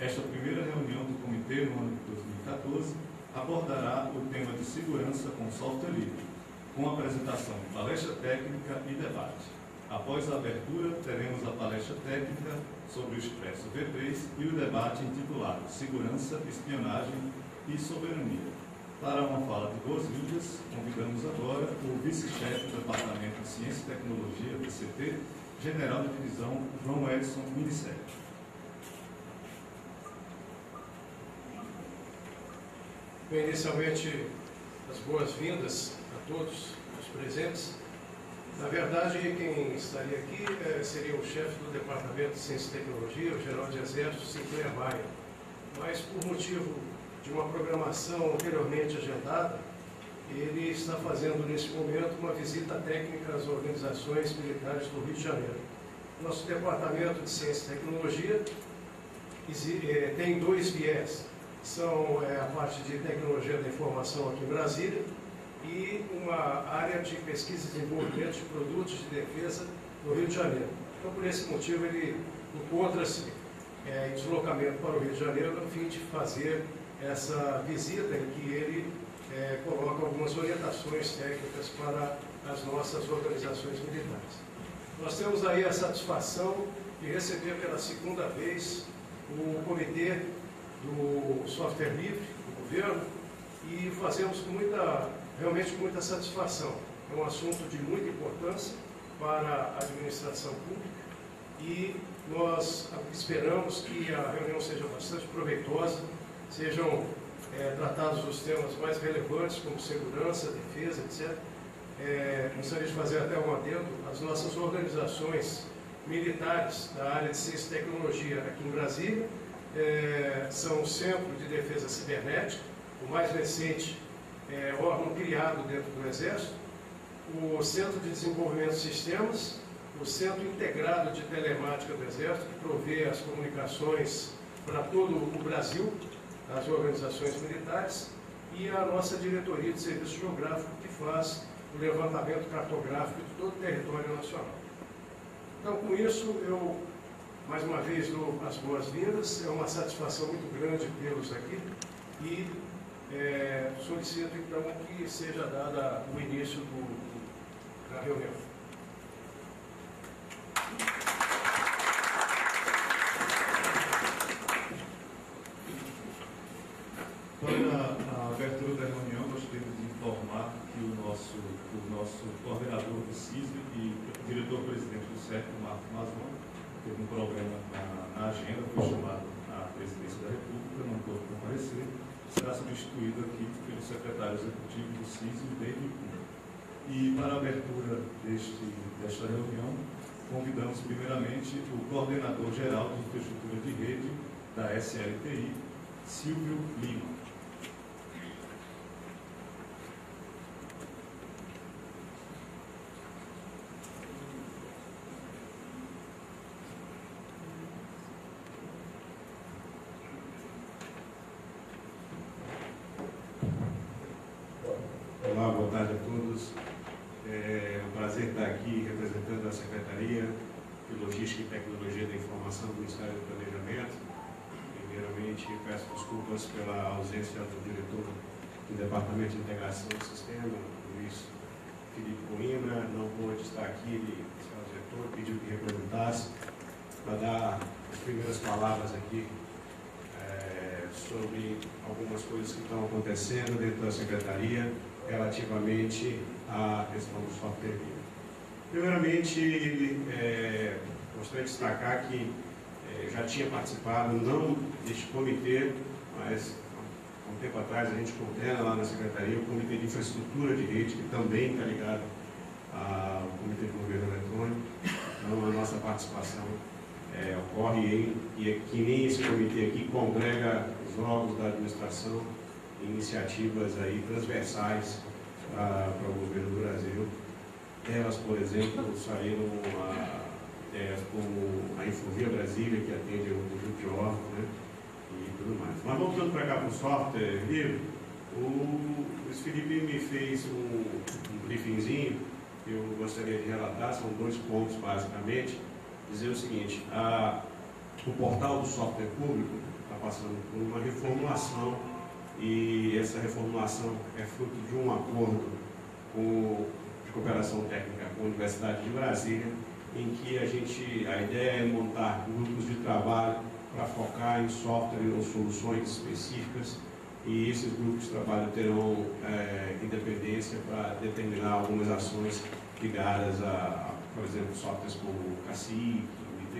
Esta primeira reunião do Comitê, no ano de 2014, abordará o tema de segurança com software livre, com a apresentação de palestra técnica e debate. Após a abertura, teremos a palestra técnica sobre o Expresso V3 e o debate intitulado Segurança, Espionagem e Soberania. Para uma fala de boas-vindas, convidamos agora o vice-chefe do Departamento de Ciência e Tecnologia, DCT, General de Divisão, João Edson Milicef. Bem, inicialmente, as boas-vindas a todos os presentes. Na verdade, quem estaria aqui seria o chefe do Departamento de Ciência e Tecnologia, o General de Exército, Sinténia Maia. Mas, por motivo de uma programação anteriormente agendada, ele está fazendo, nesse momento, uma visita técnica às organizações militares do Rio de Janeiro. Nosso Departamento de Ciência e Tecnologia tem dois viés. São a parte de tecnologia da informação aqui em Brasília e uma área de pesquisa e desenvolvimento de produtos de defesa no Rio de Janeiro. Então, por esse motivo, ele encontra-se em deslocamento para o Rio de Janeiro a fim de fazer essa visita em que ele coloca algumas orientações técnicas para as nossas organizações militares. Nós temos aí a satisfação de receber pela segunda vez o Comitê do Software Livre do Governo e fazemos com realmente muita satisfação. É um assunto de muita importância para a administração pública e nós esperamos que a reunião seja bastante proveitosa, sejam tratados os temas mais relevantes, como segurança, defesa, etc. Gostaria de fazer até um adendo. As nossas organizações militares da área de ciência e tecnologia aqui em Brasília são o Centro de Defesa Cibernética, o mais recente órgão criado dentro do Exército, o Centro de Desenvolvimento de Sistemas, o Centro Integrado de Telemática do Exército, que provê as comunicações para todo o Brasil, as organizações militares, e a nossa Diretoria de Serviço Geográfico, que faz o levantamento cartográfico de todo o território nacional. Então, com isso, eu, mais uma vez, dou as boas-vindas. É uma satisfação muito grande tê-los aqui e solicito, então, que seja dada o início da reunião. Teve um problema na agenda, foi chamado à presidência da República, não pôde comparecer, será substituído aqui pelo secretário executivo do CISI, David Cunha. E para a abertura desta reunião, convidamos primeiramente o coordenador-geral de infraestrutura de rede da SLTI, Silvio Lima. Do Ministério do Planejamento. Primeiramente, peço desculpas pela ausência do diretor do Departamento de Integração do Sistema, Luiz Felipe Coimbra, não pôde estar aqui, ele se ausentou, pediu que representasse para dar as primeiras palavras aqui sobre algumas coisas que estão acontecendo dentro da Secretaria relativamente à questão do software livre. Primeiramente, gostaria de destacar que já tinha participado, não deste comitê, mas há um tempo atrás a gente coordena lá na Secretaria o Comitê de Infraestrutura de Rede, que também está ligado ao Comitê de Governo Eletrônico. Então, a nossa participação ocorre e é que nem esse comitê aqui congrega os órgãos da administração e iniciativas aí transversais para o governo do Brasil. Elas, por exemplo, saíram como a Infovia Brasília, que atende o conjunto de órgãos, né, e tudo mais. Mas voltando para cá para o software livre, o Luiz Felipe me fez um briefingzinho que eu gostaria de relatar. São dois pontos, basicamente. Dizer o seguinte: o portal do software público, a passando por uma reformulação, e essa reformulação é fruto de um acordo de cooperação técnica com a Universidade de Brasília, em que a ideia é montar grupos de trabalho para focar em software ou soluções específicas, e esses grupos de trabalho terão independência para determinar algumas ações ligadas a, por exemplo, softwares como CACI,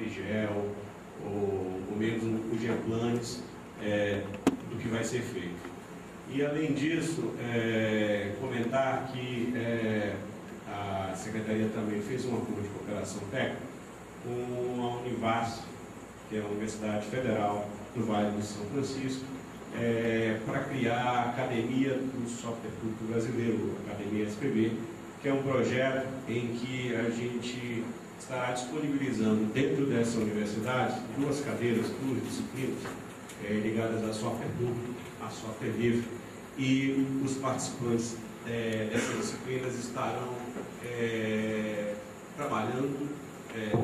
ITGEL, ou mesmo o Geplanes, do que vai ser feito. E, além disso, comentar que a Secretaria também fez um acordo de cooperação técnica com a Univasf, que é a Universidade Federal do Vale do São Francisco, para criar a Academia do Software Público Brasileiro, a Academia SPB, que é um projeto em que a gente estará disponibilizando dentro dessa universidade 2 cadeiras, 2 disciplinas ligadas a software público, a software livre, e os participantes dessas disciplinas estarão trabalhando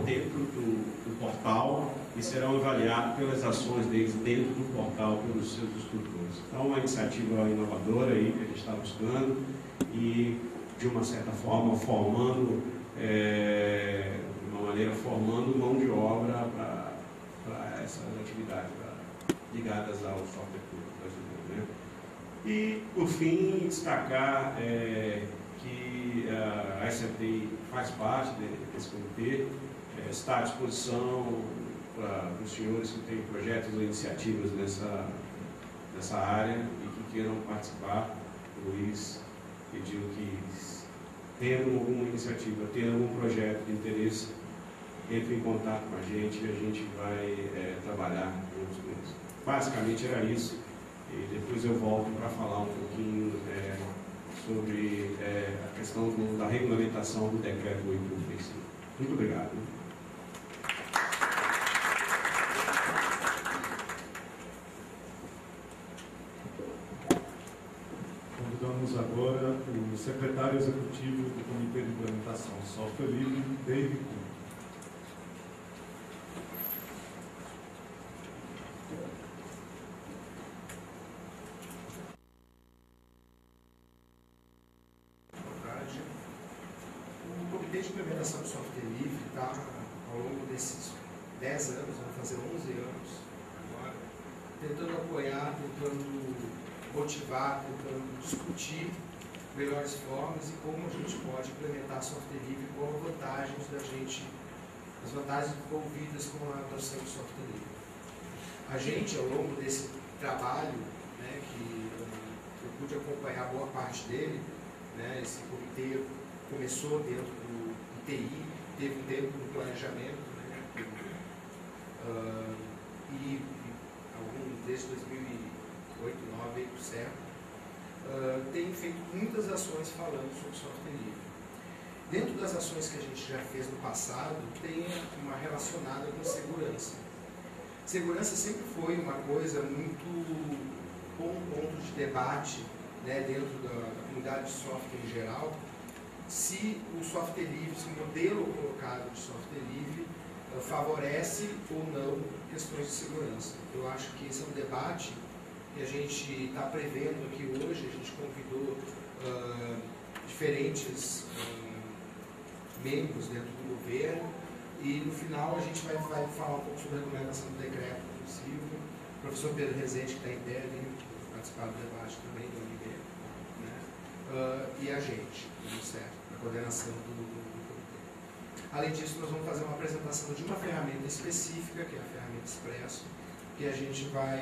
dentro do portal e serão avaliados pelas ações deles dentro do portal pelos seus instrutores. Então, uma iniciativa inovadora aí que a gente está buscando e, de uma certa forma, formando mão de obra para essas atividades ligadas ao software público brasileiro, né? E, por fim, destacar que a SCTI faz parte desse comitê, está à disposição para os senhores que têm projetos ou iniciativas nessa área e que queiram participar. O Luiz pediu que, tendo alguma iniciativa, tendo algum projeto de interesse, entre em contato com a gente e a gente vai trabalhar juntos com eles. Basicamente era isso, e depois eu volto para falar um pouquinho sobre a questão da regulamentação do Decreto 8.135. Muito obrigado. Convidamos agora o secretário executivo do Comitê de Implementação Software Livre, David Kuhn. Tentando discutir melhores formas e como a gente pode implementar software livre, as vantagens envolvidas com a adoção do software livre. A gente, ao longo desse trabalho, né, que eu pude acompanhar boa parte dele, né, esse comitê começou dentro do ITI, teve um tempo no planejamento, né, desde 2008, 2009, por certo, tem feito muitas ações falando sobre software livre. Dentro das ações que a gente já fez no passado, tem uma relacionada com segurança. Segurança sempre foi uma coisa muito ponto de debate, né, dentro da comunidade de software em geral, se o software livre, se o modelo colocado de software livre favorece ou não questões de segurança. Eu acho que esse é um debate que a gente está prevendo aqui hoje. A gente convidou diferentes membros dentro do governo e no final a gente vai falar um pouco sobre a recomendação do decreto possível. O professor Pedro Rezende, que está em Delhi, participar do debate também do MBL, né? E a gente, tudo certo, a coordenação do comitê. Além disso, nós vamos fazer uma apresentação de uma ferramenta específica, que é a ferramenta Expresso, que a gente vai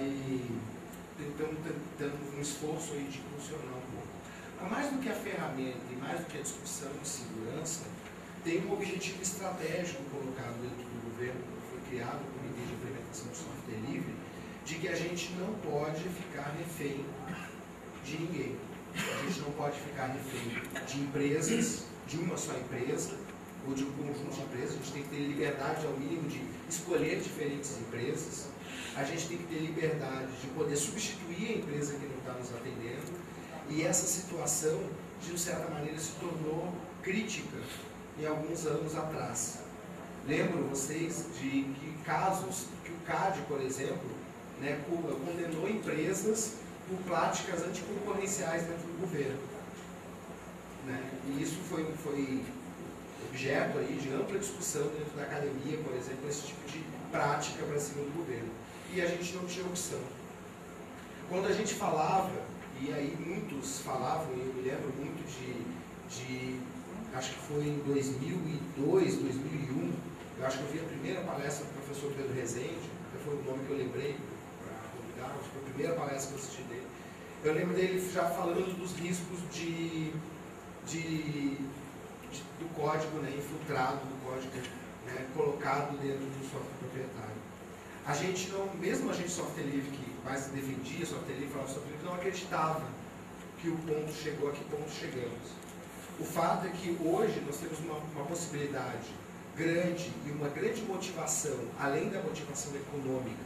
dando um esforço aí de funcionar um pouco. Mas mais do que a ferramenta e mais do que a discussão de segurança, tem um objetivo estratégico colocado dentro do governo, que foi criado o Comitê de Implementação de Software Livre, de que a gente não pode ficar refém de ninguém. A gente não pode ficar refém de empresas, de uma só empresa, ou de um conjunto de empresas. A gente tem que ter liberdade, ao mínimo, de escolher diferentes empresas. A gente tem que ter liberdade de poder substituir a empresa que não está nos atendendo. E essa situação, de certa maneira, se tornou crítica em alguns anos atrás. Lembro vocês de que casos que o CAD, por exemplo, né, condenou empresas por práticas anticoncorrenciais dentro do governo. Né? E isso foi objeto aí de ampla discussão dentro da academia, por exemplo, esse tipo de prática para cima do governo. E a gente não tinha opção. Quando a gente falava, e aí muitos falavam, e eu me lembro muito de acho que foi em 2002, 2001, eu acho que eu vi a primeira palestra do professor Pedro Rezende, foi o nome que eu lembrei para convidar, foi a primeira palestra que eu assisti dele. Eu lembro dele já falando dos riscos do código, né, infiltrado, do código, né, colocado dentro do software proprietário. A gente não, mesmo a gente software livre que mais defendia, software livre, falava software livre, não acreditava que o ponto chegou, a que ponto chegamos. O fato é que hoje nós temos uma possibilidade grande e uma grande motivação, além da motivação econômica,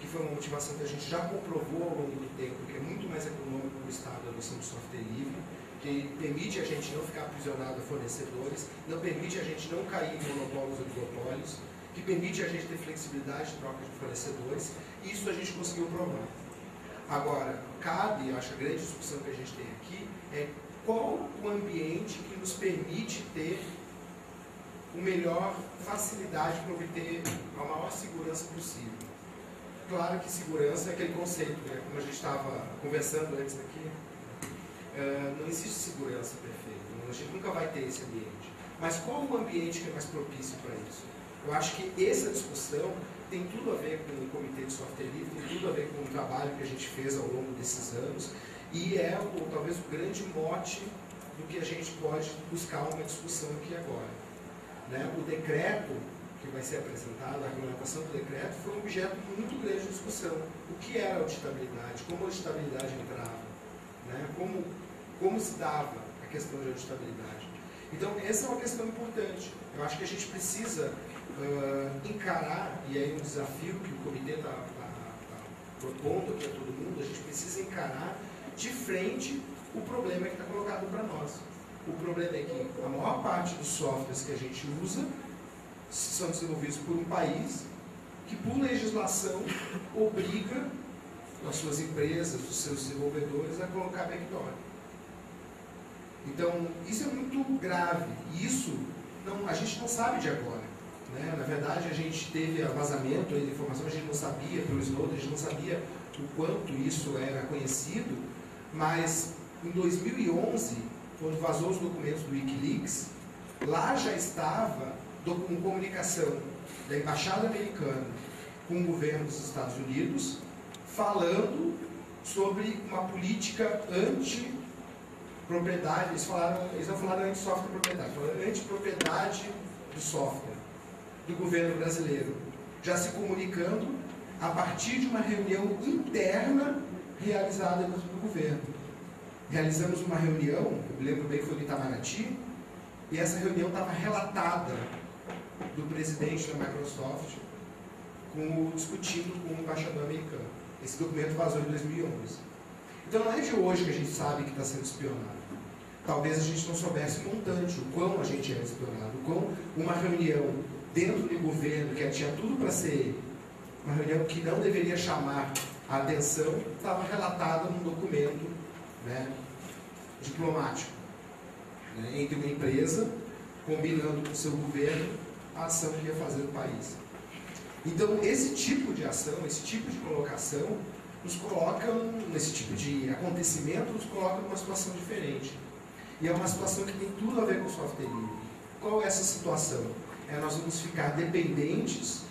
que foi uma motivação que a gente já comprovou ao longo do tempo, que é muito mais econômico para o Estado a noção do software livre, que permite a gente não ficar aprisionado a fornecedores, não permite a gente não cair em monopólios ou oligopólios, que permite a gente ter flexibilidade de troca de fornecedores, e isso a gente conseguiu provar. Agora, cabe, acho, a grande discussão que a gente tem aqui é qual o ambiente que nos permite ter a melhor facilidade para obter a maior segurança possível. Claro que segurança é aquele conceito, né? Como a gente estava conversando antes aqui, não existe segurança perfeita, a gente nunca vai ter esse ambiente. Mas qual o ambiente que é mais propício para isso? Eu acho que essa discussão tem tudo a ver com o Comitê de Software Livre, tem tudo a ver com o trabalho que a gente fez ao longo desses anos, e é talvez o grande mote do que a gente pode buscar uma discussão aqui agora. Né? O decreto que vai ser apresentado, a regulamentação do decreto, foi um objeto muito grande de discussão. O que era auditabilidade? Como a auditabilidade entrava? Né? Como se dava a questão de auditabilidade? Então, essa é uma questão importante. Eu acho que a gente precisa encarar, e aí um desafio que o comitê está propondo aqui a todo mundo, a gente precisa encarar de frente o problema que está colocado para nós. O problema é que a maior parte dos softwares que a gente usa são desenvolvidos por um país que, por legislação, obriga as suas empresas, os seus desenvolvedores a colocar backdoor. Então, isso é muito grave. Isso a gente não sabe de agora. Né? Na verdade, a gente teve vazamento de informação, a gente não sabia, pelo Snowden, a gente não sabia o quanto isso era conhecido, mas em 2011... quando vazou os documentos do Wikileaks, lá já estava com comunicação da Embaixada Americana com o governo dos Estados Unidos, falando sobre uma política anti-propriedade, eles não falaram anti-software propriedade, falaram anti-propriedade do software, do governo brasileiro, já se comunicando a partir de uma reunião interna realizada pelo governo. Realizamos uma reunião, eu me lembro bem que foi no Itamaraty, e essa reunião estava relatada do presidente da Microsoft discutindo com o embaixador americano. Esse documento vazou em 2011. Então não é de hoje que a gente sabe que está sendo espionado. Talvez a gente não soubesse montante o quão a gente era espionado, o quão uma reunião dentro do governo, que tinha tudo para ser uma reunião que não deveria chamar a atenção, estava relatada num documento, né, diplomático, né, entre uma empresa combinando com o seu governo a ação que ia fazer no país. Então, esse tipo de ação, esse tipo de colocação, esse tipo de acontecimento nos coloca numa situação diferente. E é uma situação que tem tudo a ver com o software livre. Qual é essa situação? Nós vamos ficar dependentes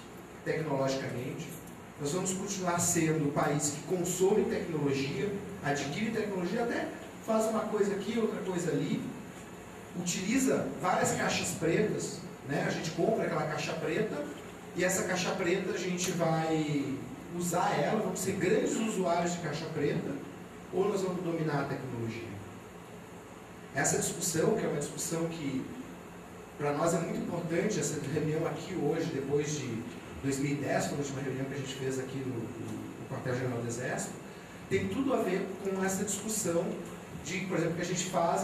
tecnologicamente, nós vamos continuar sendo um país que consome tecnologia, adquire tecnologia, até faz uma coisa aqui, outra coisa ali, utiliza várias caixas pretas, né? A gente compra aquela caixa preta e essa caixa preta a gente vai usar ela, vamos ser grandes usuários de caixa preta ou nós vamos dominar a tecnologia. Essa discussão, que é uma discussão que para nós é muito importante, essa reunião aqui hoje, depois de 2010, foi a última reunião que a gente fez aqui no Quartel-General do Exército, tem tudo a ver com essa discussão de, por exemplo, que a gente faz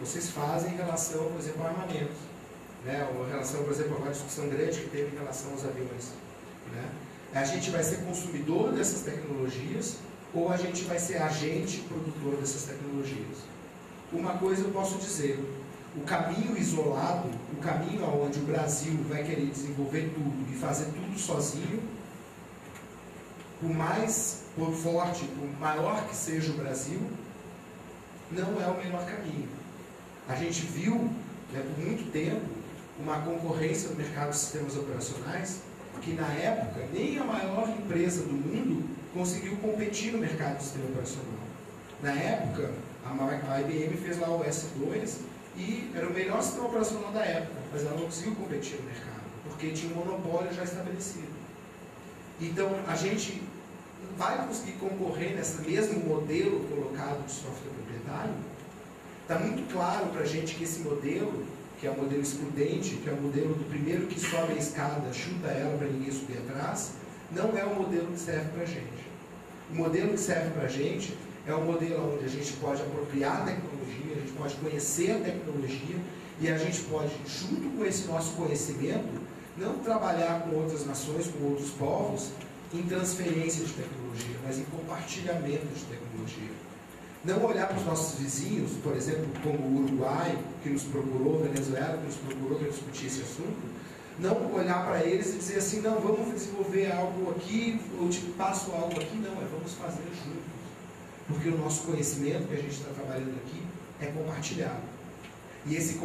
vocês fazem em relação, por exemplo, a armamentos, né? Ou em relação, por exemplo, a uma discussão grande que teve em relação aos aviões, né? A gente vai ser consumidor dessas tecnologias ou a gente vai ser agente produtor dessas tecnologias? Uma coisa eu posso dizer, o caminho isolado, o caminho aonde o Brasil vai querer desenvolver tudo e fazer tudo sozinho, por mais forte, por maior que seja o Brasil, não é o melhor caminho. A gente viu, né, por muito tempo, uma concorrência no mercado de sistemas operacionais que, na época, nem a maior empresa do mundo conseguiu competir no mercado de sistema operacional. Na época, a IBM fez lá o S2 e era o melhor sistema operacional da época, mas ela não conseguiu competir no mercado, porque tinha um monopólio já estabelecido. Então, a gente vai conseguir concorrer nesse mesmo modelo colocado de software proprietário? Está muito claro para a gente que esse modelo, que é o modelo excludente, que é o modelo do primeiro que sobe a escada, chuta ela para ninguém subir atrás, não é o modelo que serve para a gente. O modelo que serve para a gente é um modelo onde a gente pode apropriar a tecnologia, a gente pode conhecer a tecnologia e a gente pode, junto com esse nosso conhecimento, não trabalhar com outras nações, com outros povos, em transferência de tecnologia, mas em compartilhamento de tecnologia. Não olhar para os nossos vizinhos, por exemplo, como o Uruguai, que nos procurou, Venezuela, que nos procurou para discutir esse assunto, não olhar para eles e dizer assim, não, vamos desenvolver algo aqui, ou te passo algo aqui, não, é vamos fazer juntos. Porque o nosso conhecimento que a gente está trabalhando aqui é compartilhado. E esse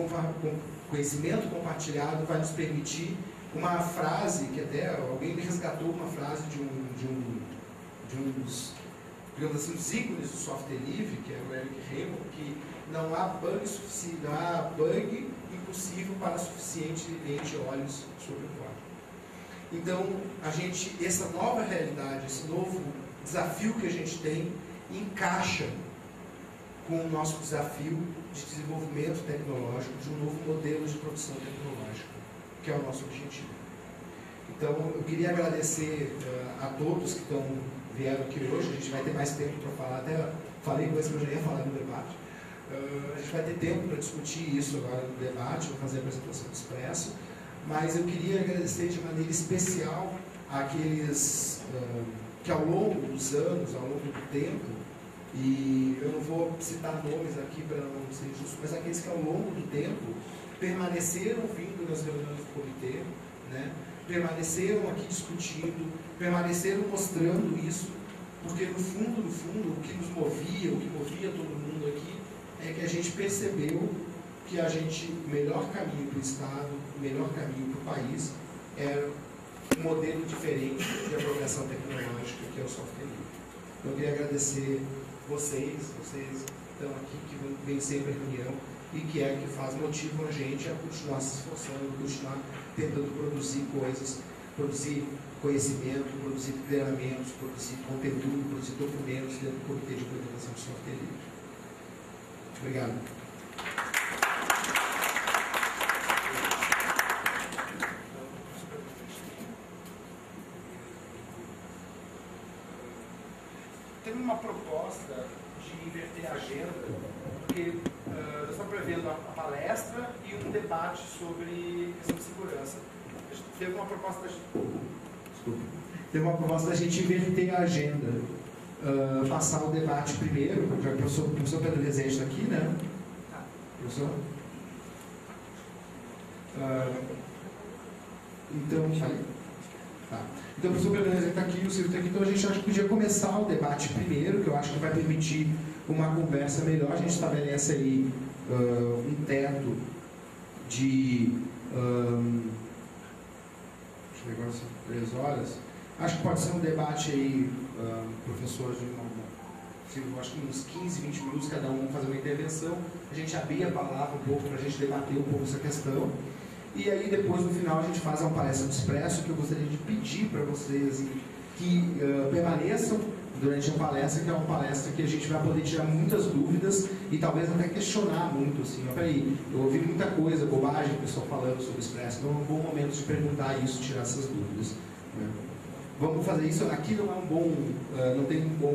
conhecimento compartilhado vai nos permitir uma frase, que até alguém me resgatou uma frase de um dos, digamos assim, dos ícones do software livre, que é o Eric Raymond, que não há bug suficiente, não há bug impossível para suficientemente olhos sobre o quadro. Então, a gente, essa nova realidade, esse novo desafio que a gente tem, encaixa com o nosso desafio de desenvolvimento tecnológico, de um novo modelo de produção tecnológica, que é o nosso objetivo. Então, eu queria agradecer a todos que vieram aqui hoje. A gente vai ter mais tempo para falar, até falei coisa que eu já ia falar no debate. A gente vai ter tempo para discutir isso agora no debate, vou fazer a apresentação do Expresso, mas eu queria agradecer de maneira especial àqueles que ao longo dos anos, ao longo do tempo, e eu não vou citar nomes aqui para não ser justo, mas aqueles que ao longo do tempo permaneceram vindo nas reuniões do comitê, né? Permaneceram aqui discutindo, permaneceram mostrando isso, porque no fundo, o que nos movia, o que movia todo mundo aqui, é que a gente percebeu que a gente, o melhor caminho para o Estado, o melhor caminho para o país, era um modelo diferente de apropriação tecnológica, que é o software livre. Eu queria agradecer vocês que estão aqui, que vêm sempre à reunião e que é o que faz motivo a gente a continuar se esforçando, continuar tentando produzir coisas, produzir conhecimento, produzir treinamentos, produzir conteúdo, produzir documentos dentro do Comitê de Coordenação de Software Livre. Obrigado. Tem uma proposta de inverter a agenda, porque nós estamos prevendo a palestra e um debate sobre questão de segurança. Teve uma proposta da gente... Desculpa. Teve uma proposta da gente inverter a agenda. Passar o debate primeiro, porque o professor Pedro Rezende está aqui, né? Tá. Professor? Então, o professor Pedro Rezende está aqui, o Ciro está aqui, então a gente acha que podia começar o debate primeiro, que eu acho que vai permitir uma conversa melhor. A gente estabelece aí um teto de... Deixa eu ver agora, 3 horas. Acho que pode ser um debate aí, professores, acho que uns 15, 20 minutos, cada um fazer uma intervenção, a gente abrir a palavra um pouco para a gente debater um pouco essa questão. E aí depois, no final, a gente faz uma palestra do Expresso, que eu gostaria de pedir para vocês que permaneçam durante a palestra, que é uma palestra que a gente vai poder tirar muitas dúvidas e talvez até questionar muito, assim, ó, peraí, eu ouvi muita coisa, bobagem, o pessoal falando sobre o Expresso, então é um bom momento de perguntar isso, tirar essas dúvidas, né? Vamos fazer isso, aqui não é um bom, não tem um bom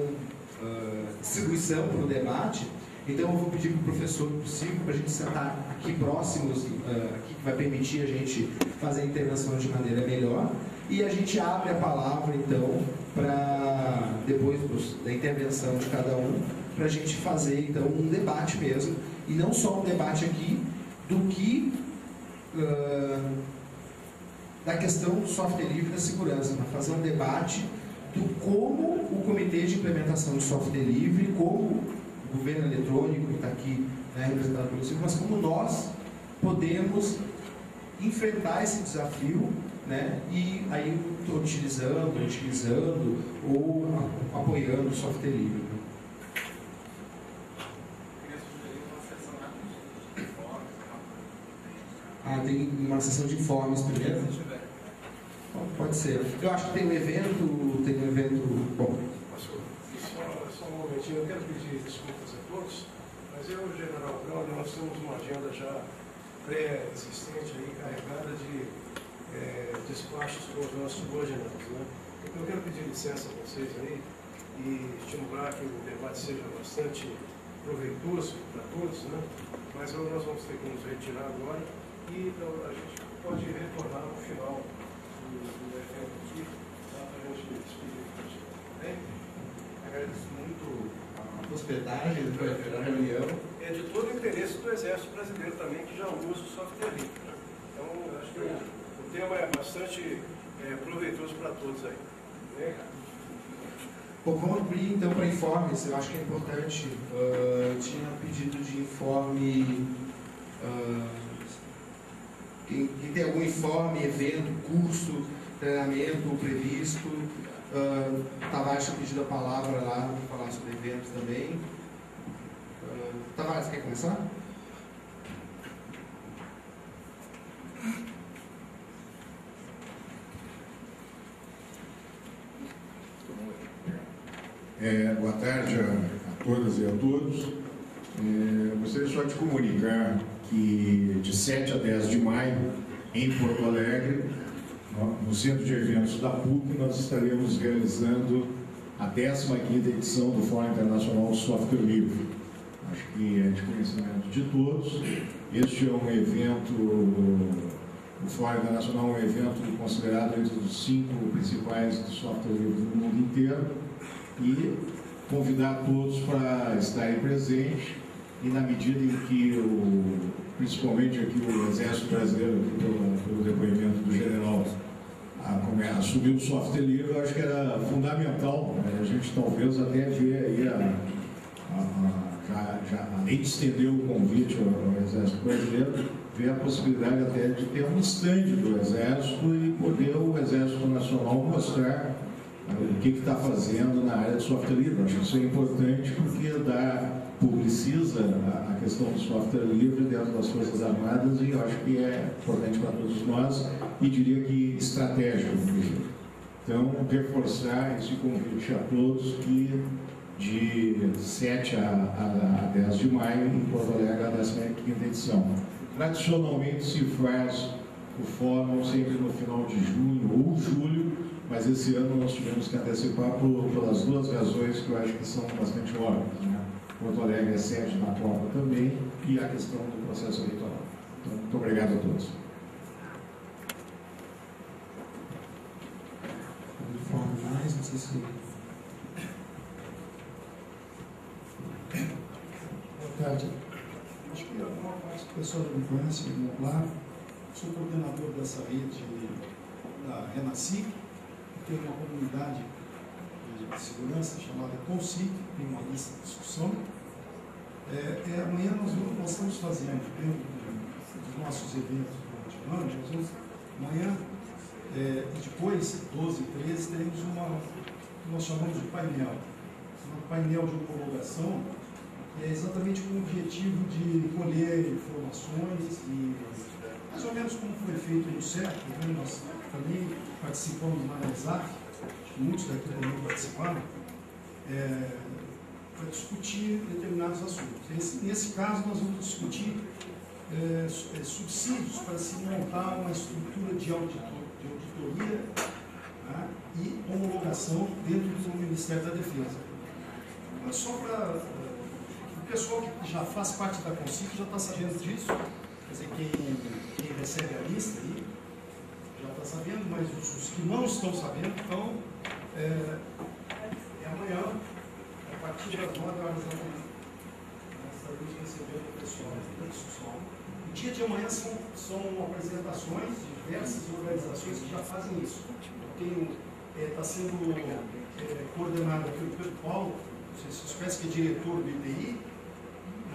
distribuição para o debate, então eu vou pedir para o professor possível para a gente sentar aqui próximos, aqui que vai permitir a gente fazer a intervenção de maneira melhor. E a gente abre a palavra, então, para depois da intervenção de cada um, para a gente fazer, então, um debate mesmo, e não só um debate aqui do que da questão do software livre e da segurança, mas fazer um debate do como o Comitê de Implementação de Software Livre, como o governo eletrônico, que está aqui, né, representado pelo Silvio, mas como nós podemos enfrentar esse desafio, né, e aí utilizando ou apoiando o software livre. Ah, tem uma sessão de informes primeiro? Pode ser. Eu acho que tem um evento bom. Pastor, só um momentinho, eu quero pedir desculpas a todos, mas eu, General Braulio, nós temos uma agenda já pré-existente aí, carregada de despachos com os nossos subordinados, né? Então eu quero pedir licença a vocês aí e estimular que o debate seja bastante proveitoso para todos, né? Mas nós vamos ter que nos retirar agora e então, a gente pode retornar no final do evento aqui, tá? Para a gente despedir aqui, né? Agradeço muito a hospedagem da reunião. É de todo o interesse do Exército Brasileiro também, que já usa o software livre, né? Então, acho que o tema é bastante proveitoso para todos aí, né? Bom, vamos abrir então para informes. Eu acho que é importante. Eu tinha pedido de informe. Quem tem algum informe, evento, curso, treinamento previsto. Tavares tinha pedido a palavra lá para falar sobre eventos também. Tavares, quer começar? Boa tarde a todas e a todos. Gostaria só de comunicar que de 7 a 10 de maio, em Porto Alegre, no Centro de Eventos da PUC, nós estaremos realizando a 15ª edição do Fórum Internacional Software Livre. Acho que é de conhecimento de todos. Este é um evento, o Fórum Internacional é um evento considerado entre os 5 principais do software livre do mundo inteiro, e convidar todos para estarem presentes. E na medida em que, principalmente aqui o Exército Brasileiro, aqui pelo depoimento do general, assumiu o software livre, eu acho que era fundamental, né? A gente talvez até ver aí, além de estender o convite ao Exército Brasileiro, ver a possibilidade até de ter um estande do Exército e poder o Exército Nacional mostrar o que está fazendo na área de software livre. Acho que isso é importante porque publiciza a questão do software livre dentro das Forças Armadas, e eu acho que é importante para todos nós e diria que estratégico. Então, reforçar esse convite a todos que de 7 a 10 de maio em Porto Alegre, a 15ª edição. Tradicionalmente se faz o fórum sempre no final de junho ou julho, mas esse ano nós tivemos que antecipar pelas duas razões que eu acho que são bastante óbvias, né? Porto Alegre é sede na prova também, e a questão do processo eleitoral. Então, muito obrigado a todos. Mais, não sei se... Boa tarde. Acho que algumas pessoas me conhecem, claro. Sou coordenador dessa rede da Renacic, tem uma comunidade de segurança chamada CONSIC, tem uma lista de discussão. Amanhã nós estamos fazendo, dentro dos nossos eventos do ano, amanhã e depois, 12 e 13, teremos que nós chamamos de painel. Um painel de homologação, que é exatamente com o objetivo de colher informações e mais ou menos como foi feito no SERPRO, né? Nós também participamos na ESAC, muitos daqui também participaram, para discutir determinados assuntos. Nesse caso, nós vamos discutir subsídios para se montar uma estrutura de auditoria, né, e homologação dentro do Ministério da Defesa. Mas só para o pessoal que já faz parte da CONSIC já está sabendo disso, quer dizer, quem recebe a lista aí, já está sabendo, mas os que não estão sabendo, então, amanhã, a partir das 9 horas da manhã, nós estaremos recebendo o pessoal da discussão. O dia de amanhã são apresentações de diversas organizações que já fazem isso. Está sendo coordenado aqui pelo Paulo, vocês conhecem, que é diretor do ITI,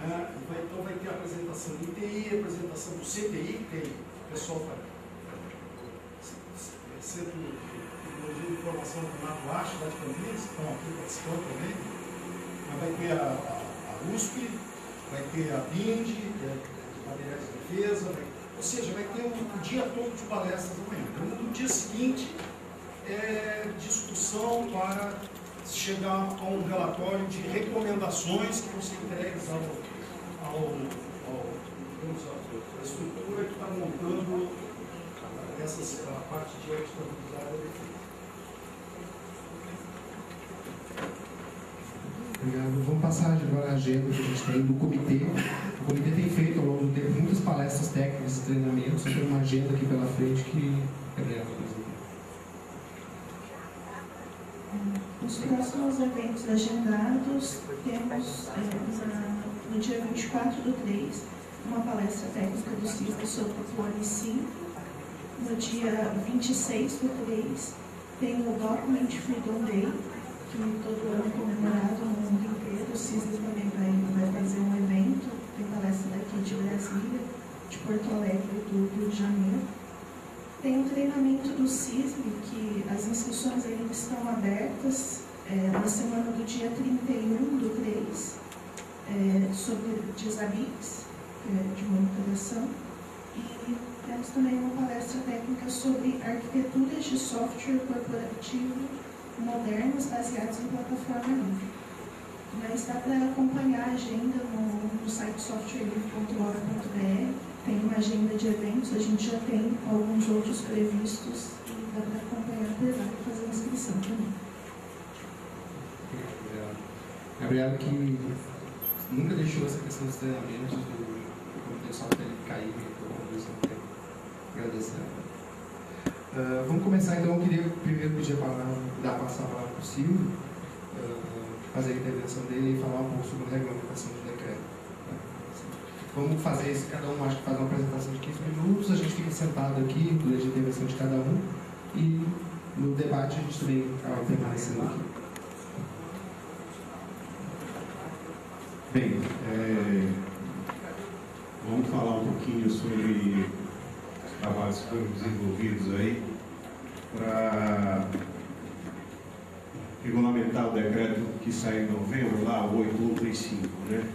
né? Então vai ter a apresentação do ITI, a apresentação do CTI, que é o pessoal para Centro de Informação do Mato Acho, lá de Campinas, estão aqui participando também. Mas vai ter a USP, vai ter a BIND, Gabinete de Defesa, ou seja, vai ter um dia todo de palestras amanhã. Então, no dia seguinte, discussão para chegar a um relatório de recomendações que vão ser entregues à estrutura que está montando a parte de responsabilidade da defesa. Obrigado. Vamos passar agora a agenda que a gente tem do comitê. O comitê tem feito ao longo do tempo muitas palestras técnicas, treinamentos. Tem uma agenda aqui pela frente que é breve. Os próximos eventos agendados, temos no dia 24/3 uma palestra técnica do CISL sobre o Plano SIM. No dia 26/3 tem o Document Freedom Day, que todo ano é comemorado no mundo inteiro. O CISL também vai fazer um evento, tem palestra daqui de Brasília, de Porto Alegre, do Rio de Janeiro. Tem um treinamento do CISL, que as inscrições ainda estão abertas, na semana do dia 31/3, sobre Disabix, de monitoração. E temos também uma palestra técnica sobre arquiteturas de software corporativo modernas baseadas em plataforma livre. Mas dá para acompanhar a agenda no site softwarelivre.org.br. Tem uma agenda de eventos, a gente já tem alguns outros previstos e dá para acompanhar por lá e fazer a inscrição também. Gabriela, que nunca deixou essa questão dos treinamentos do Comitê Software cair, então agradecer. Vamos começar então. Eu queria primeiro pedir para passar a palavra para o Silvio, fazer a intervenção dele e falar um pouco sobre a regulamentação do decreto. Vamos fazer isso, cada um acho que faz uma apresentação de 15 minutos, a gente fica sentado aqui, durante a intervenção de cada um, e no debate a gente também vai permanecendo aqui. Bem, vamos falar um pouquinho sobre os trabalhos que foram desenvolvidos aí para regulamentar o decreto que saiu em novembro, lá, o 8.135, né?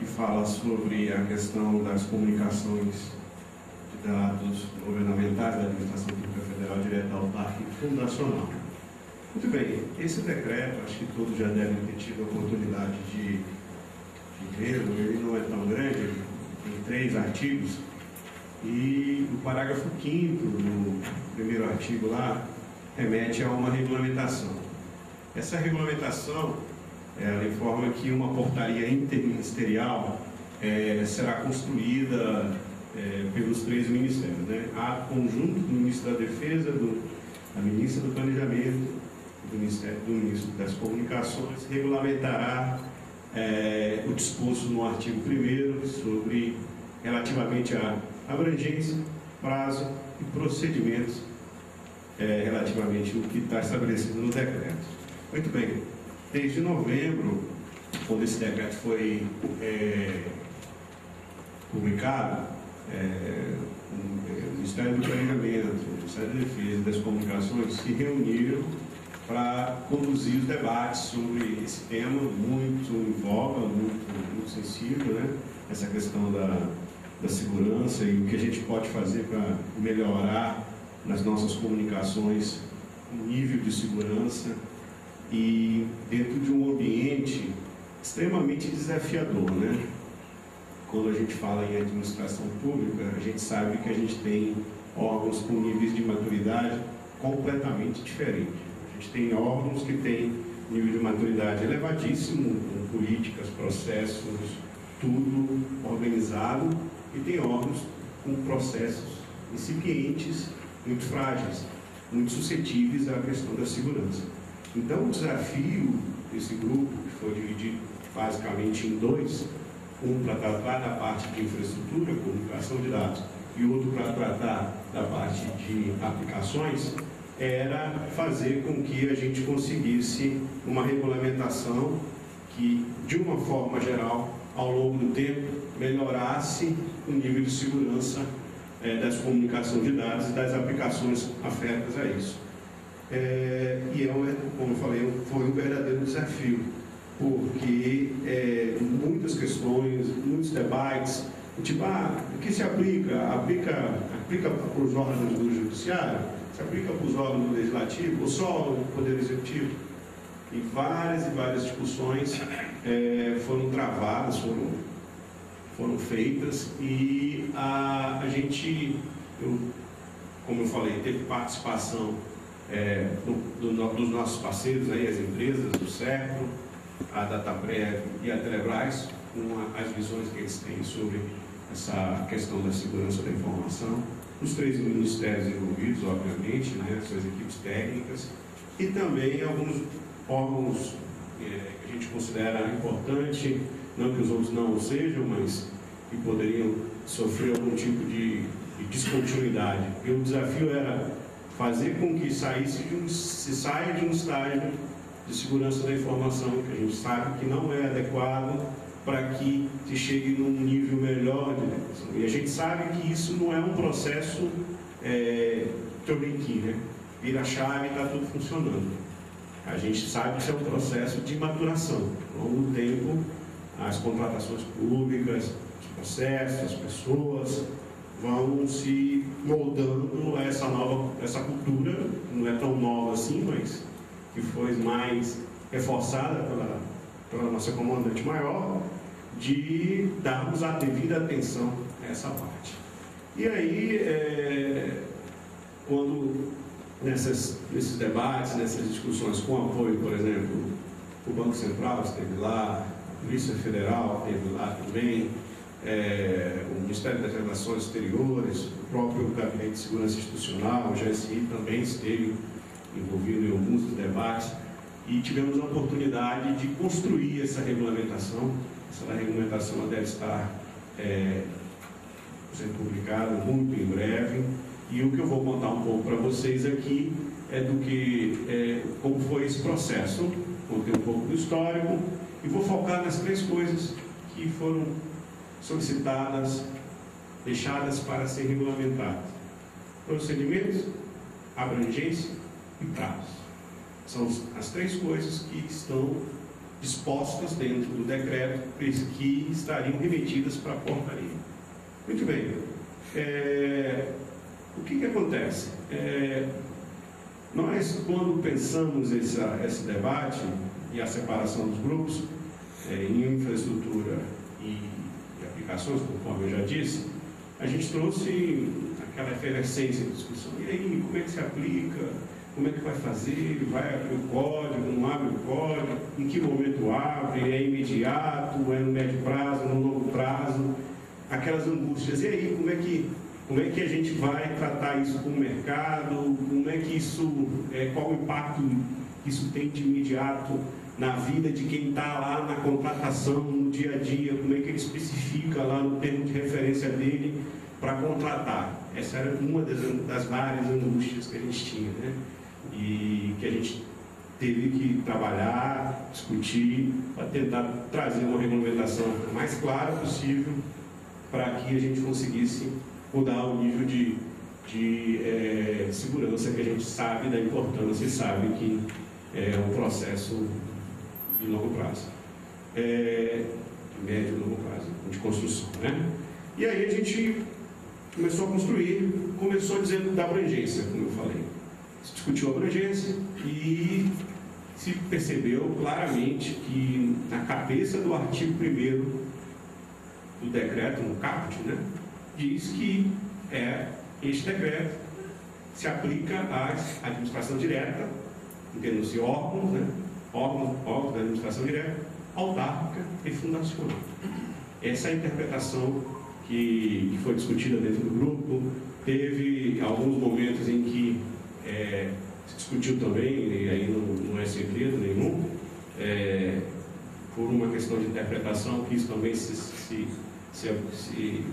Que fala sobre a questão das comunicações de dados governamentais da Administração Pública Federal direto ao parque fundo nacional. Muito bem, esse decreto, acho que todos já devem ter tido a oportunidade de vê-lo, ele não é tão grande, ele tem 3 artigos, e o parágrafo 5º do 1º artigo lá remete a uma regulamentação. Essa regulamentação, ela informa que uma portaria interministerial será construída pelos 3 ministérios, né? A conjunto do Ministro da Defesa, da Ministra do Planejamento, do Ministro das Comunicações, regulamentará o disposto no artigo 1º sobre, relativamente à abrangência, prazo e procedimentos relativamente ao que está estabelecido no decreto. Muito bem. Desde novembro, quando esse decreto foi publicado, o Ministério do Planejamento, o Ministério da Defesa e das Comunicações se reuniram para conduzir os debates sobre esse tema muito em voga, muito sensível, né? Essa questão da segurança e o que a gente pode fazer para melhorar nas nossas comunicações o nível de segurança, e dentro de um ambiente extremamente desafiador, né? Quando a gente fala em administração pública, a gente sabe que a gente tem órgãos com níveis de maturidade completamente diferentes. A gente tem órgãos que têm nível de maturidade elevadíssimo, com políticas, processos, tudo organizado, e tem órgãos com processos incipientes muito frágeis, muito suscetíveis à questão da segurança. Então, o desafio desse grupo, que foi dividido basicamente em dois, um para tratar da parte de infraestrutura, comunicação de dados, e outro para tratar da parte de aplicações, era fazer com que a gente conseguisse uma regulamentação que, de uma forma geral, ao longo do tempo, melhorasse o nível de segurança das comunicações de dados e das aplicações afetas a isso. Como eu falei, foi um verdadeiro desafio, porque muitas questões, muitos debates, tipo, o que se aplica? Aplica para os órgãos do judiciário? Se aplica para os órgãos do legislativo? Ou só do poder executivo? E várias discussões foram travadas, foram feitas, e a gente, como eu falei, teve participação dos nossos parceiros, aí, as empresas, do SERPRO, a Dataprev e a Telebrás, com as visões que eles têm sobre essa questão da segurança da informação, os três ministérios envolvidos, obviamente, né, suas equipes técnicas, e também alguns órgãos que a gente considera importante, não que os outros não o sejam, mas que poderiam sofrer algum tipo de descontinuidade. E o desafio era fazer com que saia de um estágio de segurança da informação, que a gente sabe que não é adequado, para que se chegue num nível melhor de educação. E a gente sabe que isso não é um processo tchobinqui, né? Vira a chave e está tudo funcionando. A gente sabe que é um processo de maturação. Ao longo do tempo, as contratações públicas, os processos, as pessoas vão se moldando a essa cultura, não é tão nova assim, mas que foi mais reforçada pela nossa comandante maior, de darmos a devida atenção a essa parte. E aí, quando nesses debates, nessas discussões com apoio, por exemplo, o Banco Central esteve lá, a Polícia Federal esteve lá também, o Ministério das Relações Exteriores, o próprio Gabinete de Segurança Institucional, o GSI também esteve envolvido em alguns dos debates, e tivemos a oportunidade de construir essa regulamentação. Essa regulamentação deve estar sendo publicada muito em breve, e o que eu vou contar um pouco para vocês aqui é como foi esse processo, contei um pouco do histórico, e vou focar nas três coisas que foram solicitadas, deixadas para ser regulamentadas: procedimentos, abrangência e prazos. São as três coisas que estão dispostas dentro do decreto que estariam remetidas para a portaria. Muito bem. O que acontece? Nós, quando pensamos esse debate e a separação dos grupos em infraestrutura e aplicações, conforme eu já disse, a gente trouxe aquela efervescência de discussão. E aí, como é que se aplica? Como é que vai fazer? Vai abrir o código? Não abre o código? Em que momento abre? É imediato? É no médio prazo? No longo prazo? Aquelas angústias. E aí, como é que a gente vai tratar isso com o mercado? Como é que isso, qual o impacto que isso tem de imediato na vida de quem está lá na contratação, no dia a dia? Como é que ele especifica lá no termo de referência dele para contratar? Essa era uma das várias angústias que a gente tinha, né? E que a gente teve que trabalhar, discutir, para tentar trazer uma regulamentação o mais clara possível para que a gente conseguisse mudar o nível de segurança, que a gente sabe da importância e sabe que é um processo de longo prazo, de médio e longo prazo, de construção, né? E aí a gente começou a construir, começou dizendo da abrangência, como eu falei. Se discutiu a abrangência e se percebeu claramente que na cabeça do artigo 1º do decreto, no caput, né, diz que este decreto se aplica à administração direta, entendendo-se órgãos, né, órgãos da administração direta, autárquica e fundacional. Essa é a interpretação que foi discutida dentro do grupo. Teve alguns momentos em que se discutiu também, e aí não é segredo nenhum, por uma questão de interpretação, que isso também se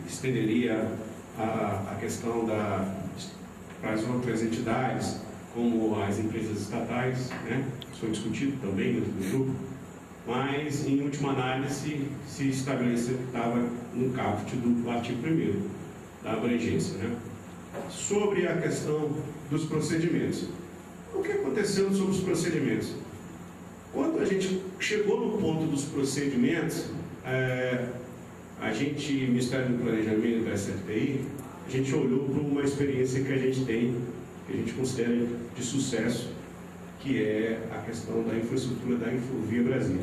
estenderia à questão para as outras entidades, como as empresas estatais, né? Isso foi discutido também dentro do grupo, mas em última análise se estabeleceu que estava no caput do artigo 1º da abrangência, né? Sobre a questão dos procedimentos, o que aconteceu sobre os procedimentos? Quando a gente chegou no ponto dos procedimentos, a gente, Ministério do Planejamento da CTI, a gente olhou para uma experiência que a gente tem, que a gente considera de sucesso, que é a questão da infraestrutura da Infovia Brasília.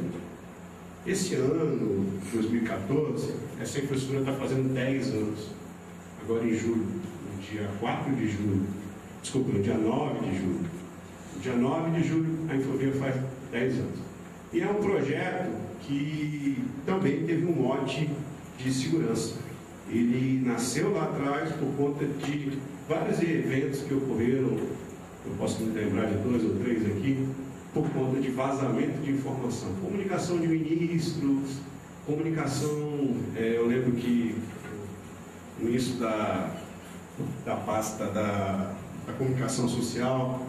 Esse ano, 2014, essa infraestrutura está fazendo 10 anos. Agora em julho, no dia 4 de julho, desculpa, no dia 9 de julho. No dia 9 de julho, a Infovia faz 10 anos. E é um projeto que também teve um mote de segurança. Ele nasceu lá atrás por conta de vários eventos que ocorreram, eu posso me lembrar de 2 ou 3 aqui, por conta de vazamento de informação. Comunicação de ministros, comunicação, eu lembro que o ministro da pasta da comunicação social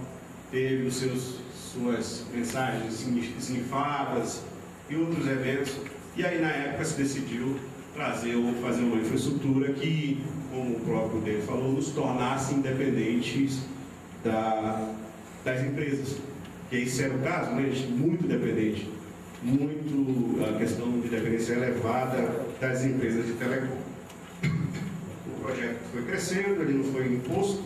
teve suas mensagens esnifadas e outros eventos, e aí na época se decidiu fazer uma infraestrutura que, como o próprio dele falou, nos tornasse independentes das empresas. E esse era o caso, né? Muito dependente, a questão de dependência elevada das empresas de telecom. O projeto foi crescendo, ele não foi imposto,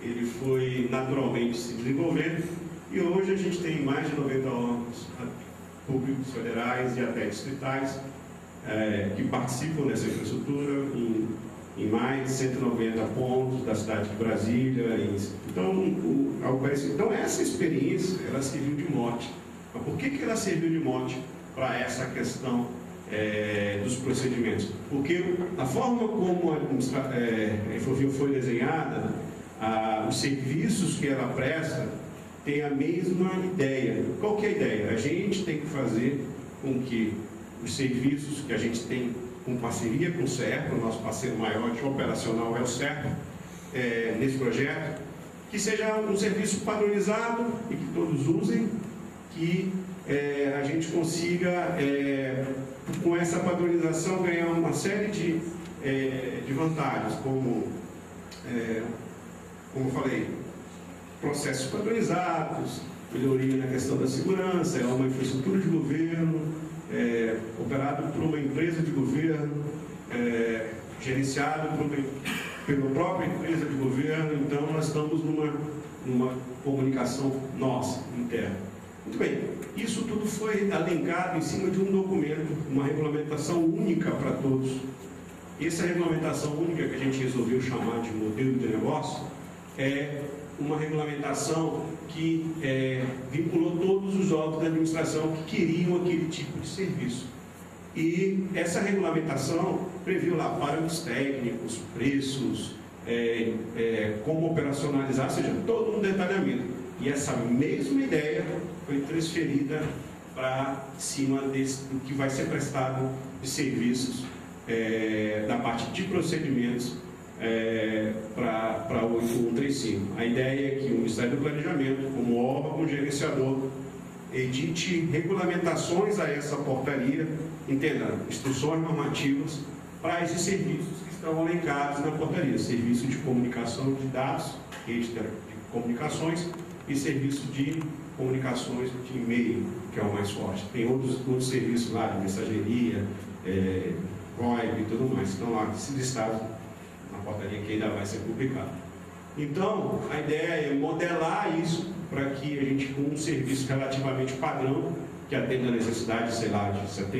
ele foi naturalmente se desenvolvendo, e hoje a gente tem mais de 90 órgãos públicos federais e até distritais que participam dessa infraestrutura em mais de 190 pontos da cidade de Brasília. Então essa experiência, ela serviu de mote. Mas por que ela serviu de mote para essa questão dos procedimentos? Porque a forma como a Infovia foi desenhada, os serviços que ela presta, tem a mesma ideia. Qual que é a ideia? A gente tem que fazer com que os serviços que a gente tem com parceria com o SERPRO, nosso parceiro maior de operacional é o SERPRO, nesse projeto, que seja um serviço padronizado e que todos usem, que a gente consiga, com essa padronização, ganhar uma série de vantagens, como eu falei, processos padronizados, melhoria na questão da segurança, é uma infraestrutura de governo, operado por uma empresa de governo, gerenciado pela própria empresa de governo. Então nós estamos numa comunicação nossa, interna. Muito bem, isso tudo foi elencado em cima de um documento, uma regulamentação única para todos. Essa regulamentação única que a gente resolveu chamar de modelo de negócio é uma regulamentação que vinculou todos os órgãos da administração que queriam aquele tipo de serviço. E essa regulamentação previu lá parâmetros técnicos, preços, como operacionalizar, ou seja, todo um detalhamento. E essa mesma ideia foi transferida para cima do que vai ser prestado de serviços da parte de procedimentos para o 8.135. A ideia é que o Ministério do Planejamento, como órgão gerenciador, edite regulamentações a essa portaria, entenda, instruções normativas para esses serviços que estão elencados na portaria: serviço de comunicação de dados, rede de comunicações, e serviço de comunicações de e-mail, que é o mais forte. Tem outros serviços lá, de mensageria, VoIP e tudo mais, estão lá listados na portaria que ainda vai ser publicada. Então, a ideia é modelar isso para que a gente, com um serviço relativamente padrão, que atenda a necessidade, sei lá, de 75%,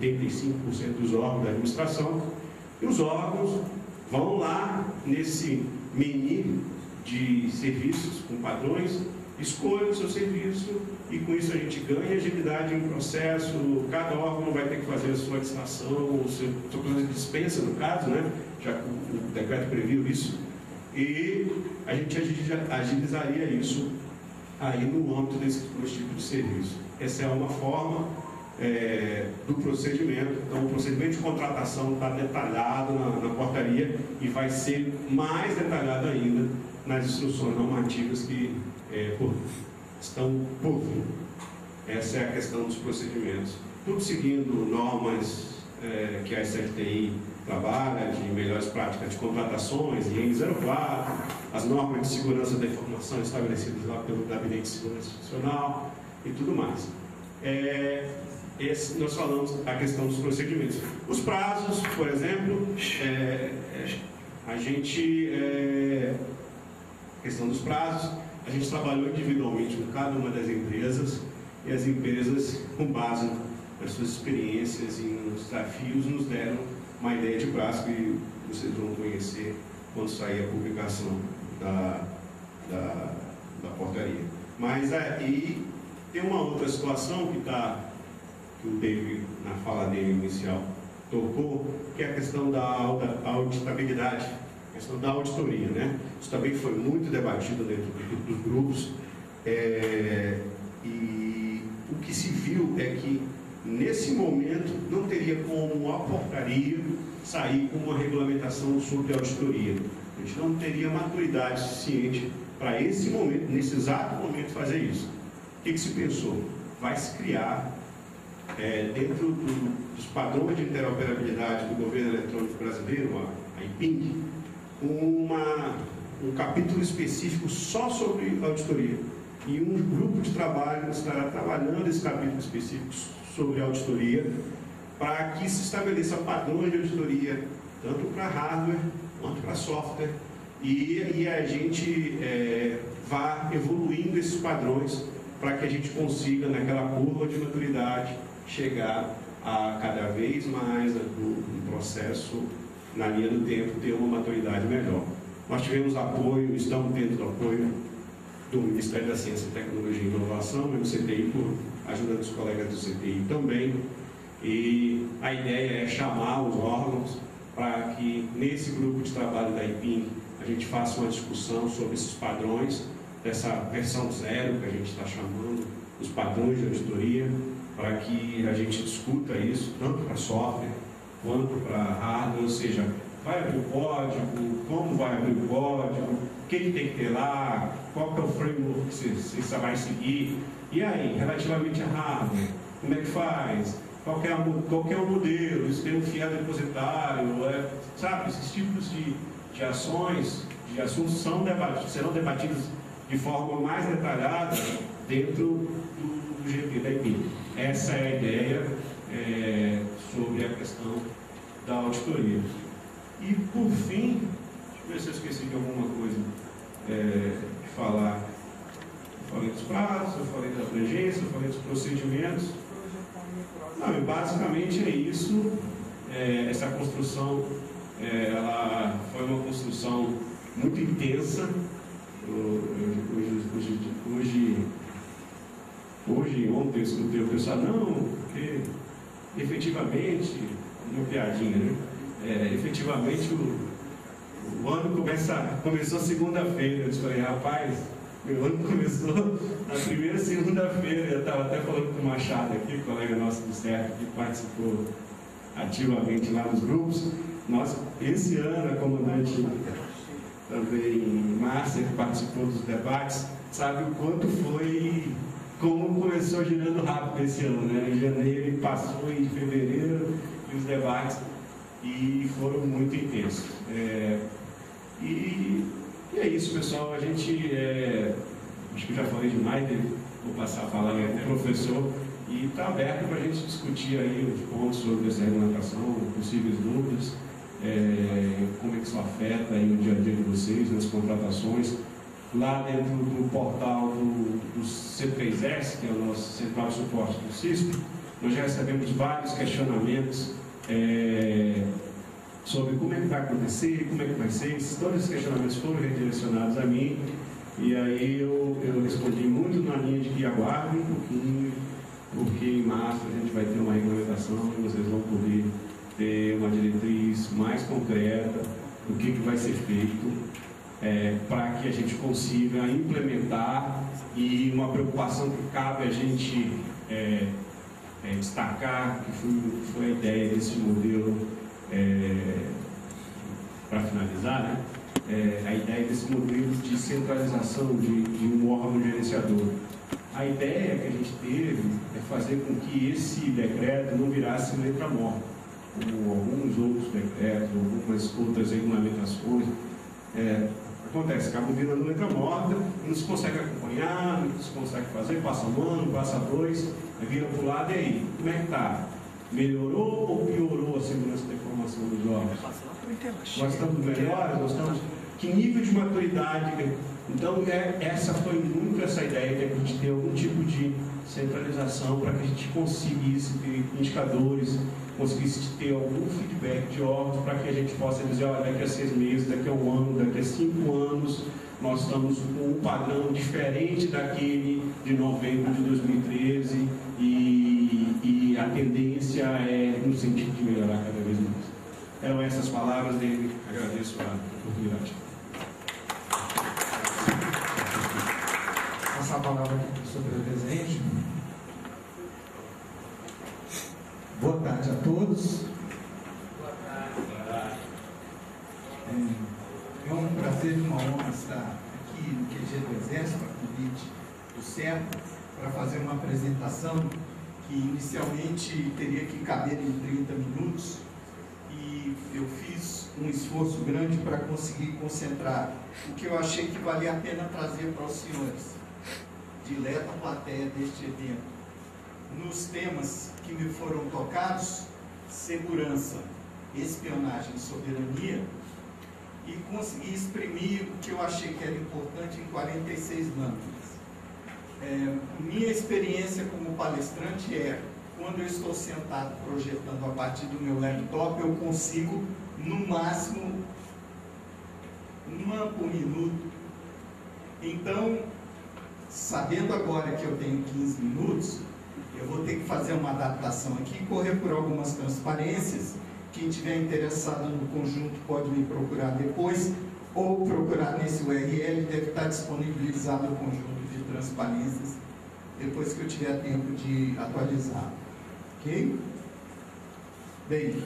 85% dos órgãos da administração, e os órgãos vão lá nesse menu de serviços com padrões escolha o seu serviço e com isso a gente ganha agilidade no processo, cada órgão vai ter que fazer a sua licitação, sua coisa de dispensa no caso, né? Já que o decreto previu isso, e a gente agilizaria isso aí no âmbito desse tipo de serviço. Essa é uma forma do procedimento. Então, o procedimento de contratação está detalhado na portaria e vai ser mais detalhado ainda nas instruções normativas que estão por vir. Essa é a questão dos procedimentos. Tudo seguindo normas que a CTI trabalha, de melhores práticas de contratações, IN 04, as normas de segurança da informação estabelecidas lá pelo Gabinete de Segurança Institucional e tudo mais. Nós falamos a questão dos procedimentos. Os prazos, por exemplo, questão dos prazos, a gente trabalhou individualmente com cada uma das empresas, e as empresas, com base nas suas experiências e nos desafios, nos deram uma ideia de prazo que vocês vão conhecer quando sair a publicação da portaria. Mas aí tem uma outra situação que o David, na fala dele inicial, tocou, que é a questão da auditabilidade, a questão da auditoria, né? Isso também foi muito debatido dentro dos grupos, e o que se viu é que nesse momento não teria como a portaria sair com uma regulamentação sobre auditoria. A gente não teria maturidade suficiente para esse momento, nesse exato momento, fazer isso. O que se pensou? Vai se criar, dentro dos padrões de interoperabilidade do governo eletrônico brasileiro, a IPING, um capítulo específico só sobre auditoria, e um grupo de trabalho estará trabalhando esse capítulo específico sobre auditoria, para que se estabeleça padrões de auditoria, tanto para hardware quanto para software, e a gente vá evoluindo esses padrões para que a gente consiga, naquela curva de maturidade, chegar a cada vez mais no processo, na linha do tempo, ter uma maturidade melhor. Nós tivemos apoio, estamos tendo apoio do Ministério da Ciência, Tecnologia e Inovação, e o CTI, por ajuda dos colegas do CTI também, e a ideia é chamar os órgãos para que, nesse grupo de trabalho da IPING, a gente faça uma discussão sobre esses padrões, dessa versão zero que a gente está chamando, os padrões de auditoria, para que a gente discuta isso, tanto para software quanto para hardware, ou seja, vai abrir o código, como vai abrir o código, o que ele tem que ter lá, qual que é o framework que você vai seguir, e aí, relativamente a hardware, como é que faz, qual que é o modelo, isso tem um fiel depositário, sabe, esses tipos de ações, de assuntos serão debatidos de forma mais detalhada dentro do GT da IPING. Essa é a ideia sobre a questão da auditoria. E, por fim, deixa eu ver se eu esqueci de alguma coisa de falar. Eu falei dos prazos, eu falei da abrangência, eu falei dos procedimentos. Não, e basicamente é isso. Essa construção ela foi uma construção muito intensa. Ontem eu escutei o pessoal, não, porque efetivamente, uma piadinha, né? Efetivamente o ano começou segunda-feira. Eu falei, rapaz, meu ano começou na primeira segunda-feira. Eu estava até falando com o Machado aqui, o colega nosso do SERPRO, que participou ativamente lá nos grupos. Nós, esse ano, a comandante também, Márcia, que participou dos debates, sabe o quanto foi, como começou girando rápido esse ano, né? Em janeiro passou, em fevereiro, e os debates foram muito intensos. E é isso, pessoal. A gente, acho que eu já falei demais, né? Vou passar a palavra para o professor, e está aberto para a gente discutir aí os pontos sobre essa regulamentação, possíveis dúvidas, como é que isso afeta aí o dia a dia de vocês, nas contratações. Lá dentro do portal do C3S, que é o nosso central de suporte do CISL, nós já recebemos vários questionamentos sobre como é que vai acontecer, como é que vai ser. Todos esses questionamentos foram redirecionados a mim, E aí eu respondi muito na linha de que aguardem um pouquinho, porque em março a gente vai ter uma regulamentação e vocês vão poder ter uma diretriz mais concreta do que vai ser feito para que a gente consiga implementar. E uma preocupação que cabe a gente destacar, que foi a ideia desse modelo, para finalizar, né? A ideia desse modelo de centralização de um órgão gerenciador. A ideia que a gente teve é fazer com que esse decreto não virasse letra morta, como alguns outros decretos, algumas outras regulamentações. Acontece, acaba virando letra morta, não se consegue acompanhar, não se consegue fazer, passa um ano, passa dois, vira para o lado e aí, como é que está? Melhorou ou piorou a segurança da informação dos órgãos? Nós estamos melhores, nós estamos... Que nível de maturidade... Então, essa foi muito essa ideia de a gente ter algum tipo de centralização para que a gente conseguisse ter indicadores, conseguisse ter algum feedback de órgãos para que a gente possa dizer, olha, daqui a 6 meses, daqui a 1 ano, daqui a 5 anos, nós estamos com um padrão diferente daquele de novembro de 2013 e a tendência é no sentido de melhorar cada vez mais. Eram essas palavras dele. Agradeço a oportunidade. Passar a palavra aqui para o professor Pedro Rezende. Boa tarde a todos. Boa tarde. Boa tarde. É um prazer e uma honra estar aqui no QG do Exército, a convite do SERPRO, para fazer uma apresentação que inicialmente teria que caber em 30 minutos. Eu fiz um esforço grande para conseguir concentrar o que eu achei que valia a pena trazer para os senhores, dileta plateia deste evento, nos temas que me foram tocados: segurança, espionagem e soberania, e consegui exprimir o que eu achei que era importante em 46 lâminas. Minha experiência como palestrante é: quando eu estou sentado projetando a partir do meu laptop, eu consigo, no máximo, 1 por minuto. Então, sabendo agora que eu tenho 15 minutos, eu vou ter que fazer uma adaptação aqui, correr por algumas transparências. Quem estiver interessado no conjunto pode me procurar depois, ou procurar nesse URL, deve estar disponibilizado o conjunto de transparências, depois que eu tiver tempo de atualizar. Ok? Bem,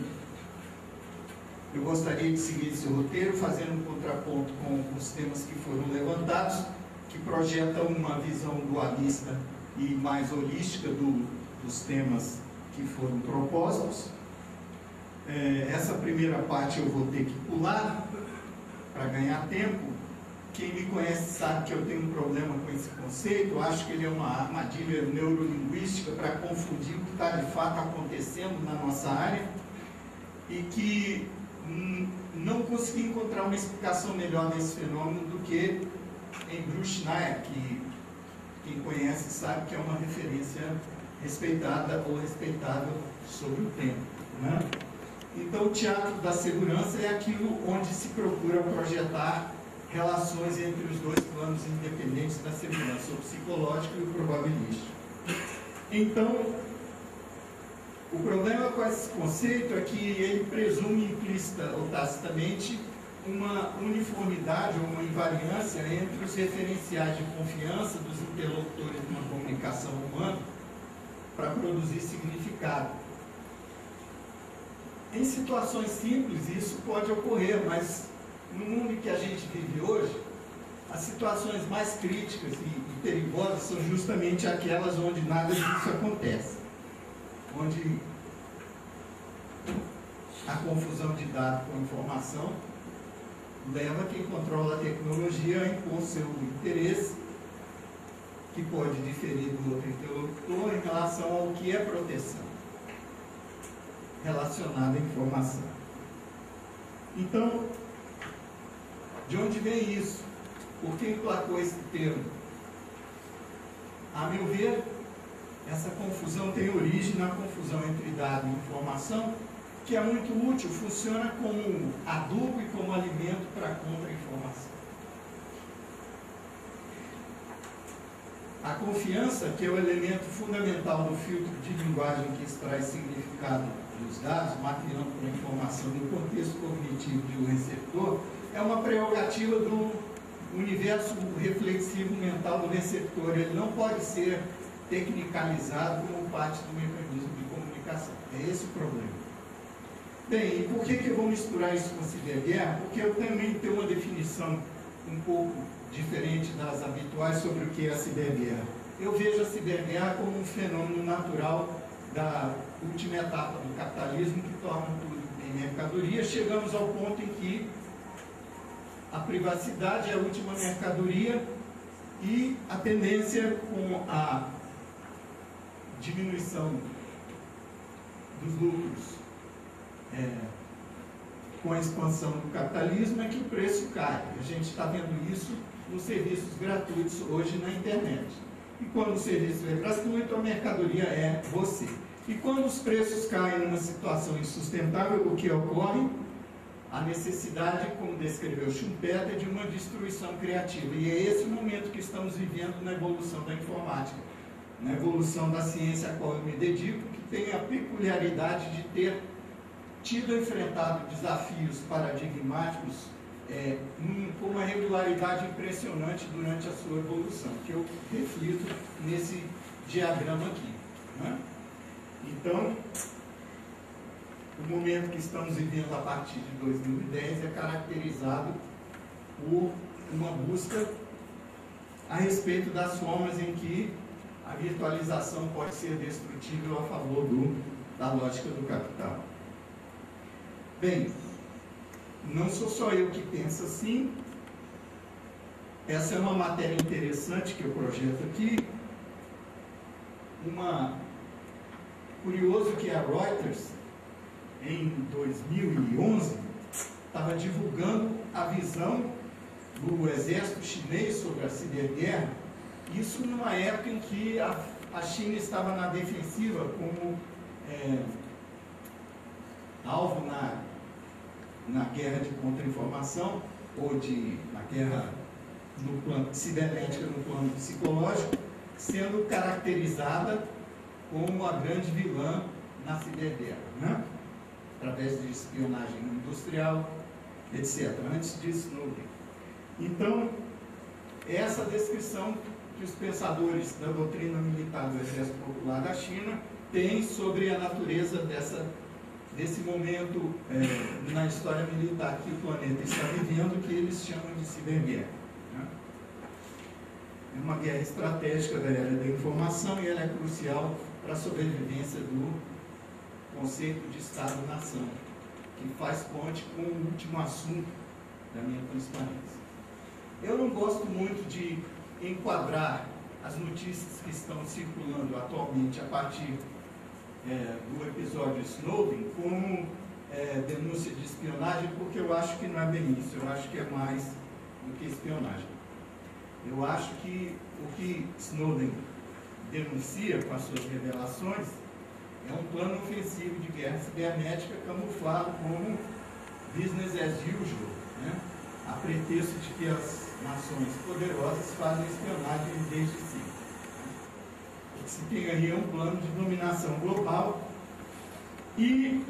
eu gostaria de seguir esse roteiro, fazendo um contraponto com os temas que foram levantados, que projetam uma visão dualista e mais holística dos temas que foram propostos. Essa primeira parte eu vou ter que pular, para ganhar tempo. Quem me conhece sabe que eu tenho um problema com esse conceito. Eu acho que ele é uma armadilha neurolinguística para confundir o que está de fato acontecendo na nossa área, e que não consegui encontrar uma explicação melhor desse fenômeno do que em Bruce Schneier, que quem conhece sabe que é uma referência respeitada ou respeitável sobre o tempo, né? Então, o teatro da segurança é aquilo onde se procura projetar relações entre os dois planos independentes da segurança, o psicológico e o probabilístico. Então, o problema com esse conceito é que ele presume implícita ou tacitamente uma uniformidade ou uma invariância entre os referenciais de confiança dos interlocutores de uma comunicação humana para produzir significado. Em situações simples isso pode ocorrer, mas no mundo em que a gente vive hoje, as situações mais críticas e perigosas são justamente aquelas onde nada disso acontece, onde a confusão de dado com informação leva quem controla a tecnologia a impor seu interesse, que pode diferir do outro interlocutor, em relação ao que é proteção relacionada à informação. Então, de onde vem isso? Por que emplacou esse termo? A meu ver, essa confusão tem origem na confusão entre dado e informação, que é muito útil, funciona como adubo e como alimento para a contra-informação. A confiança, que é o elemento fundamental do filtro de linguagem que extrai significado dos dados, mapeando a informação do contexto cognitivo de um receptor, é uma prerrogativa do universo reflexivo mental do receptor. Ele não pode ser tecnicalizado como parte do mecanismo de comunicação. É esse o problema. Bem, e por que que eu vou misturar isso com ciberguerra? Porque eu também tenho uma definição um pouco diferente das habituais sobre o que é a ciberguerra. Eu vejo a ciberguerra como um fenômeno natural da última etapa do capitalismo, que torna tudo em mercadoria. Chegamos ao ponto em que a privacidade é a última mercadoria e a tendência, com a diminuição dos lucros com a expansão do capitalismo, é que o preço cai. A gente está vendo isso nos serviços gratuitos hoje na internet. E quando o serviço é gratuito, a mercadoria é você. E quando os preços caem numa situação insustentável, o que ocorre? A necessidade, como descreveu Schumpeter, de uma destruição criativa. E é esse o momento que estamos vivendo na evolução da informática, na evolução da ciência a qual eu me dedico, que tem a peculiaridade de ter tido enfrentado desafios paradigmáticos com uma regularidade impressionante durante a sua evolução, que eu reflito nesse diagrama aqui, né? Então, o momento que estamos vivendo a partir de 2010 é caracterizado por uma busca a respeito das formas em que a virtualização pode ser destrutível a favor da lógica do capital. Bem, não sou só eu que penso assim. Essa é uma matéria interessante que eu projeto aqui. Curioso que a Reuters, em 2011, estava divulgando a visão do exército chinês sobre a ciberguerra. Isso numa época em que a China estava na defensiva como alvo na guerra de contra-informação, ou na guerra no plano cibernética, no plano psicológico, sendo caracterizada como a grande vilã na ciberguerra, né? Através de espionagem industrial, etc. Antes de Snowden. Então, essa descrição que os pensadores da doutrina militar do Exército Popular da China têm sobre a natureza desse momento na história militar que o planeta está vivendo, que eles chamam de ciberguerra, né? É uma guerra estratégica da era da informação e ela é crucial para a sobrevivência do conceito de Estado-nação, que faz ponte com o último assunto da minha transparência. Eu não gosto muito de enquadrar as notícias que estão circulando atualmente a partir do episódio Snowden como denúncia de espionagem, porque eu acho que não é bem isso. Eu acho que é mais do que espionagem. Eu acho que o que Snowden denuncia com as suas revelações é um plano ofensivo de guerra cibernética camuflado como business as usual, né? A pretexto de que as nações poderosas fazem espionagem desde si. O que se tem aí é um plano de dominação global e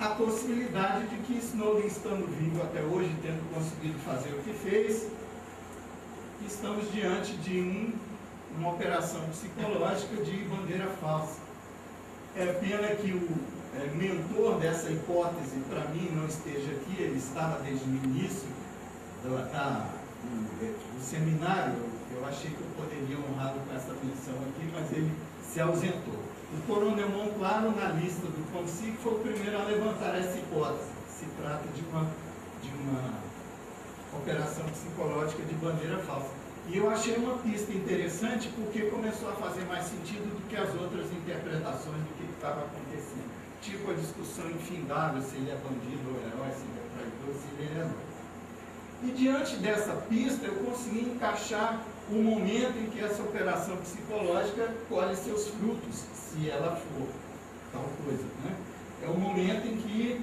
a possibilidade de que Snowden, estando vivo até hoje, tendo conseguido fazer o que fez, estamos diante de uma operação psicológica de bandeira falsa. É pena que o mentor dessa hipótese, para mim, não esteja aqui. Ele estava desde o início do seminário. Eu achei que eu poderia honrá-lo com essa menção aqui, mas ele se ausentou. O coronel Monclaro, na lista do CONSIC, foi o primeiro a levantar essa hipótese. Se trata de uma operação psicológica de bandeira falsa. E eu achei uma pista interessante porque começou a fazer mais sentido do que as outras interpretações do que estava acontecendo. Tipo a discussão infindável se ele é bandido ou herói, se ele é traidor, se ele é herói. E diante dessa pista eu consegui encaixar o momento em que essa operação psicológica colhe seus frutos, se ela for tal coisa, né? É o momento em que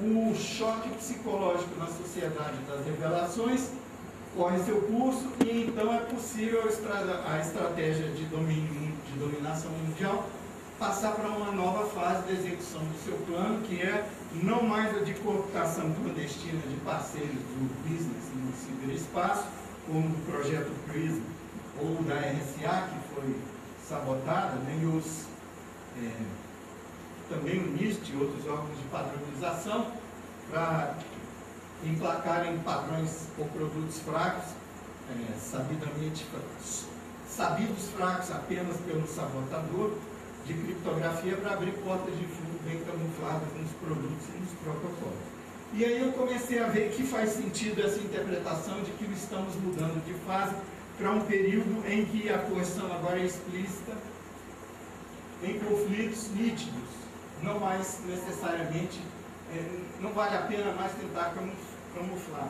o choque psicológico na sociedade das revelações corre seu curso, e então é possível a estratégia de dominação mundial passar para uma nova fase de execução do seu plano, que é não mais a de cooptação clandestina de parceiros do business no ciberespaço, como do projeto PRISM ou da RSA, que foi sabotada, né, e os, também o NIST e outros órgãos de padronização, para emplacarem padrões ou produtos fracos, sabidos fracos apenas pelo sabotador, de criptografia, para abrir portas de fundo bem camufladas nos produtos e nos protocolos. E aí eu comecei a ver que faz sentido essa interpretação de que estamos mudando de fase para um período em que a coerção agora é explícita em conflitos nítidos, não mais necessariamente, não vale a pena mais tentar camuflar.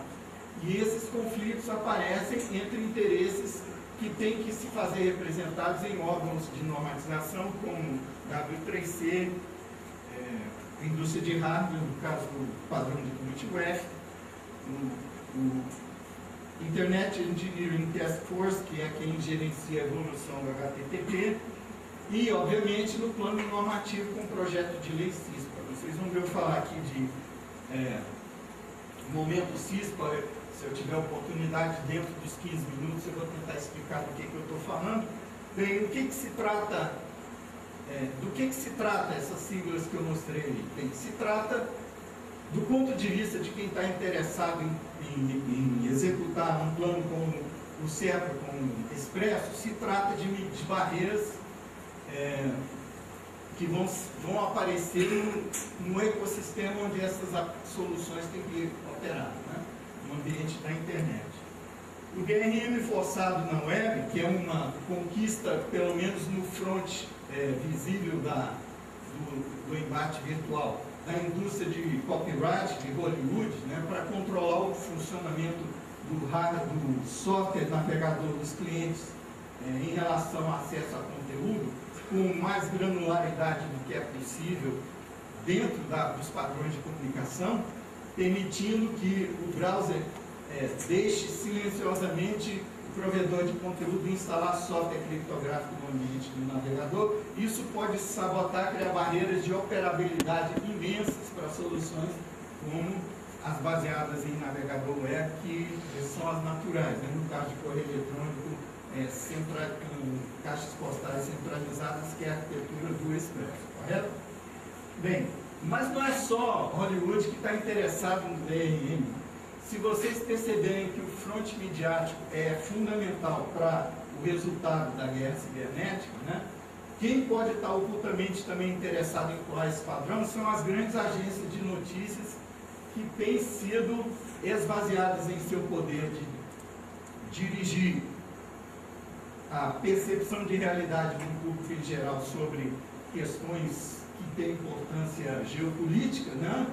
E esses conflitos aparecem entre interesses que têm que se fazer representados em órgãos de normatização, como W3C, indústria de hardware, no caso do padrão de Comit-Wef, o Internet Engineering Task Force, que é quem gerencia a evolução do HTTP, e, obviamente, no plano normativo com o projeto de lei CISPA. Vocês vão ver eu falar aqui de momento CISPA. Se eu tiver oportunidade, dentro dos 15 minutos, eu vou tentar explicar do que eu estou falando. Bem, o que se trata, do que se trata essas siglas que eu mostrei ali? Bem, se trata, do ponto de vista de quem está interessado em executar um plano como o SERPRO, como o Expresso, se trata de barreiras que vão aparecer no ecossistema onde essas soluções têm que operar, né? No ambiente da internet. O DRM forçado na web, que é uma conquista, pelo menos no front visível do embate virtual, da indústria de copyright de Hollywood, né, para controlar o funcionamento do software navegador dos clientes em relação ao acesso a conteúdo, com mais granularidade do que é possível dentro dos padrões de comunicação, permitindo que o browser deixe silenciosamente o provedor de conteúdo instalar software criptográfico no ambiente do navegador. Isso pode sabotar, criar barreiras de operabilidade imensas para soluções como as baseadas em navegador web, que são as naturais, né? No caso de correio eletrônico, caixas postais centralizadas, que é a arquitetura do Expresso, correto? Bem, mas não é só Hollywood que está interessado no DRM. Se vocês perceberem que o front midiático é fundamental para o resultado da guerra cibernética, né? Quem pode estar ocultamente também interessado em pular esse padrão são as grandes agências de notícias que têm sido esvaziadas em seu poder de dirigir a percepção de realidade do público em geral sobre questões que tem importância geopolítica, né?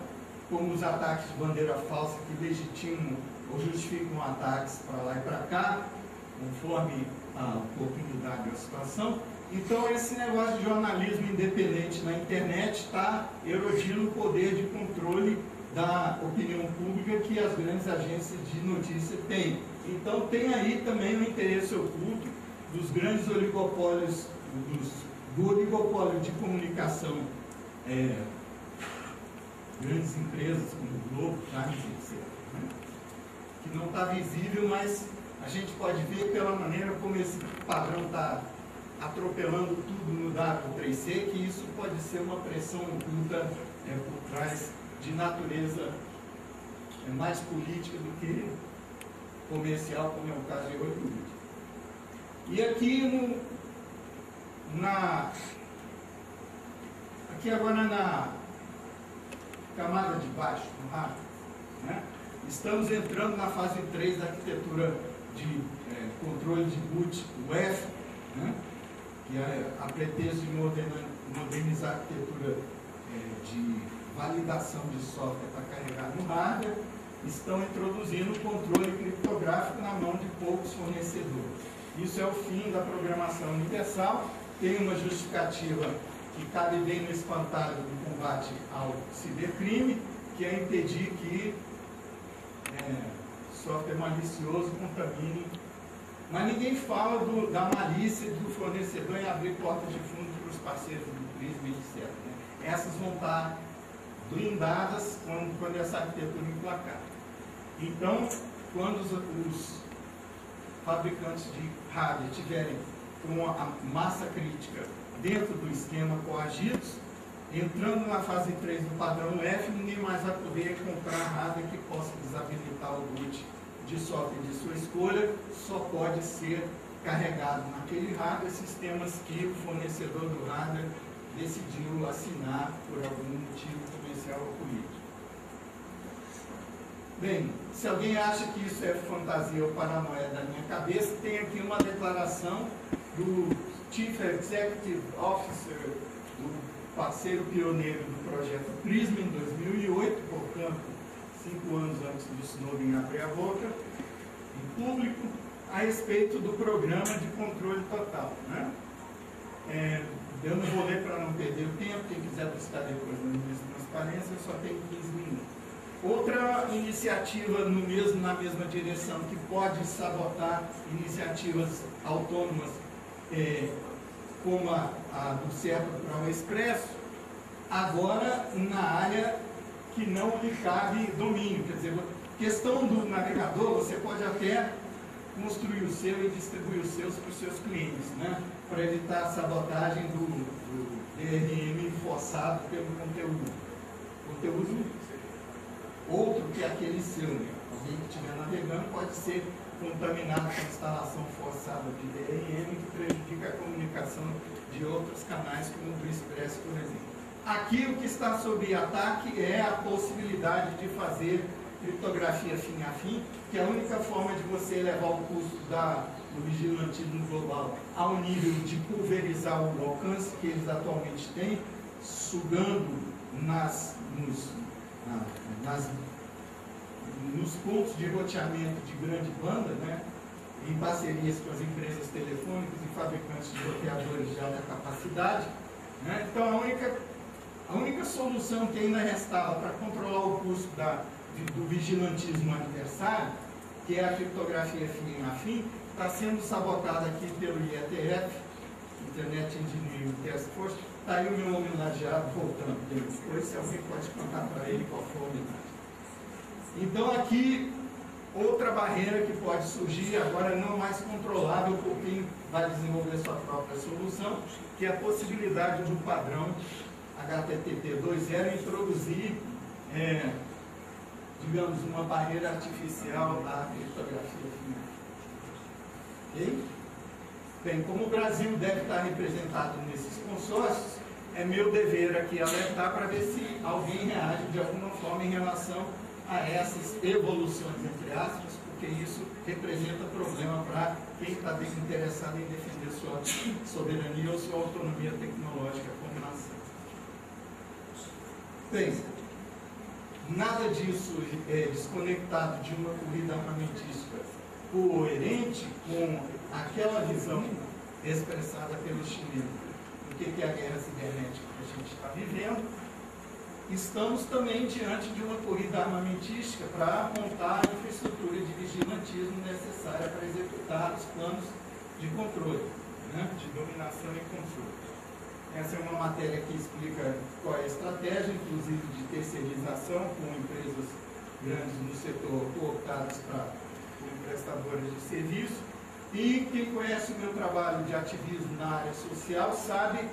Como os ataques de bandeira falsa que legitimam ou justificam ataques para lá e para cá, conforme a oportunidade ou a situação. Então, esse negócio de jornalismo independente na internet está erodindo o poder de controle da opinião pública que as grandes agências de notícia têm. Então, tem aí também o interesse oculto dos grandes oligopólios, do oligopólio de comunicação, grandes empresas como o Globo, Tiny, etc., né? Que não está visível, mas a gente pode ver pela maneira como esse padrão está atropelando tudo no W3C, que isso pode ser uma pressão oculta por trás, de natureza mais política do que comercial, como é o caso de Hollywood. E aqui agora na camada de baixo, no hardware, né? Estamos entrando na fase 3 da arquitetura de controle de boot, o F, né? Que é a pretexto de modernizar a arquitetura de validação de software para carregar no hardware, estão introduzindo o controle criptográfico na mão de poucos fornecedores. Isso é o fim da programação universal. Tem uma justificativa que cabe bem no espantalho do combate ao cibercrime, que é impedir que software malicioso contamine. Mas ninguém fala da malícia do fornecedor em abrir portas de fundo para os parceiros do turismo, etc. Né? Essas vão estar blindadas quando essa arquitetura emplacar. Então, quando os fabricantes de hardware tiverem com a massa crítica dentro do esquema corrigidos, entrando na fase 3 do padrão F, ninguém mais vai poder comprar hardware que possa desabilitar o boot de software de sua escolha. Só pode ser carregado naquele hardware sistemas que o fornecedor do hardware decidiu assinar por algum motivo comercial ou político. Bem, se alguém acha que isso é fantasia ou paranoia da minha cabeça, tem aqui uma declaração do Chief Executive Officer, do parceiro pioneiro do projeto PRISM em 2008, portanto, 5 anos antes do Snowden abrir a boca, em público, a respeito do programa de controle total. Né? Eu não vou ler para não perder o tempo, quem quiser buscar depois na minha transparência, eu só tenho 15 minutos. Outra iniciativa na mesma direção que pode sabotar iniciativas autônomas, como a do SERPRO para o Expresso, agora na área que não lhe cabe domínio. Quer dizer, questão do navegador, você pode até construir o seu e distribuir os seus para os seus clientes, né? Para evitar a sabotagem do DRM forçado pelo conteúdo. Outro que é aquele seu, né? Alguém que estiver navegando pode ser contaminado com a instalação forçada de DRM, que prejudica a comunicação de outros canais, como o do Expresso, por exemplo. Aqui o que está sob ataque é a possibilidade de fazer criptografia fim a fim, que é a única forma de você elevar o custo do vigilantismo global ao nível de pulverizar o alcance que eles atualmente têm, sugando nos pontos de roteamento de grande banda, né, em parcerias com as empresas telefônicas e fabricantes de roteadores de alta capacidade. Né? Então, a única solução que ainda restava para controlar o custo do vigilantismo adversário, que é a criptografia fim a fim, está sendo sabotada aqui pelo IETF, Internet Engineering Task Force. Está aí o meu homenageado voltando depois, se alguém pode contar para ele qual foi a homenagem. Então aqui, outra barreira que pode surgir, agora não mais controlável por quem vai desenvolver sua própria solução, que é a possibilidade de um padrão HTTP 2.0 introduzir, digamos, uma barreira artificial à criptografia final. Ok? Bem, como o Brasil deve estar representado nesses consórcios, é meu dever aqui alertar para ver se alguém reage de alguma forma em relação a essas evoluções, entre aspas, porque isso representa problema para quem está desinteressado em defender sua soberania ou sua autonomia tecnológica como nação. Bem, nada disso é desconectado de uma corrida armamentística coerente com aquela visão expressada pelo chinês do que é a guerra cibernética que a gente está vivendo. Estamos também diante de uma corrida armamentística para montar a infraestrutura de vigilantismo necessária para executar os planos de controle, né? De dominação e controle. Essa é uma matéria que explica qual é a estratégia, inclusive de terceirização, com empresas grandes no setor cooptadas para prestadores de serviço. E quem conhece o meu trabalho de ativismo na área social sabe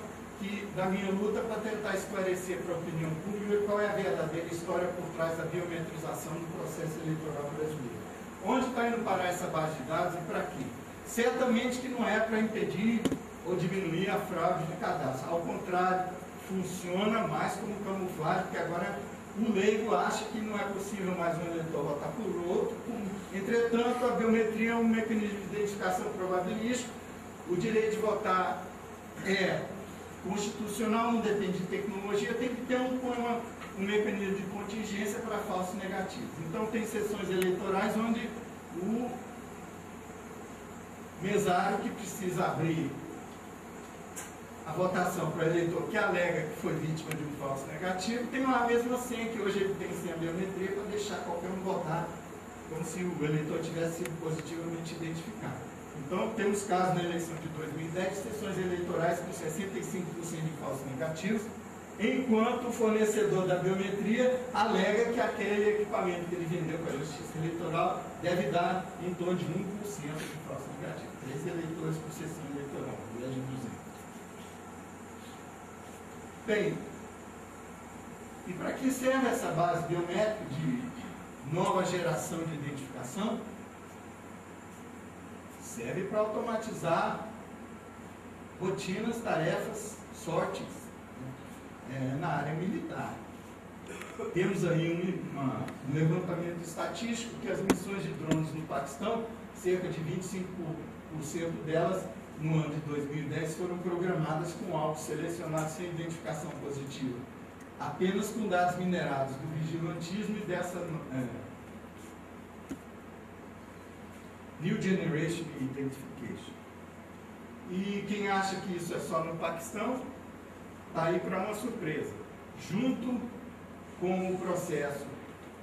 da minha luta para tentar esclarecer para a opinião pública qual é a verdadeira história por trás da biometrização do processo eleitoral brasileiro. Onde está indo parar essa base de dados e para quê? Certamente que não é para impedir ou diminuir a fraude de cadastro. Ao contrário, funciona mais como camuflagem, porque agora o leigo acha que não é possível mais um eleitor votar por outro. Entretanto, a biometria é um mecanismo de identificação probabilístico. O direito de votar é constitucional, não depende de tecnologia, tem que ter um mecanismo de contingência para falsos negativos. Então, tem sessões eleitorais onde o mesário que precisa abrir a votação para o eleitor que alega que foi vítima de um falso negativo tem lá a mesma senha, que hoje ele tem senha biometria para deixar qualquer um votar como se o eleitor tivesse sido positivamente identificado. Então, temos casos na eleição de 2010 de sessões eleitorais com 65% de falsos negativos, enquanto o fornecedor da biometria alega que aquele equipamento que ele vendeu para a Justiça Eleitoral deve dar em torno de 1% de falsos negativos. 3 eleitores por sessão eleitoral, média de 200. Bem, e para que serve essa base biométrica de nova geração de identificação? Serve para automatizar rotinas, tarefas, sortes na área militar. Temos aí um levantamento estatístico que as missões de drones no Paquistão, cerca de 25% delas no ano de 2010 foram programadas com alvos selecionados sem identificação positiva, apenas com dados minerados do vigilantismo e dessa New Generation Identification. E quem acha que isso é só no Paquistão, está aí para uma surpresa. Junto com o processo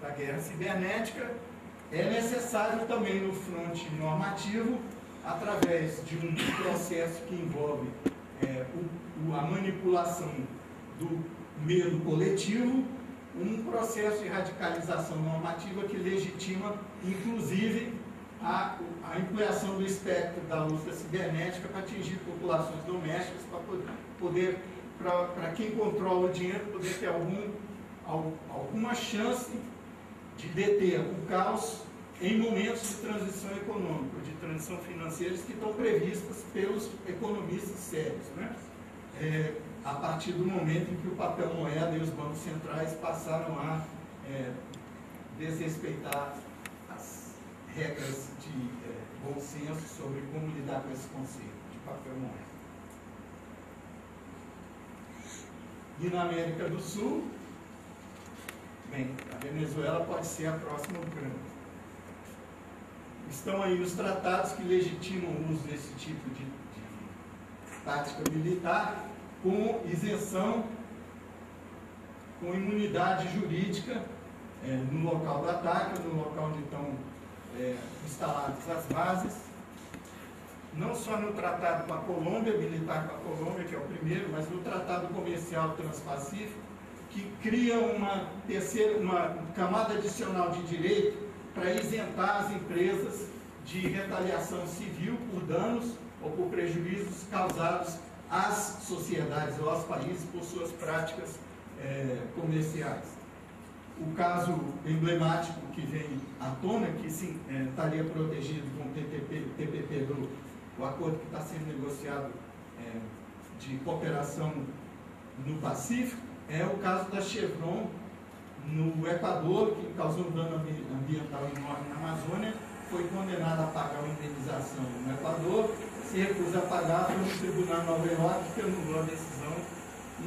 da guerra cibernética, é necessário também no fronte normativo, através de um processo que envolve a manipulação do medo coletivo, um processo de radicalização normativa que legitima, inclusive, a ampliação do espectro da luta cibernética para atingir populações domésticas, para poder, para quem controla o dinheiro, poder ter alguma chance de deter o caos em momentos de transição econômica, de transição financeira, que estão previstas pelos economistas sérios, né? A partir do momento em que o papel moeda e os bancos centrais passaram a desrespeitar as regras de bom senso sobre como lidar com esse conceito de papel moeda. E na América do Sul, bem, a Venezuela pode ser a próxima Ucrânia. Estão aí os tratados que legitimam o uso desse tipo de tática militar com isenção, com imunidade jurídica no local do ataque, no local onde estão instaladas as bases. Não só no tratado com a Colômbia, militar com a Colômbia, que é o primeiro, mas no tratado comercial transpacífico, que cria uma camada adicional de direito para isentar as empresas de retaliação civil por danos ou por prejuízos causados às sociedades ou aos países por suas práticas comerciais. O caso emblemático que vem à tona, que sim, estaria protegido com o TPP, o acordo que está sendo negociado de cooperação no Pacífico, é o caso da Chevron no Equador, que causou dano ambiental enorme na Amazônia, foi condenado a pagar uma indenização no Equador, se recusa a pagar pelo Tribunal de Nova York, que anulou a decisão.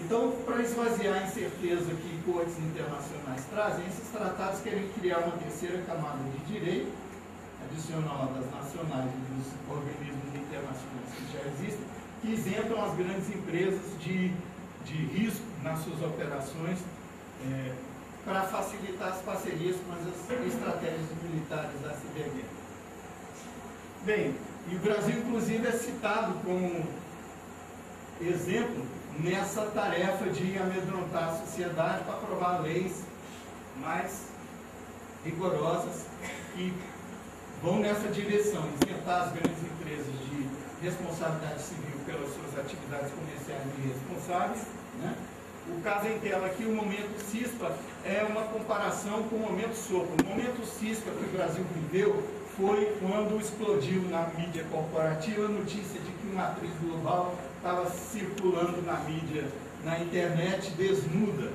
Então, para esvaziar a incerteza que cortes internacionais trazem, esses tratados querem criar uma terceira camada de direito, adicional das nacionais e dos organismos internacionais que já existem, que isentam as grandes empresas de risco nas suas operações, para facilitar as parcerias com as estratégias militares da CISL. Bem, e o Brasil, inclusive, é citado como exemplo nessa tarefa de amedrontar a sociedade para aprovar leis mais rigorosas que vão nessa direção, isentar as grandes empresas de responsabilidade civil pelas suas atividades comerciais irresponsáveis, né? O caso em tela aqui, o momento CISPA, é uma comparação com o momento SOPA. O momento CISPA que o Brasil viveu foi quando explodiu na mídia corporativa a notícia de que uma atriz global estava circulando na mídia, na internet, desnuda,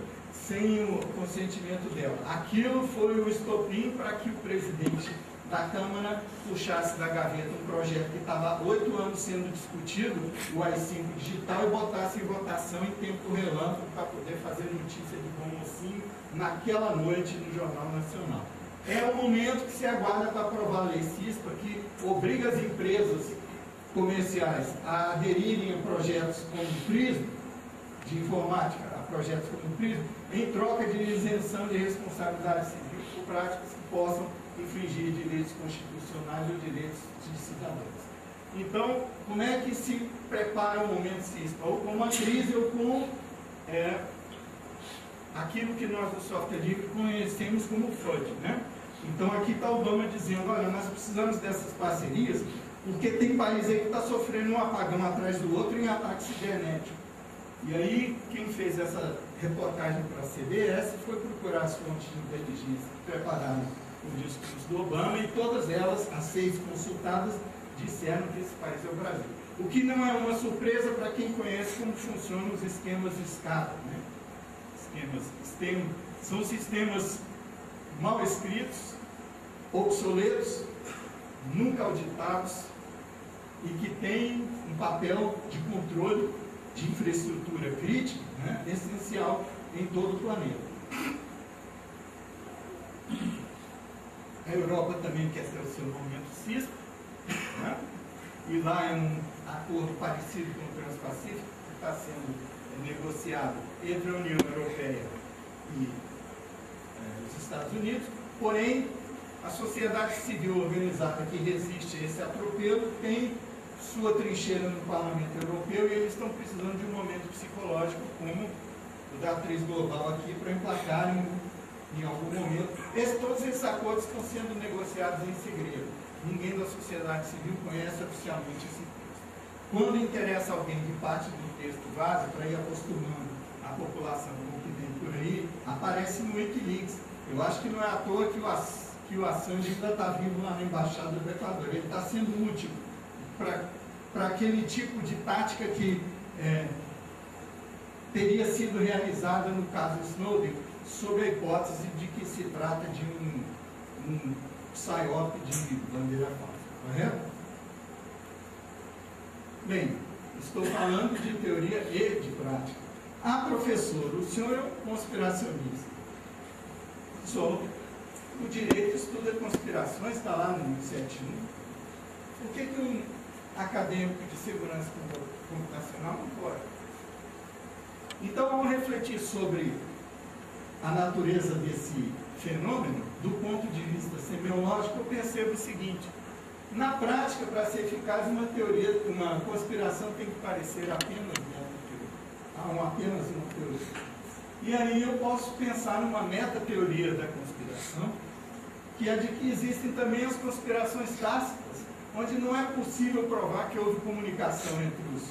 sem o consentimento dela. Aquilo foi o estopim para que o presidente da Câmara puxasse da gaveta um projeto que estava há 8 anos sendo discutido, o AI-5 digital, e botasse em votação em tempo relâmpago para poder fazer notícia de bom mocinho naquela noite no Jornal Nacional. É o momento que se aguarda para aprovar a lei CISPA, que obriga as empresas comerciais a aderirem a projetos como o Prisma de informática, a projetos como o Prisma, em troca de isenção de responsabilidade civil por práticas que possam infringir direitos constitucionais ou direitos de cidadãos. Então, como é que se prepara o momento CISL? Ou com uma crise ou com aquilo que nós do software livre conhecemos como FUD, né? Então, aqui está o Obama dizendo, olha, nós precisamos dessas parcerias porque tem país aí que está sofrendo um apagão atrás do outro em ataque cibernético. E aí, quem fez essa reportagem para a CBS foi procurar as fontes de inteligência que prepararam o discurso do Obama e todas elas, as 6 consultadas, disseram que esse país é o Brasil. O que não é uma surpresa para quem conhece como funcionam os esquemas de escada, né? São sistemas mal escritos, obsoletos, nunca auditados e que têm um papel de controle de infraestrutura crítica, né, essencial em todo o planeta. A Europa também quer ser o seu momento CISL, né, e lá é um acordo parecido com o Transpacífico que está sendo negociado entre a União Europeia e os Estados Unidos, porém a sociedade civil organizada que resiste a esse atropelo tem sua trincheira no Parlamento Europeu e eles estão precisando de um momento psicológico como o da atriz global aqui para emplacarem em algum momento. Todos esses acordos estão sendo negociados em segredo. Ninguém da sociedade civil conhece oficialmente esse texto. Quando interessa alguém que parte do texto vaza para ir acostumando a população com o que vem por aí, aparece no Wikileaks. Eu acho que não é à toa que o Assange ainda está vivo lá na Embaixada do Equador. Ele está sendo útil para aquele tipo de tática que teria sido realizada no caso Snowden, sob a hipótese de que se trata de um psyop de bandeira falsa, correto? Bem, estou falando de teoria e de prática. Ah, professor, o senhor é um conspiracionista. Sou. O direito estuda conspirações, está lá no 171. Por que um acadêmico de segurança computacional não pode? Então, vamos refletir sobre a natureza desse fenômeno. Do ponto de vista semiológico, eu percebo o seguinte. Na prática, para ser eficaz, uma teoria, uma conspiração tem que parecer apenas uma teoria. E aí eu posso pensar numa meta-teoria da conspiração, que é de que existem também as conspirações tácitas, onde não é possível provar que houve comunicação entre os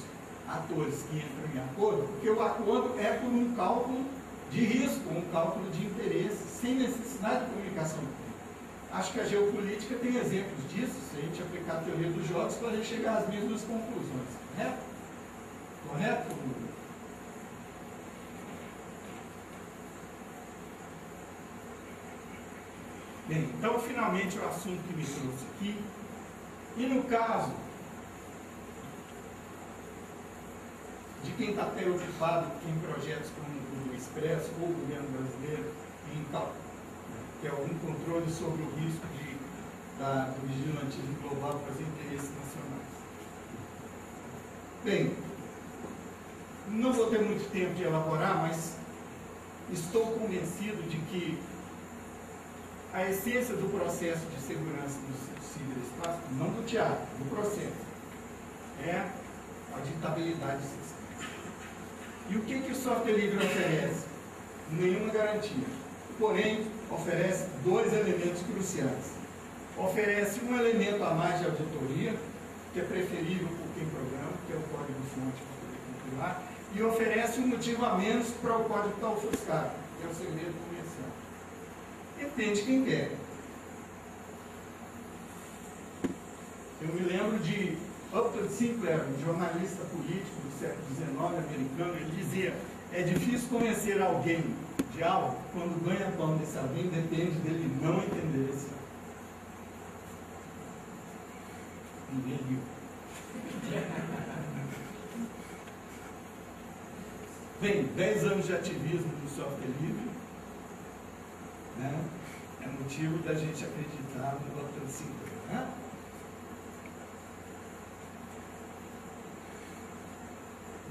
atores que entram em acordo, porque o acordo é por um cálculo de risco, um cálculo de interesse, sem necessidade de comunicação pública. Acho que a geopolítica tem exemplos disso, se a gente aplicar a teoria dos jogos, para a gente chegar às mesmas conclusões, correto? Correto? Bem, então finalmente o assunto que me trouxe aqui. E no caso de quem está preocupado em projetos como o Expresso ou o governo brasileiro, em tal, que é um controle sobre o risco do vigilantismo global para os interesses nacionais. Bem, não vou ter muito tempo de elaborar, mas estou convencido de que a essência do processo de segurança do ciberespaço, não do teatro, do processo, é a ditabilidade do sistema. E o que o software livre oferece? Nenhuma garantia. Porém, oferece 2 elementos cruciais. Oferece um elemento a mais de auditoria, que é preferível por quem programa, que é o código-fonte para poder compilar, e oferece um motivo a menos para o código estar ofuscado, que é o segredo comercial. Depende quem quer. Eu me lembro de Upton Sinclair, um jornalista político do século XIX americano, ele dizia, é difícil conhecer alguém de algo quando ganha pão desse alguém, depende dele não entender esse algo. Ninguém viu. Bem, 10 anos de ativismo no software livre, né? É motivo da gente acreditar no Dr. Sinclair, né?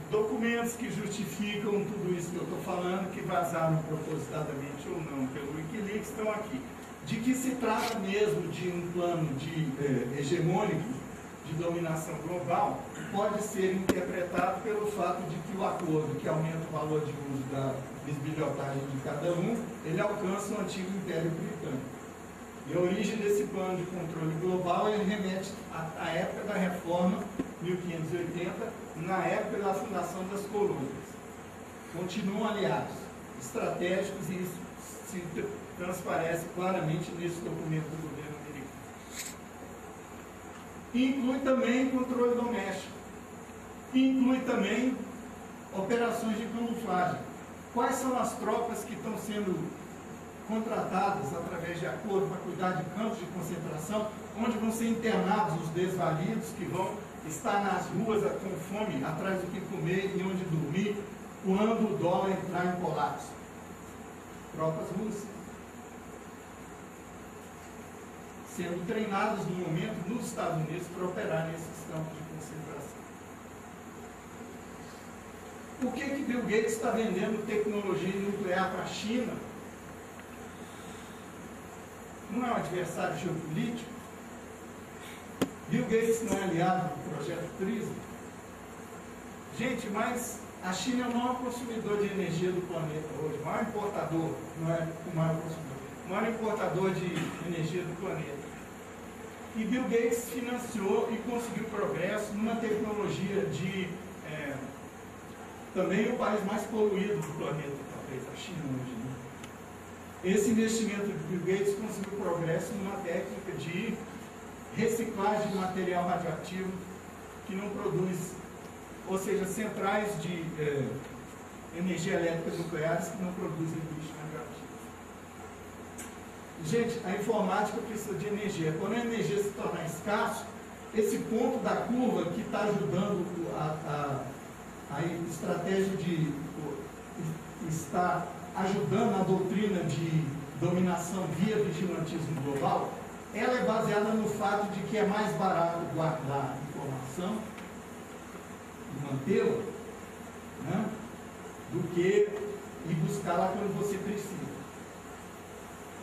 Documentos que justificam tudo isso que eu estou falando, que vazaram propositadamente ou não pelo Wikileaks, estão aqui. de que se trata mesmo de um plano hegemônico de dominação global, pode ser interpretado pelo fato de que o acordo que aumenta o valor de uso da bisbilhotagem de cada um, ele alcança o antigo Império Britânico. E a origem desse plano de controle global, ele remete à época da Reforma, 1580, na época da fundação das colônias. Continuam aliados estratégicos e isso se transparece claramente nesse documento do governo americano. Inclui também controle doméstico. Inclui também operações de camuflagem. Quais são as tropas que estão sendo contratadas através de acordo para cuidar de campos de concentração, onde vão ser internados os desvalidos que vão estar nas ruas com fome, atrás do que comer e onde dormir, quando o dólar entrar em colapso. Tropas russas. Sendo treinadas no momento nos Estados Unidos para operar nesses campos de concentração. Por que que Bill Gates está vendendo tecnologia nuclear para a China? Não é um adversário geopolítico? Bill Gates não é aliado do projeto Prisma? Gente, mas a China é o maior consumidor de energia do planeta hoje, o maior importador, não é o maior consumidor, o maior importador de energia do planeta. E Bill Gates financiou e conseguiu progresso numa tecnologia de... também o país mais poluído do planeta, talvez, a China hoje, né? Esse investimento de Bill Gates conseguiu progresso numa técnica de reciclagem de material radioativo que não produz, ou seja, centrais de energia elétrica nucleares que não produzem lixo radioativo. Gente, a informática precisa de energia. Quando a energia se tornar escassa, esse ponto da curva que está ajudando a estratégia de estar ajudando a doutrina de dominação via vigilantismo global, ela é baseada no fato de que é mais barato guardar informação e mantê-la, né, do que ir buscá-la quando você precisa.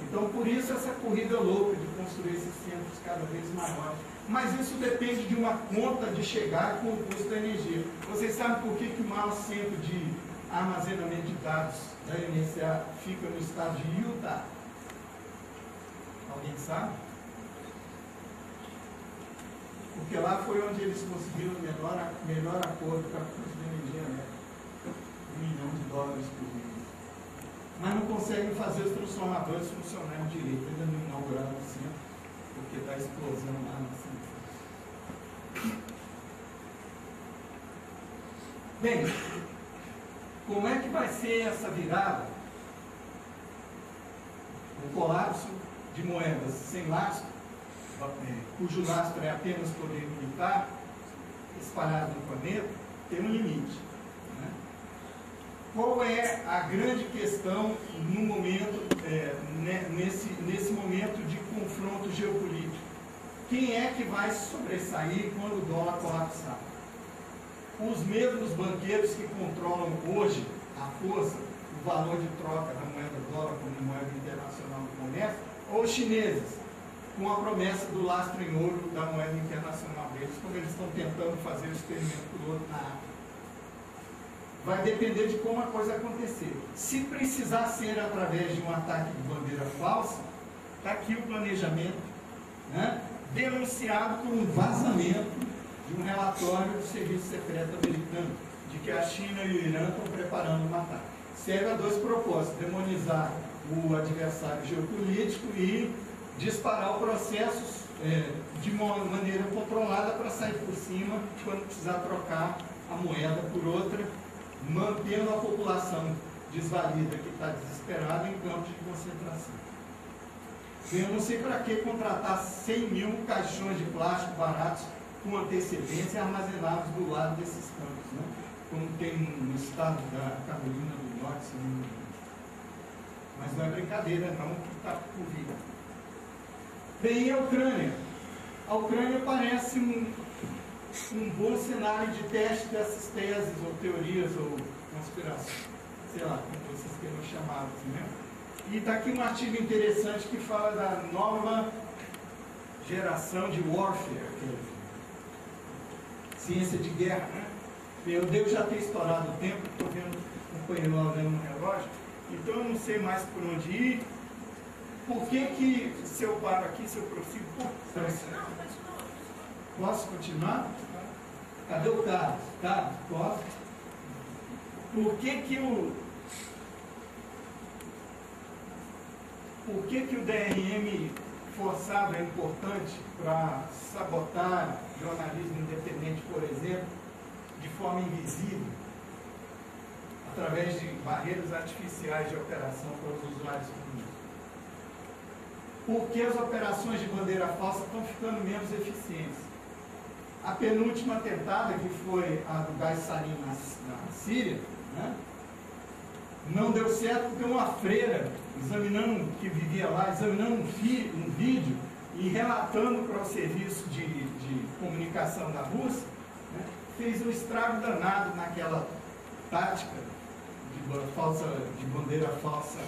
Então, por isso, essa corrida louca de construir esses centros cada vez maiores. Mas isso depende de uma conta de chegar com o custo da energia. Vocês sabem por que que o maior centro de armazenamento de dados da NSA fica no estado de Utah? Alguém sabe? Porque lá foi onde eles conseguiram o melhor acordo para a custo da energia elétrica. $1 milhão por mês. Mas não conseguem fazer os transformadores funcionarem direito. Ainda não inauguraram o centro, porque está explosão lá no centro. Bem, como é que vai ser essa virada? O colapso de moedas sem lastro, cujo lastro é apenas poder militar, espalhado no planeta, tem um limite. Qual é a grande questão no momento, nesse momento de confronto geopolítico? Quem é que vai sobressair quando o dólar colapsar? Os mesmos banqueiros que controlam hoje a força, o valor de troca da moeda dólar como moeda internacional do comércio, ou os chineses, com a promessa do lastro em ouro da moeda internacional deles, como eles estão tentando fazer o experimento piloto na África? Vai depender de como a coisa acontecer. Se precisar ser através de um ataque de bandeira falsa, está aqui o planejamento, né, denunciado por um vazamento de um relatório do Serviço Secreto Americano, de que a China e o Irã estão preparando um ataque. Serve a dois propósitos: demonizar o adversário geopolítico e disparar o processo de uma maneira controlada para sair por cima quando precisar trocar a moeda por outra, mantendo a população desvalida que está desesperada em campos de concentração. Eu não sei para que contratar 100 mil caixões de plástico baratos com antecedência armazenados do lado desses campos, né? Como tem no estado da Carolina do Norte, se não me engano. Mas não é brincadeira, não, que está por vir. Bem, e a Ucrânia? A Ucrânia parece um bom cenário de teste dessas teses, ou teorias, ou conspirações, sei lá, como vocês queiram chamar, né? E está aqui um artigo interessante que fala da nova geração de warfare, ciência de guerra, né? Meu Deus, já tem estourado o tempo, estou vendo um companheiro olhando no relógio, então eu não sei mais por onde ir. Por que que, se eu paro aqui, se eu prossigo, posso continuar? Cadê o Carlos? Carlos, posso? Por que que o DRM forçado é importante para sabotar jornalismo independente, por exemplo, de forma invisível, através de barreiras artificiais de operação para os usuários públicos? Porque as operações de bandeira falsa estão ficando menos eficientes. A penúltima atentado, que foi a do gás sarin na Síria, né? Não deu certo porque uma freira, que vivia lá, examinando um vídeo e relatando para o serviço de comunicação da Rússia, né, fez um estrago danado naquela tática de bandeira falsa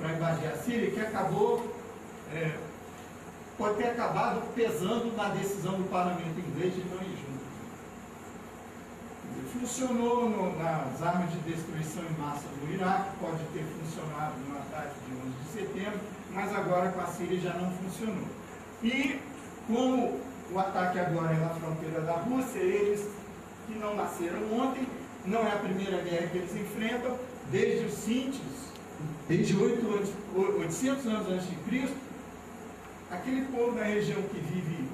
para invadir a Síria, que acabou, pode ter acabado pesando na decisão do parlamento inglês de não ir junto. Funcionou nas armas de destruição em massa do Iraque, pode ter funcionado no ataque de 11 de setembro, mas agora com a Síria já não funcionou. E como o ataque agora é na fronteira da Rússia, eles que não nasceram ontem, não é a primeira guerra que eles enfrentam, desde os Sintes, desde 800 anos antes de Cristo, aquele povo da região que vive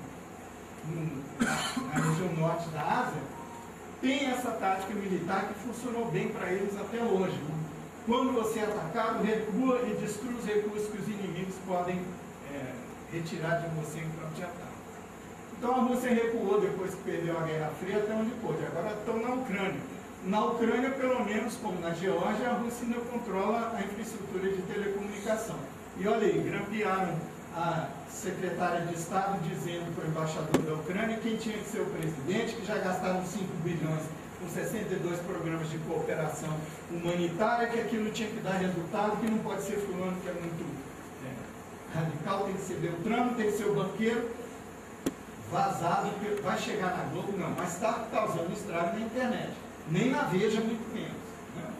na região norte da Ásia, tem essa tática militar que funcionou bem para eles até hoje. Quando você é atacado, recua e destrua os recursos que os inimigos podem retirar de você enquanto te atacam. Então a Rússia recuou depois que perdeu a Guerra Fria até onde pôde. Agora estão na Ucrânia. Na Ucrânia, pelo menos como na Geórgia, a Rússia ainda controla a infraestrutura de telecomunicação. E olha aí, grampearam a secretária de Estado dizendo para o embaixador da Ucrânia quem tinha que ser o presidente, que já gastaram 5 bilhões com 62 programas de cooperação humanitária, que aquilo tinha que dar resultado, que não pode ser fulano que é muito radical, tem que ser Beltrano, tem que ser o banqueiro, vazado, vai chegar na Globo, não, mas está causando estrago na internet, nem na Veja, muito menos, né?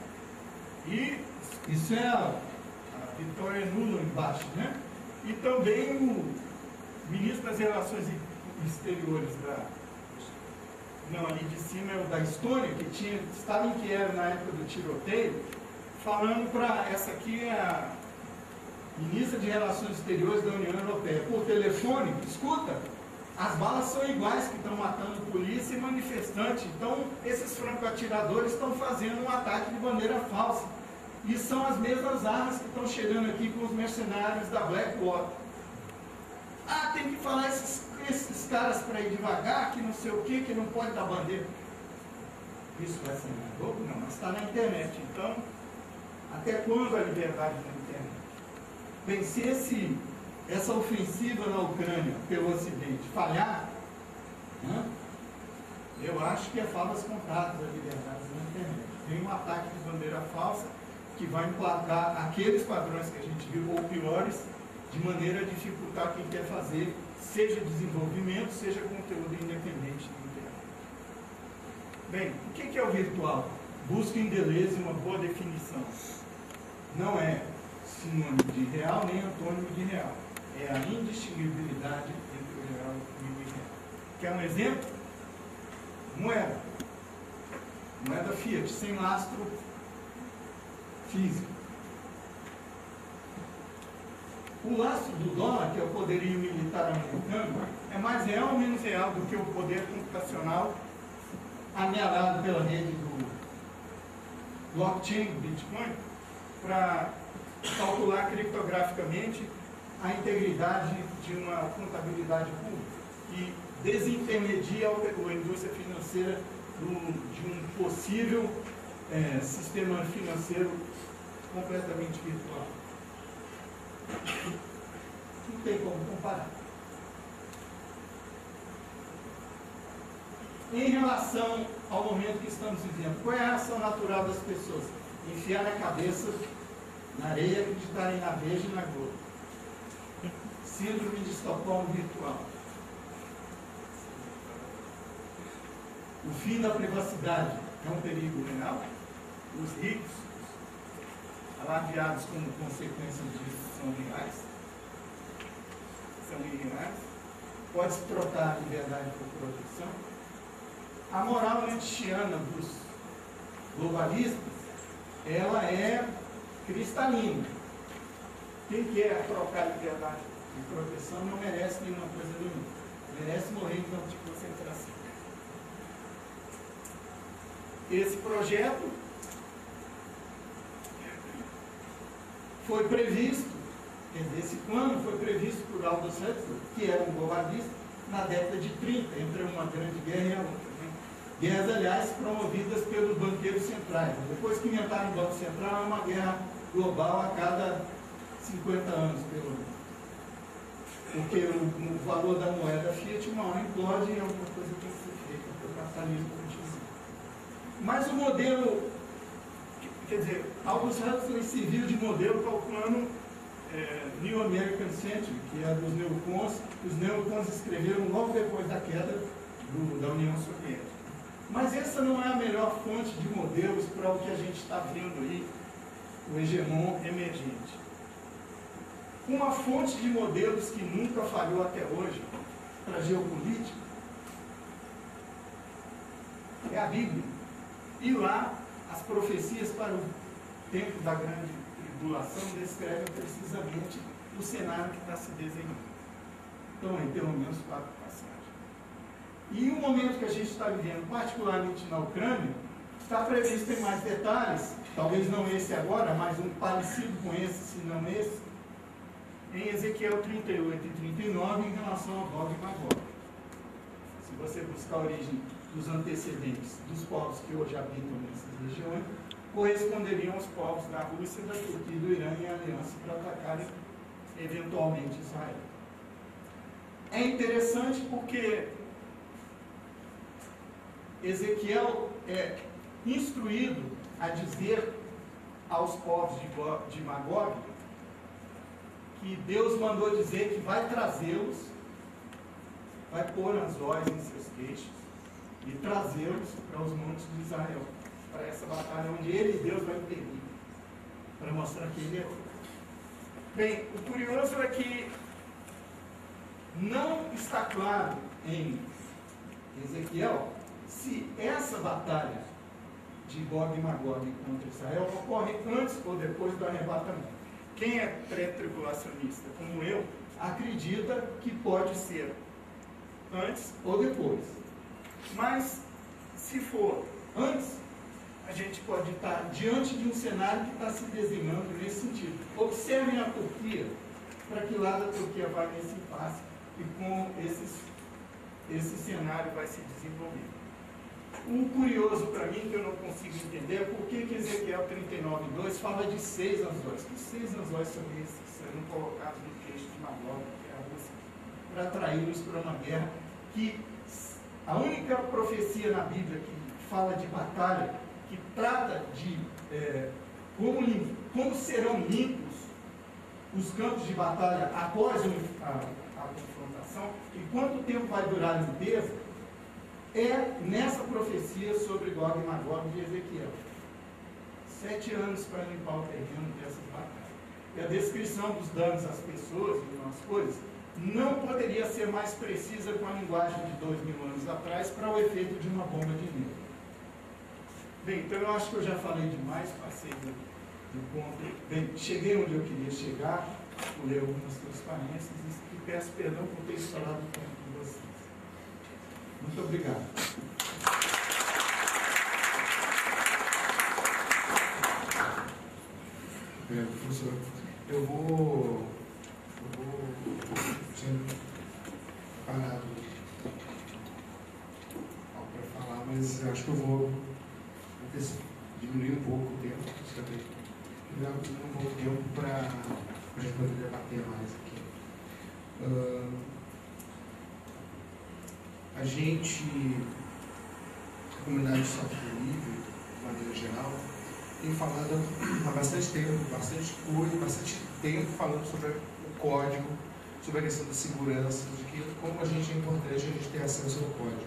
E isso é a vitória nula embaixo, né? E também o ministro das Relações Exteriores ali de cima é o da Estônia, que estava em Kiev na época do tiroteio, falando para essa aqui, a ministra de Relações Exteriores da União Europeia, por telefone, escuta, as balas são iguais que estão matando polícia e manifestante, então esses franco-atiradores estão fazendo um ataque de bandeira falsa. E são as mesmas armas que estão chegando aqui com os mercenários da Blackwater. Ah, tem que falar esses caras para ir devagar, que não sei o que não pode dar bandeira. Isso vai ser na Globo? Não, mas está na internet. Então, até quando a liberdade na internet? Bem, se essa ofensiva na Ucrânia pelo Ocidente falhar, né, eu acho que é falas contadas a liberdade na internet. Tem um ataque de bandeira falsa que vai emplacar aqueles padrões que a gente viu, ou piores, de maneira a dificultar quem quer fazer, seja desenvolvimento, seja conteúdo independente do internet. Bem, o que é o virtual? Busca em Deleuze uma boa definição. Não é sinônimo de real, nem antônimo de real. É a indistinguibilidade entre o real e o irreal. Quer um exemplo? Moeda. Moeda Fiat, sem lastro físico. O lastro do dólar, que é o poderio militar americano, é mais real ou menos real do que o poder computacional ameaçado pela rede do blockchain, Bitcoin, para calcular criptograficamente a integridade de uma contabilidade pública e desintermedia a indústria financeira de um possível sistema financeiro completamente virtual. Não tem como comparar. Em relação ao momento que estamos vivendo, qual é a reação natural das pessoas? Enfiar na cabeça na areia, acreditarem na Veja e na Globo. Síndrome de Estocolmo virtual. O fim da privacidade é um perigo real. Os ricos, alaviados como consequência disso, são reais. São irreais. Pode-se trocar a liberdade por proteção. A moral antichiana dos globalistas, ela é cristalina. Quem quer trocar a liberdade por proteção não merece nenhuma coisa do mundo. Merece morrer em campo de concentração. Esse projeto foi previsto, esse plano foi previsto por Aldous Huxley, que era um globalista, na década de 30, entre uma grande guerra e a outra. Guerras, aliás, promovidas pelos banqueiros centrais. Depois que inventaram o Banco Central, é uma guerra global a cada 50 anos, pelo menos. Porque o valor da moeda Fiat, uma hora implode e é uma coisa que se feita pelo capitalismo continuo. Mas o modelo, quer dizer, Aldous Huxley se viu de modelo calculando New American Century, que é dos neocons. Os neocons escreveram logo depois da queda da União Soviética. Mas essa não é a melhor fonte de modelos para o que a gente está vendo aí, o hegemon emergente. Uma fonte de modelos que nunca falhou até hoje para a geopolítica é a Bíblia. E lá, as profecias para o tempo da grande tribulação descrevem precisamente o cenário que está se desenhando. Então, aí, pelo menos 4 passagens. E o momento que a gente está vivendo, particularmente na Ucrânia, está previsto em mais detalhes, talvez não esse agora, mas um parecido com esse, se não esse, em Ezequiel 38 e 39, em relação a Gog e Magog. Se você buscar a origem dos antecedentes dos povos que hoje habitam nessas regiões, corresponderiam aos povos da Rússia, da Turquia e do Irã em aliança para atacarem eventualmente Israel. É interessante porque Ezequiel é instruído a dizer aos povos de Magog que Deus mandou dizer que vai trazê-los, vai pôr anzóis em seus peixes e trazê-los para os montes de Israel, para essa batalha onde ele e Deus vai impedir, para mostrar que ele é outro. Bem, o curioso é que não está claro em Ezequiel se essa batalha de Gog e Magog contra Israel ocorre antes ou depois do arrebatamento. Quem é pré-tribulacionista, como eu, acredita que pode ser antes ou depois. Mas, se for antes, a gente pode estar diante de um cenário que está se desenhando nesse sentido. Observem a Turquia, para que lado a Turquia vai nesse impasse e como esse cenário vai se desenvolver. O curioso para mim, que eu não consigo entender, é por que Ezequiel 39,2 fala de 6 anzóis. Que 6 anzóis são esses que serão colocados no texto de Magog, que é a Rússia, para atraí-los para uma guerra que a única profecia na Bíblia que fala de batalha, que trata de como serão limpos os campos de batalha após a confrontação e quanto tempo vai durar a limpeza, é nessa profecia sobre Gog e Magog de Ezequiel. 7 anos para limpar o terreno dessas batalhas. E a descrição dos danos às pessoas e às coisas não poderia ser mais precisa com a linguagem de 2000 anos atrás para o efeito de uma bomba de níquel. Bem, então eu acho que eu já falei demais, passei do ponto. Bem, cheguei onde eu queria chegar, pulei algumas transparências e peço perdão por ter estourado o tempo. Muito obrigado. Professor, eu vou sendo parado para falar, mas acho que eu vou diminuir um pouco o tempo, sabe? Diminuir um pouco o tempo para a gente poder debater mais aqui. A gente, a comunidade de software livre, de maneira geral, e falando há bastante tempo falando sobre o código, sobre a questão da segurança, de que, como a gente é importante a gente ter acesso ao código.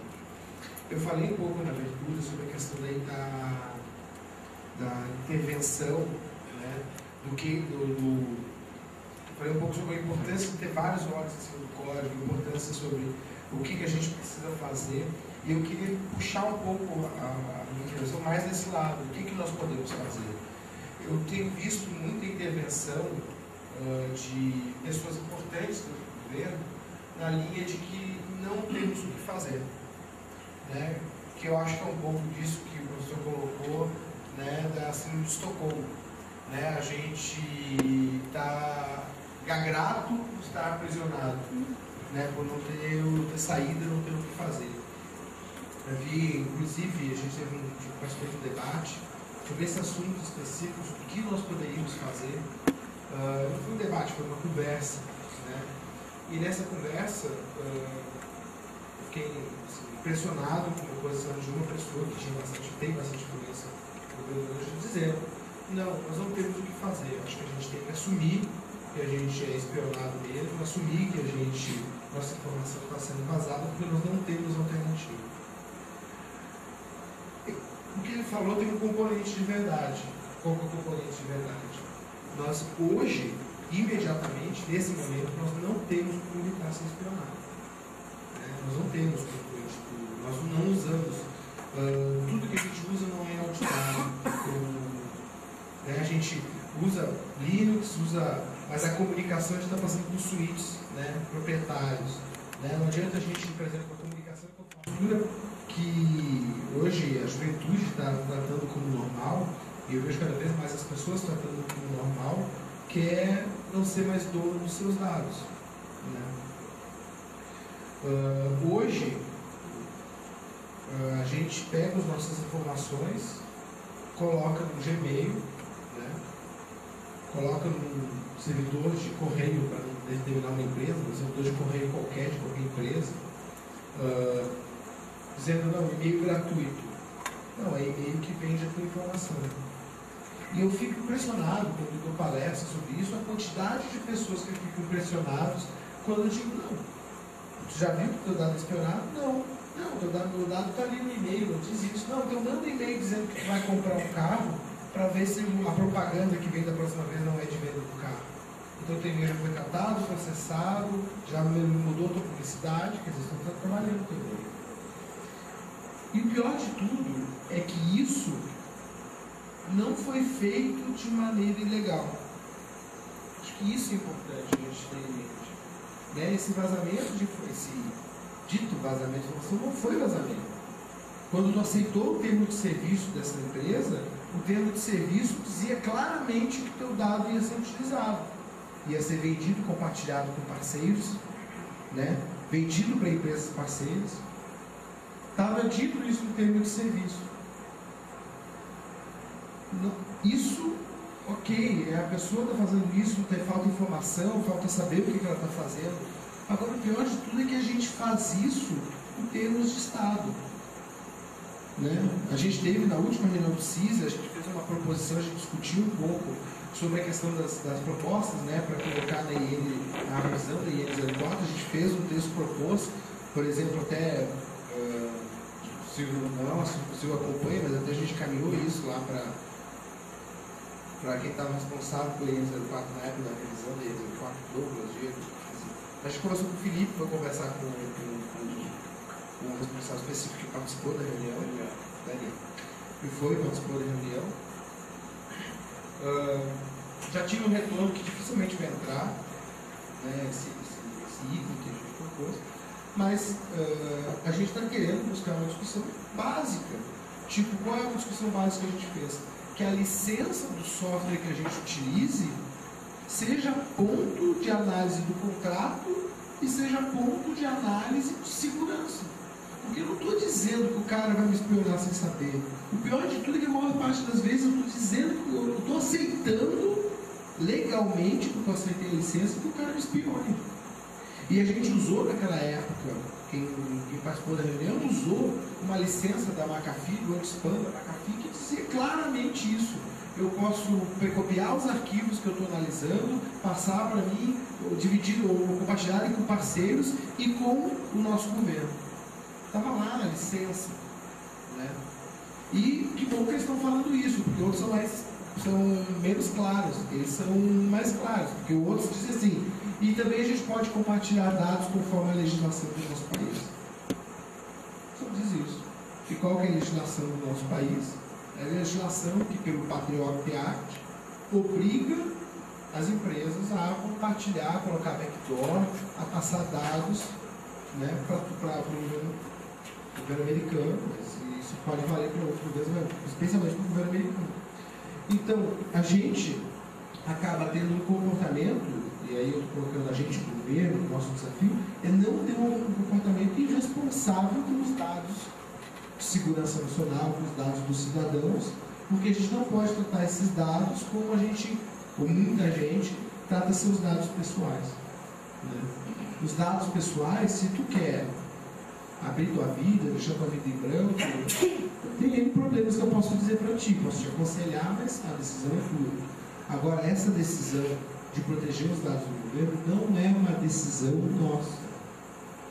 Eu falei um pouco na abertura sobre a questão da intervenção, né, falei um pouco sobre a importância de ter vários olhos assim, do código, a importância sobre o que a gente precisa fazer, e eu queria puxar um pouco a minha intervenção mais desse lado, o que nós podemos fazer. Eu tenho visto muita intervenção de pessoas importantes do governo na linha de que não temos o que fazer, né? Que eu acho que é um pouco disso que o professor colocou, né, da síndrome de Estocolmo, né? A gente está grato por estar aprisionado, né, por não ter saída, não ter o que fazer. Eu vi, inclusive, a gente teve um debate sobre esse assunto específico, o que nós poderíamos fazer. Não foi um debate, foi uma conversa, né? E nessa conversa eu fiquei assim, impressionado com a posição de uma pessoa que tem bastante influência no governo, dizendo: não, nós não temos o que fazer, acho que a gente tem que assumir que a gente é espionado mesmo, assumir que nossa informação está sendo vazada porque nós não temos alternativa. O que ele falou tem um componente de verdade. Qual é o componente de verdade? Nós hoje, imediatamente, nesse momento, nós não temos como evitar ser espionado. Nós não temos como cliente público, nós não usamos. Tudo que a gente usa não é auditado. A gente usa Linux, mas a comunicação a gente está passando por suítes, né, proprietários. Não adianta a gente, por exemplo, com a comunicação que hoje a juventude está tratando como normal, e eu vejo cada vez mais as pessoas tratando como normal, que é não ser mais dono dos seus dados, né? Hoje, a gente pega as nossas informações, coloca no Gmail, né? Coloca num servidor de correio para determinar uma empresa, um servidor de correio qualquer, de qualquer empresa, dizendo: não, e-mail gratuito. Não, é e-mail que vende a tua informação. E eu fico impressionado, quando eu dou palestra sobre isso, a quantidade de pessoas que ficam impressionadas quando eu digo: não, tu já viu que o teu dado é espionado? Não, teu dado está ali no e-mail, não diz isso. Não, então manda e-mail dizendo que tu vai comprar um carro para ver se a propaganda que vem da próxima vez não é de venda do carro. Então o teu e-mail já foi catado, foi acessado, já mudou a tua publicidade, quer dizer, você está trabalhando com o e-mail. E o pior de tudo é que isso não foi feito de maneira ilegal. Acho que isso é importante a gente ter em mente, né? Esse dito vazamento de informação não foi vazamento. Quando tu aceitou o termo de serviço dessa empresa, o termo de serviço dizia claramente que teu dado ia ser utilizado. Ia ser vendido, compartilhado com parceiros, né? Vendido para empresas parceiras. Estava dito isso no termo de serviço. Não, isso, ok, a pessoa está fazendo isso, falta informação, falta saber o que ela está fazendo. Agora, o pior de tudo é que a gente faz isso em termos de Estado, né? A gente teve, na última reunião do CISI, a gente fez uma proposição, a gente discutiu um pouco sobre a questão das propostas, né, para colocar na IN, na revisão da IN04, a gente fez um texto proposto, por exemplo, até... se eu acompanho, mas até a gente caminhou isso lá para quem estava responsável pelo IN04 na época da revisão da IN04, Douglas, Diego. A gente conversou com o Felipe, foi conversar com o responsável específico que participou da reunião, participou da reunião. Já tive um retorno que dificilmente vai entrar, né, esse item que a gente propôs. Mas a gente está querendo buscar uma discussão básica. Tipo, qual é a discussão básica que a gente fez? Que a licença do software que a gente utilize seja ponto de análise do contrato e seja ponto de análise de segurança. Porque eu não estou dizendo que o cara vai me espionar sem saber. O pior de tudo é que a maior parte das vezes eu estou dizendo que eu não estou aceitando legalmente, porque eu aceitei a licença, que o cara me espione. E a gente usou naquela época, quem participou da reunião usou uma licença da McAfee, do Expander da McAfee, que dizia claramente isso. eu posso copiar os arquivos que eu estou analisando, passar para mim, dividir ou compartilhar com parceiros e com o nosso governo. Estava lá na licença, né? E que bom que eles estão falando isso, porque outros são menos claros, eles são mais claros, porque outros dizem assim. E também a gente pode compartilhar dados conforme a legislação do nosso país. Só diz isso. E qual que é a legislação do nosso país? É a legislação que, pelo Patriot Act, obriga as empresas a compartilhar, a colocar backdoor, a passar dados, né, para o governo americano, mas isso pode valer para outros governos, especialmente para o governo americano. Então, a gente acaba tendo um comportamento, e aí eu estou colocando a gente no governo, o nosso desafio é não ter um comportamento irresponsável com os dados de segurança nacional, com os dados dos cidadãos, porque a gente não pode tratar esses dados como a gente, ou muita gente, trata seus dados pessoais, né? Os dados pessoais, se tu quer abrir tua vida, deixar tua vida em branco, tem problemas que eu posso dizer para ti, posso te aconselhar, mas a decisão é tua. Agora, essa decisão de proteger os dados do governo não é uma decisão nossa.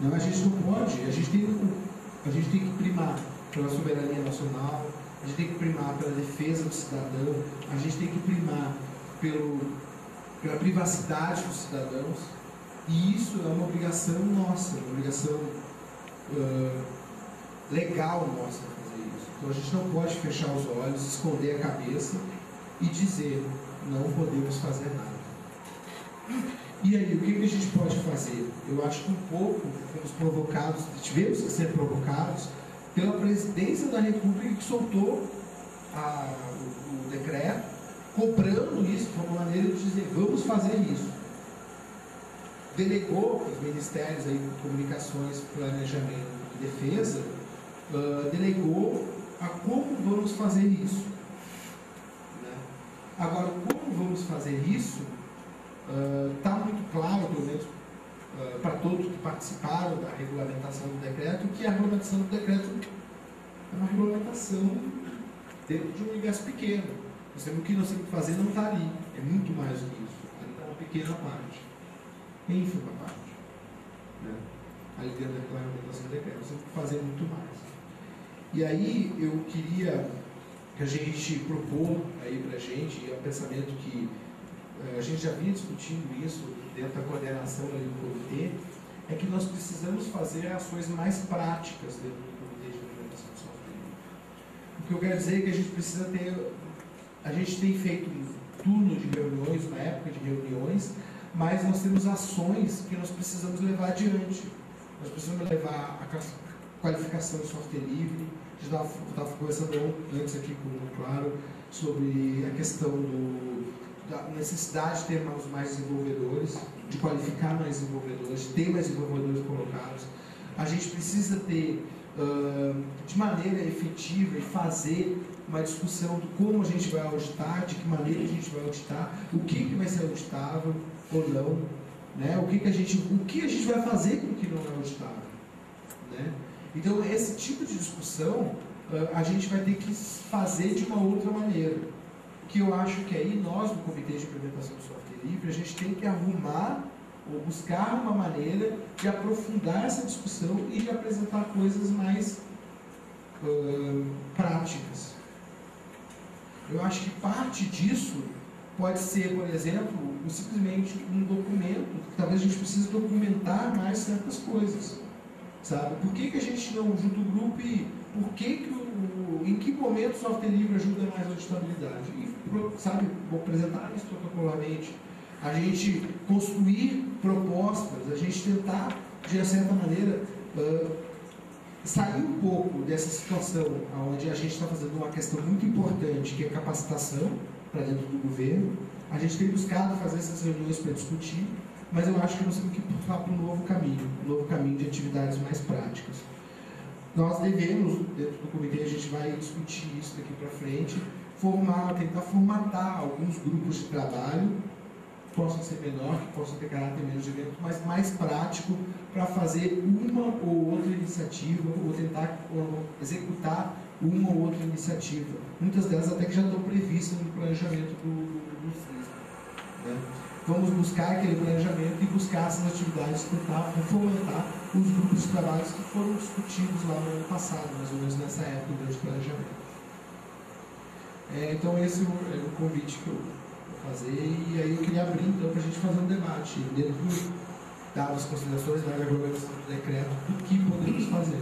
Não, a gente não pode, a gente tem que primar pela soberania nacional, a gente tem que primar pela defesa do cidadão, a gente tem que primar pela privacidade dos cidadãos, e isso é uma obrigação nossa, uma obrigação legal nossa fazer isso. Então a gente não pode fechar os olhos, esconder a cabeça e dizer, não podemos fazer nada. E aí, o que a gente pode fazer? Eu acho que um pouco fomos provocados, tivemos que ser provocados pela presidência da República, que soltou o decreto, cobrando isso de uma maneira de dizer, vamos fazer isso. Delegou os ministérios aí, comunicações, planejamento e defesa, delegou a como vamos fazer isso, né? Agora, como vamos fazer isso? Está muito claro, pelo menos para todos que participaram da regulamentação do decreto, que a regulamentação do decreto é uma regulamentação dentro de um universo pequeno. O que nós temos que fazer não está ali, é muito mais do que isso. Ali está uma pequena parte, ínfima parte, né? Ali dentro da regulamentação do decreto, nós temos que fazer muito mais. E aí eu queria que a gente propôs aí para a gente, é um pensamento que a gente já vinha discutindo isso dentro da coordenação ali do comitê, é que nós precisamos fazer ações mais práticas dentro do comitê de implementação do software. O que eu quero dizer é que a gente precisa ter... A gente tem feito um turno de reuniões, uma época de reuniões, mas nós temos ações que nós precisamos levar adiante. Nós precisamos levar a qualificação do software livre. A gente estava conversando antes aqui com o Claro sobre a questão da necessidade de termos mais desenvolvedores, de qualificar mais desenvolvedores, de ter mais desenvolvedores colocados. A gente precisa ter, de maneira efetiva, e fazer uma discussão de como a gente vai auditar, de que maneira a gente vai auditar, o que vai ser auditável ou não, né? O que a gente vai fazer com o que não é auditável, né? Então, esse tipo de discussão, a gente vai ter que fazer de uma outra maneira. Que eu acho que aí nós, no Comitê de Implementação do Software Livre, a gente tem que arrumar ou buscar uma maneira de aprofundar essa discussão e de apresentar coisas mais práticas. Eu acho que parte disso pode ser, por exemplo, simplesmente um documento, que talvez a gente precise documentar mais certas coisas, sabe? Por que a gente não junta o grupo e por que em que momento o software livre ajuda mais a auditabilidade? E, sabe, vou apresentar isso protocolarmente. A gente construir propostas, a gente tentar, de certa maneira, sair um pouco dessa situação onde a gente está fazendo uma questão muito importante, que é capacitação para dentro do governo. A gente tem buscado fazer essas reuniões para discutir, mas eu acho que nós temos que puxar para um novo caminho de atividades mais práticas. Nós devemos, dentro do comitê, a gente vai discutir isso daqui para frente, tentar formatar alguns grupos de trabalho, que possam ser menor, que possam ter caráter menos de evento, mas mais prático, para fazer uma ou outra iniciativa, ou tentar executar uma ou outra iniciativa, muitas delas até que já estão previstas no planejamento do FISB, né? Vamos buscar aquele planejamento e buscar essas atividades para fomentar os grupos de trabalho que foram discutidos lá no ano passado, mais ou menos nessa época de planejamento. Então esse é o convite que eu vou fazer, e aí eu queria abrir então para a gente fazer um debate dentro das considerações da regulamentação do decreto, do que podemos fazer.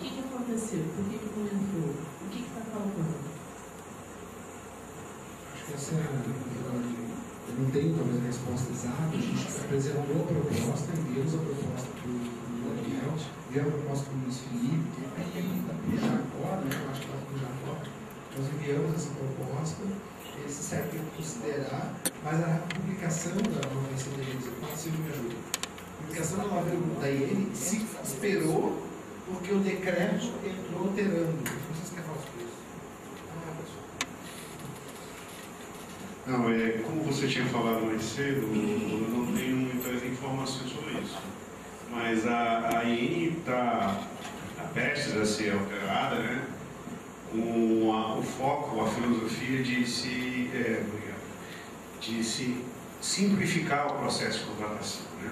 Tinha falado mais cedo, eu não tenho muitas informações sobre isso, mas a IN está prestes a ser alterada, né, com o foco, a filosofia de se simplificar o processo de contratação, né?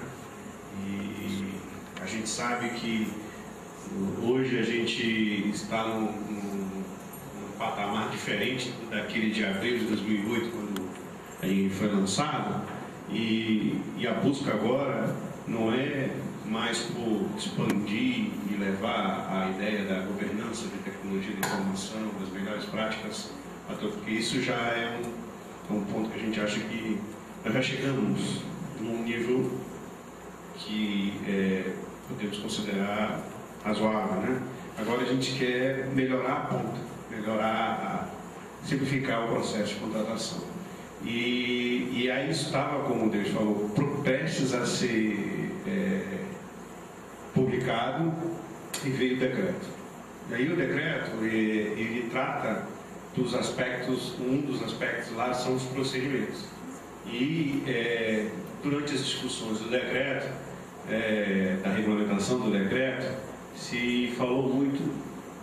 E a gente sabe que hoje a gente está num patamar diferente daquele de abril de 2008, quando aí foi lançado, e a busca agora não é mais por expandir e levar a ideia da governança de tecnologia de informação, das melhores práticas, até porque isso já é um ponto que a gente acha que nós já chegamos num nível que podemos considerar razoável, né? Agora a gente quer melhorar a ponta, simplificar o processo de contratação. E aí estava, como Deus falou, prestes a ser publicado, e veio o decreto. E aí o decreto, ele trata dos aspectos, um dos aspectos lá são os procedimentos. E durante as discussões do decreto, da regulamentação do decreto, se falou muito,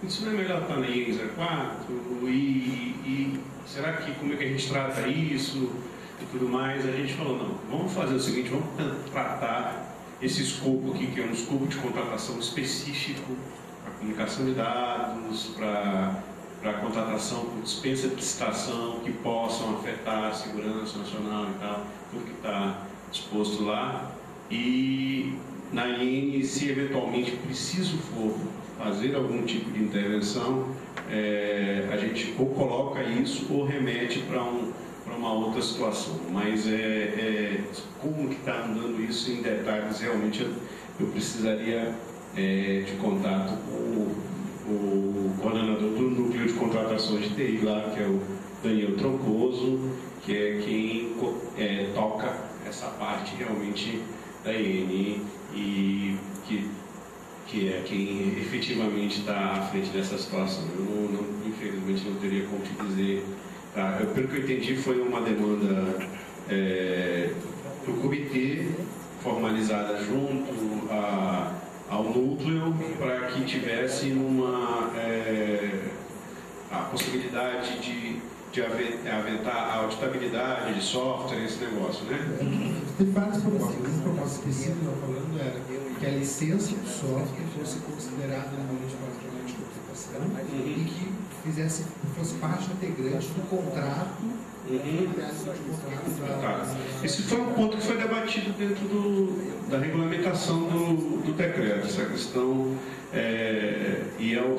isso não é melhor estar na IN 04? E será que como é que a gente trata isso e tudo mais? A gente falou, não, vamos fazer o seguinte, vamos tratar esse escopo aqui, que é um escopo de contratação específico para comunicação de dados, para contratação por dispensa de licitação, que possam afetar a segurança nacional e tal, tudo que está exposto lá. E na IN, se eventualmente preciso for fazer algum tipo de intervenção, a gente ou coloca isso ou remete para uma outra situação. Mas como que está andando isso em detalhes, realmente eu precisaria de contato com o coordenador do núcleo de contratações de TI lá, que é o Daniel Troncoso, que é quem toca essa parte realmente da IN e que é quem efetivamente está à frente dessa situação. Eu, infelizmente, não teria como te dizer. Tá? Pelo que eu entendi, foi uma demanda do comitê, formalizada junto ao núcleo, para que tivesse a possibilidade de aventar a auditabilidade de software, esse negócio, né? Tem várias propostas. Uma proposta específica que eu estou falando que a licença do software fosse considerada no momento de patrimônio de contratação e que fosse parte integrante do contrato. Esse foi um ponto que foi debatido dentro da regulamentação do decreto, essa questão,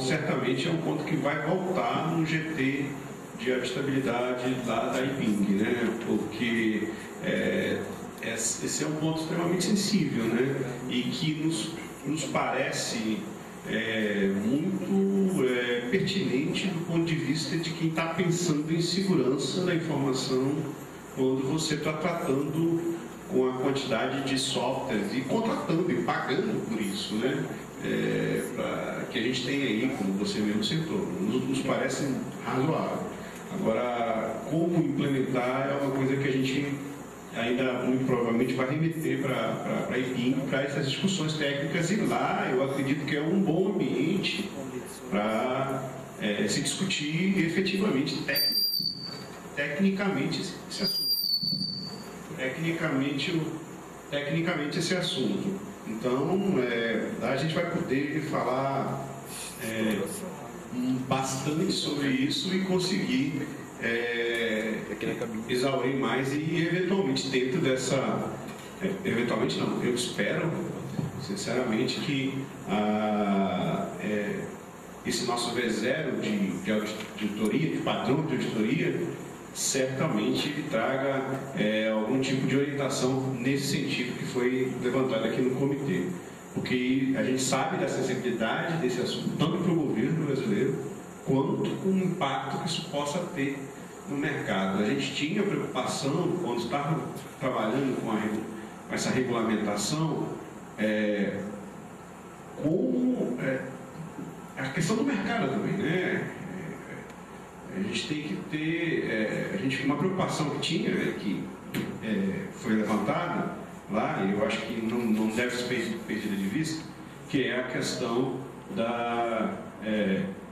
certamente é um ponto que vai voltar no GT de habitabilidade lá da IPING, né? Porque esse é um ponto extremamente sensível, né? E que nos parece muito pertinente do ponto de vista de quem está pensando em segurança da informação quando você está tratando com a quantidade de softwares e contratando e pagando por isso, né? Que a gente tem aí, como você mesmo citou, nos parece razoável. Agora, como implementar é uma coisa que a gente ainda muito provavelmente vai remeter para a IPING, para essas discussões técnicas, e lá eu acredito que é um bom ambiente para se discutir efetivamente, tecnicamente esse assunto. Tecnicamente esse assunto. Então, a gente vai poder falar bastante sobre isso e conseguir exaurir mais e, eventualmente, dentro dessa... eventualmente não, eu espero, sinceramente, que esse nosso V0 de auditoria, de padrão de auditoria, certamente ele traga algum tipo de orientação nesse sentido que foi levantado aqui no comitê. Porque a gente sabe da sensibilidade desse assunto, tanto para o governo brasileiro, quanto o impacto que isso possa ter no mercado. A gente tinha preocupação, quando estava trabalhando com essa regulamentação, com a questão do mercado também, né? A gente tem que ter... uma preocupação que tinha, que foi levantada lá, e eu acho que não deve ser perdida de vista, que é a questão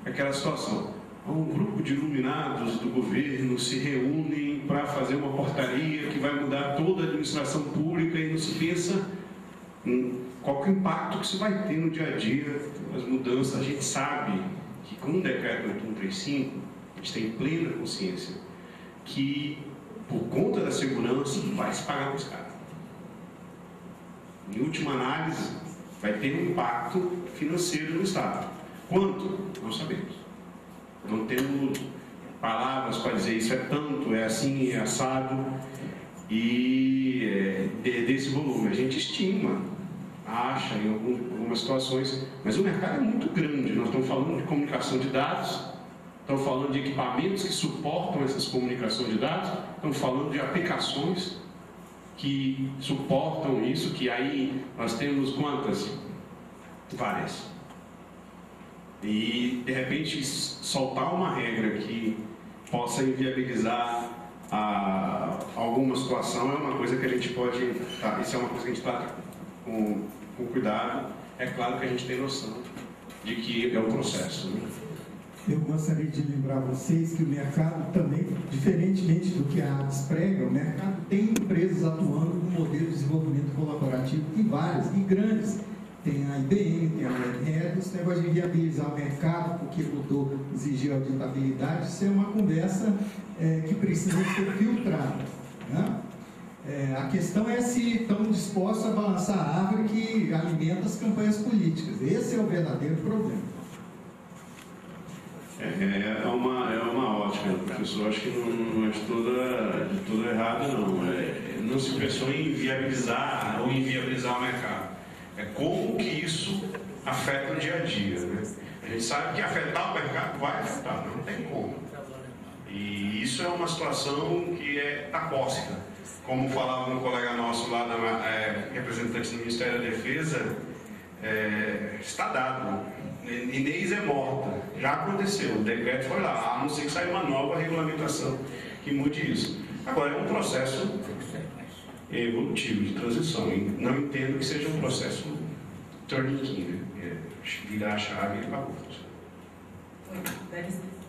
daquela situação. Um grupo de iluminados do governo se reúnem para fazer uma portaria que vai mudar toda a administração pública e não se pensa em qual que é o impacto que isso vai ter no dia a dia, as mudanças. A gente sabe que com o Decreto 8.135, a gente tem plena consciência que, por conta da segurança, vai se pagar mais caro. Em última análise, vai ter um impacto financeiro no Estado. Quanto? Não sabemos. Não temos palavras para dizer isso é tanto, é assim, é assado. E desse volume, a gente estima, acha em algumas situações, mas o mercado é muito grande. Nós estamos falando de comunicação de dados, estão falando de equipamentos que suportam essas comunicações de dados, estão falando de aplicações que suportam isso, que aí nós temos quantas? Várias. E, de repente, soltar uma regra que possa inviabilizar alguma situação é uma coisa que a gente pode... isso é uma coisa que a gente trata com cuidado. É claro que a gente tem noção de que é um processo, né? Eu gostaria de lembrar vocês que o mercado também, diferentemente do que a ABS prega, o mercado tem empresas atuando no modelo de desenvolvimento colaborativo, e várias, e grandes. Tem a IBM, tem a Red Hat. Esse negócio de viabilizar o mercado, porque mudou, exigir auditabilidade, isso é uma conversa que precisa ser filtrada, né? A questão é se estão dispostos a balançar a árvore que alimenta as campanhas políticas. Esse é o verdadeiro problema. É uma ótica, professor. Acho que não é de toda errada, não. Não se pensou em viabilizar ou inviabilizar o mercado. É como que isso afeta o dia a dia, né? A gente sabe que afetar o mercado vai afetar, não tem como. E isso é uma situação que é tapósica. Como falava um colega nosso lá, representante do Ministério da Defesa, está dado. Inês é morta, já aconteceu, o decreto foi lá, a não ser que saia uma nova regulamentação que mude isso. Agora, é um processo evolutivo, de transição, e não entendo que seja um processo torniquinho, né? Virar a chave e ele vai outro.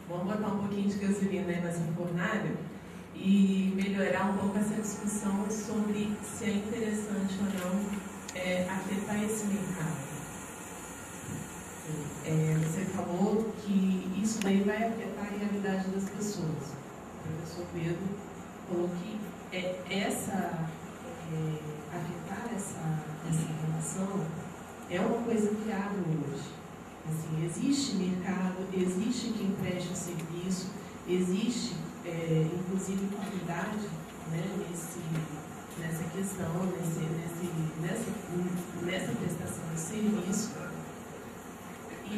Vamos botar um pouquinho de gasolina aí nessa fornalha e melhorar um pouco essa discussão sobre se é interessante ou não afetar esse mercado. Você falou que isso daí vai afetar a realidade das pessoas. O professor Pedro falou que afetar essa relação é uma coisa que há hoje. Assim, existe mercado, existe quem presta o serviço, existe, inclusive, qualidade, né, nessa questão, nessa prestação de serviço. E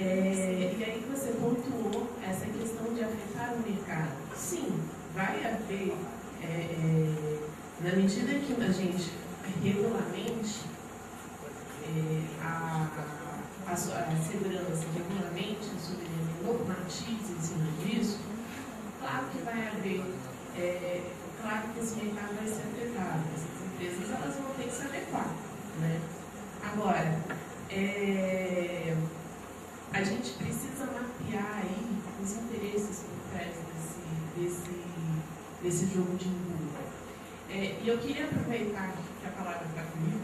aí você pontuou essa questão de afetar o mercado. Sim, vai haver Na medida que a gente regulamente a segurança, regulamente a soberania normatiza em cima disso, claro que vai haver, claro que esse mercado vai ser afetado, essas empresas elas vão ter que se adequar, né? Agora, a gente precisa mapear aí os interesses por trás desse jogo de mundo. E eu queria aproveitar que a palavra está comigo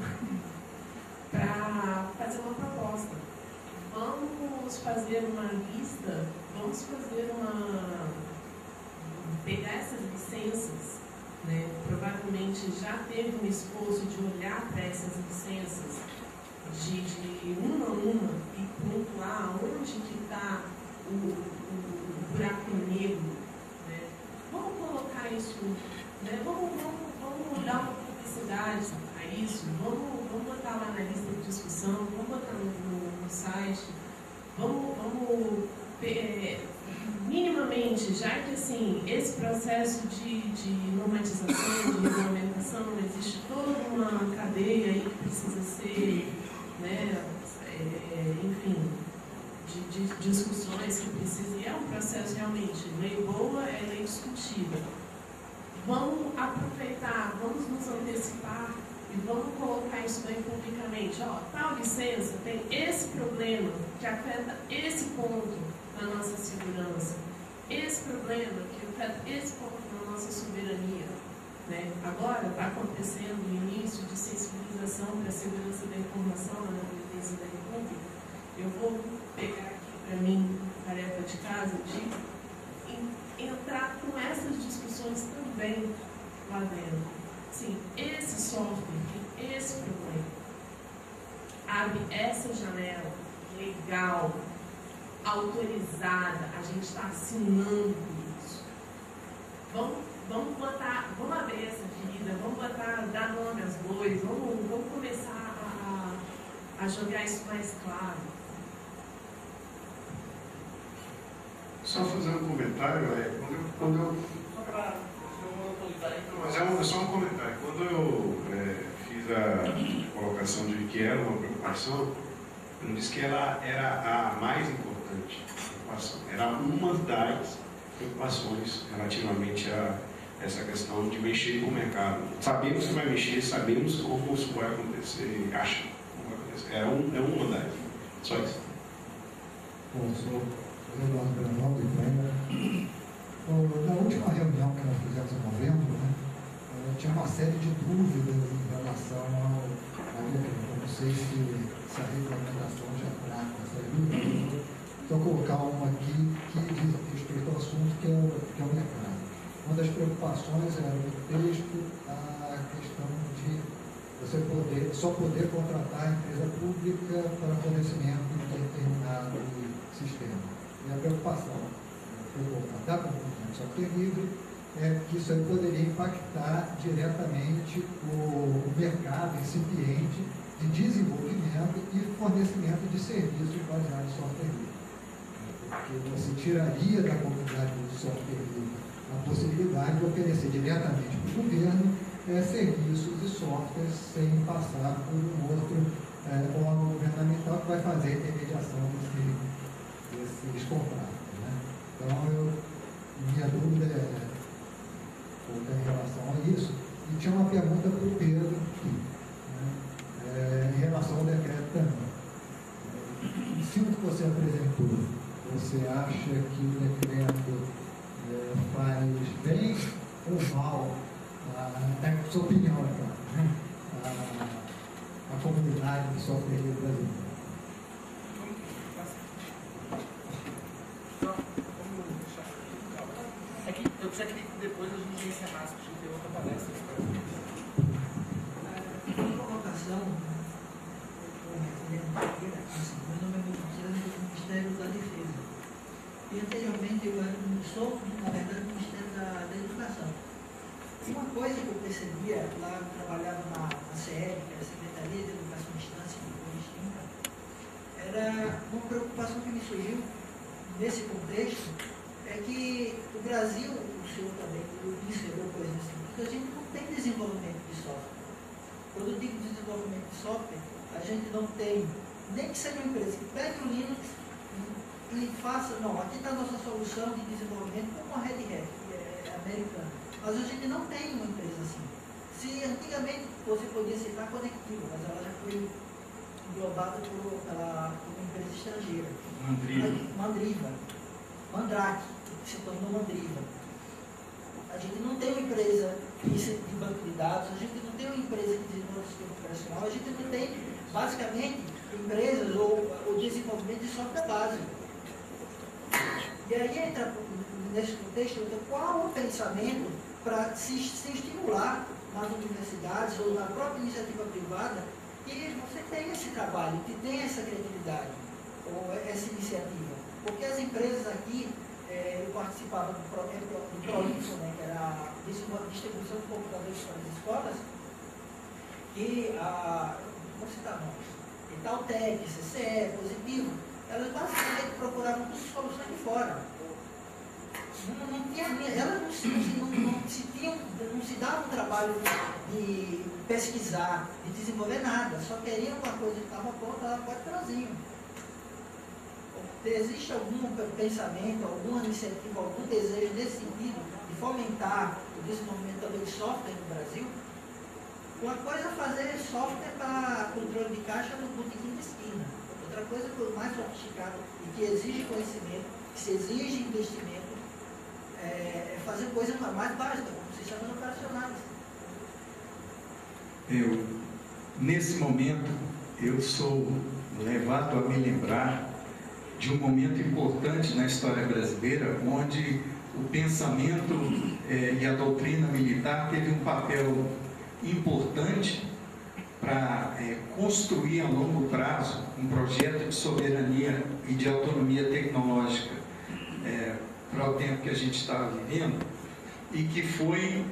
para fazer uma proposta. Vamos fazer uma lista, vamos fazer pegar essas licenças, né? Provavelmente já teve um esforço de olhar para essas licenças de uma a uma e pontuar onde que está o buraco negro, né? Vamos colocar isso, né? Vamos olhar uma publicidade a isso, vamos botar lá na lista de discussão, vamos botar no site, vamos minimamente, já que assim, esse processo de normatização, de regulamentação, existe toda uma cadeia aí que precisa ser, né, enfim, de discussões que precisa, e é um processo realmente, lei boa é lei discutida. Vamos aproveitar, vamos nos antecipar e vamos colocar isso bem publicamente. Ó, tal licença tem esse problema que afeta esse ponto na nossa segurança, esse problema que afeta esse ponto na nossa soberania, né? Agora está acontecendo o início de sensibilização para a segurança da informação na presidência da República. Eu vou pegar aqui para mim a tarefa de casa de entrar com essas discussões também lá dentro. Sim, esse software tem esse problema, abre essa janela, legal, autorizada, a gente está assinando isso. Vamos abrir essa ferida, dar nome às dores, vamos começar a jogar isso mais claro. Só fazer um comentário, só um comentário. Quando eu fiz a colocação de que era uma preocupação, eu não disse que ela era a mais importante preocupação. Era uma das preocupações relativamente a essa questão de mexer com o mercado. Sabemos que vai mexer, sabemos o curso vai acontecer, acha. É uma das. Só isso. Bom, sou Eduardo Granaldo e Freitas. Na última reunião que nós fizemos em novembro, né, tinha uma série de dúvidas em relação ao eu não sei se a regulamentação já trata essas dúvidas. Então, colocar uma aqui que diz respeito ao assunto, que é o mercado. Uma das preocupações era no texto a questão de você só poder contratar a empresa pública para fornecimento de determinado sistema. E a preocupação da componente software livre é que isso aí poderia impactar diretamente o mercado incipiente de desenvolvimento e fornecimento de serviços baseados em software livre. Porque você tiraria da comunidade do software livre a possibilidade de oferecer diretamente para o governo serviços e softwares sem passar por um outro órgão governamental que vai fazer a intermediação desses contratos, né? Então, minha dúvida é em relação a isso. E tinha uma pergunta para o Pedro, né, em relação ao decreto também. Se o que você apresentou, você acha que o decreto faz bem ou mal? A sua opinião, é claro, né? A comunidade do software do Brasil. É que eu já queria que depois a gente encerrasse, porque tem outra palestra. Uma colocação, meu nome é do Ministério da Defesa. E anteriormente eu sou, na verdade, do Ministério da Educação. Uma coisa que eu percebia lá, eu trabalhava na CELEPAR, que era a Secretaria de Educação à Distância, que foi extinta, era uma preocupação que me surgiu nesse contexto, é que o Brasil, o senhor também, o vice-presidente, a gente não tem desenvolvimento. desenvolvimento de software, a gente não tem, nem que seja uma empresa que pegue o Linux e faça, não, aqui está a nossa solução de desenvolvimento como a Red Hat, que é americana. Mas a gente não tem uma empresa assim. Se antigamente você podia citar Conectivo, mas ela já foi englobada por uma empresa estrangeira. Mandrake, que se tornou Mandriva. A gente não tem uma empresa de banco de dados, a gente não tem uma empresa que desenvolve sistema operacional, a gente não tem, basicamente, empresas ou desenvolvimento de software básico. E aí entra, nesse contexto, então, qual o pensamento para se estimular nas universidades ou na própria iniciativa privada que você tenha esse trabalho, que tenha essa criatividade ou essa iniciativa. Porque as empresas aqui, eu participava do projeto do ProInfo, né, que era a distribuição de computadores para as escolas, e a, vou citar nomes, Itautec, CCE, Positivo, elas basicamente procuravam soluções de fora. Elas não se davam o trabalho de pesquisar, de desenvolver nada, só queriam uma coisa que estava pronta, ela pode trazer. Existe algum pensamento, alguma iniciativa, algum desejo nesse sentido de fomentar o desenvolvimento também de software no Brasil? Uma coisa é fazer software para controle de caixa no botequim de esquina. Outra coisa mais sofisticada e que exige conhecimento, que se exige investimento, é fazer coisas mais básicas, como sistemas operacionais. Nesse momento, eu sou levado a me lembrar de um momento importante na história brasileira, onde o pensamento e a doutrina militar teve um papel importante para construir a longo prazo um projeto de soberania e de autonomia tecnológica para o tempo que a gente estava vivendo, e que foi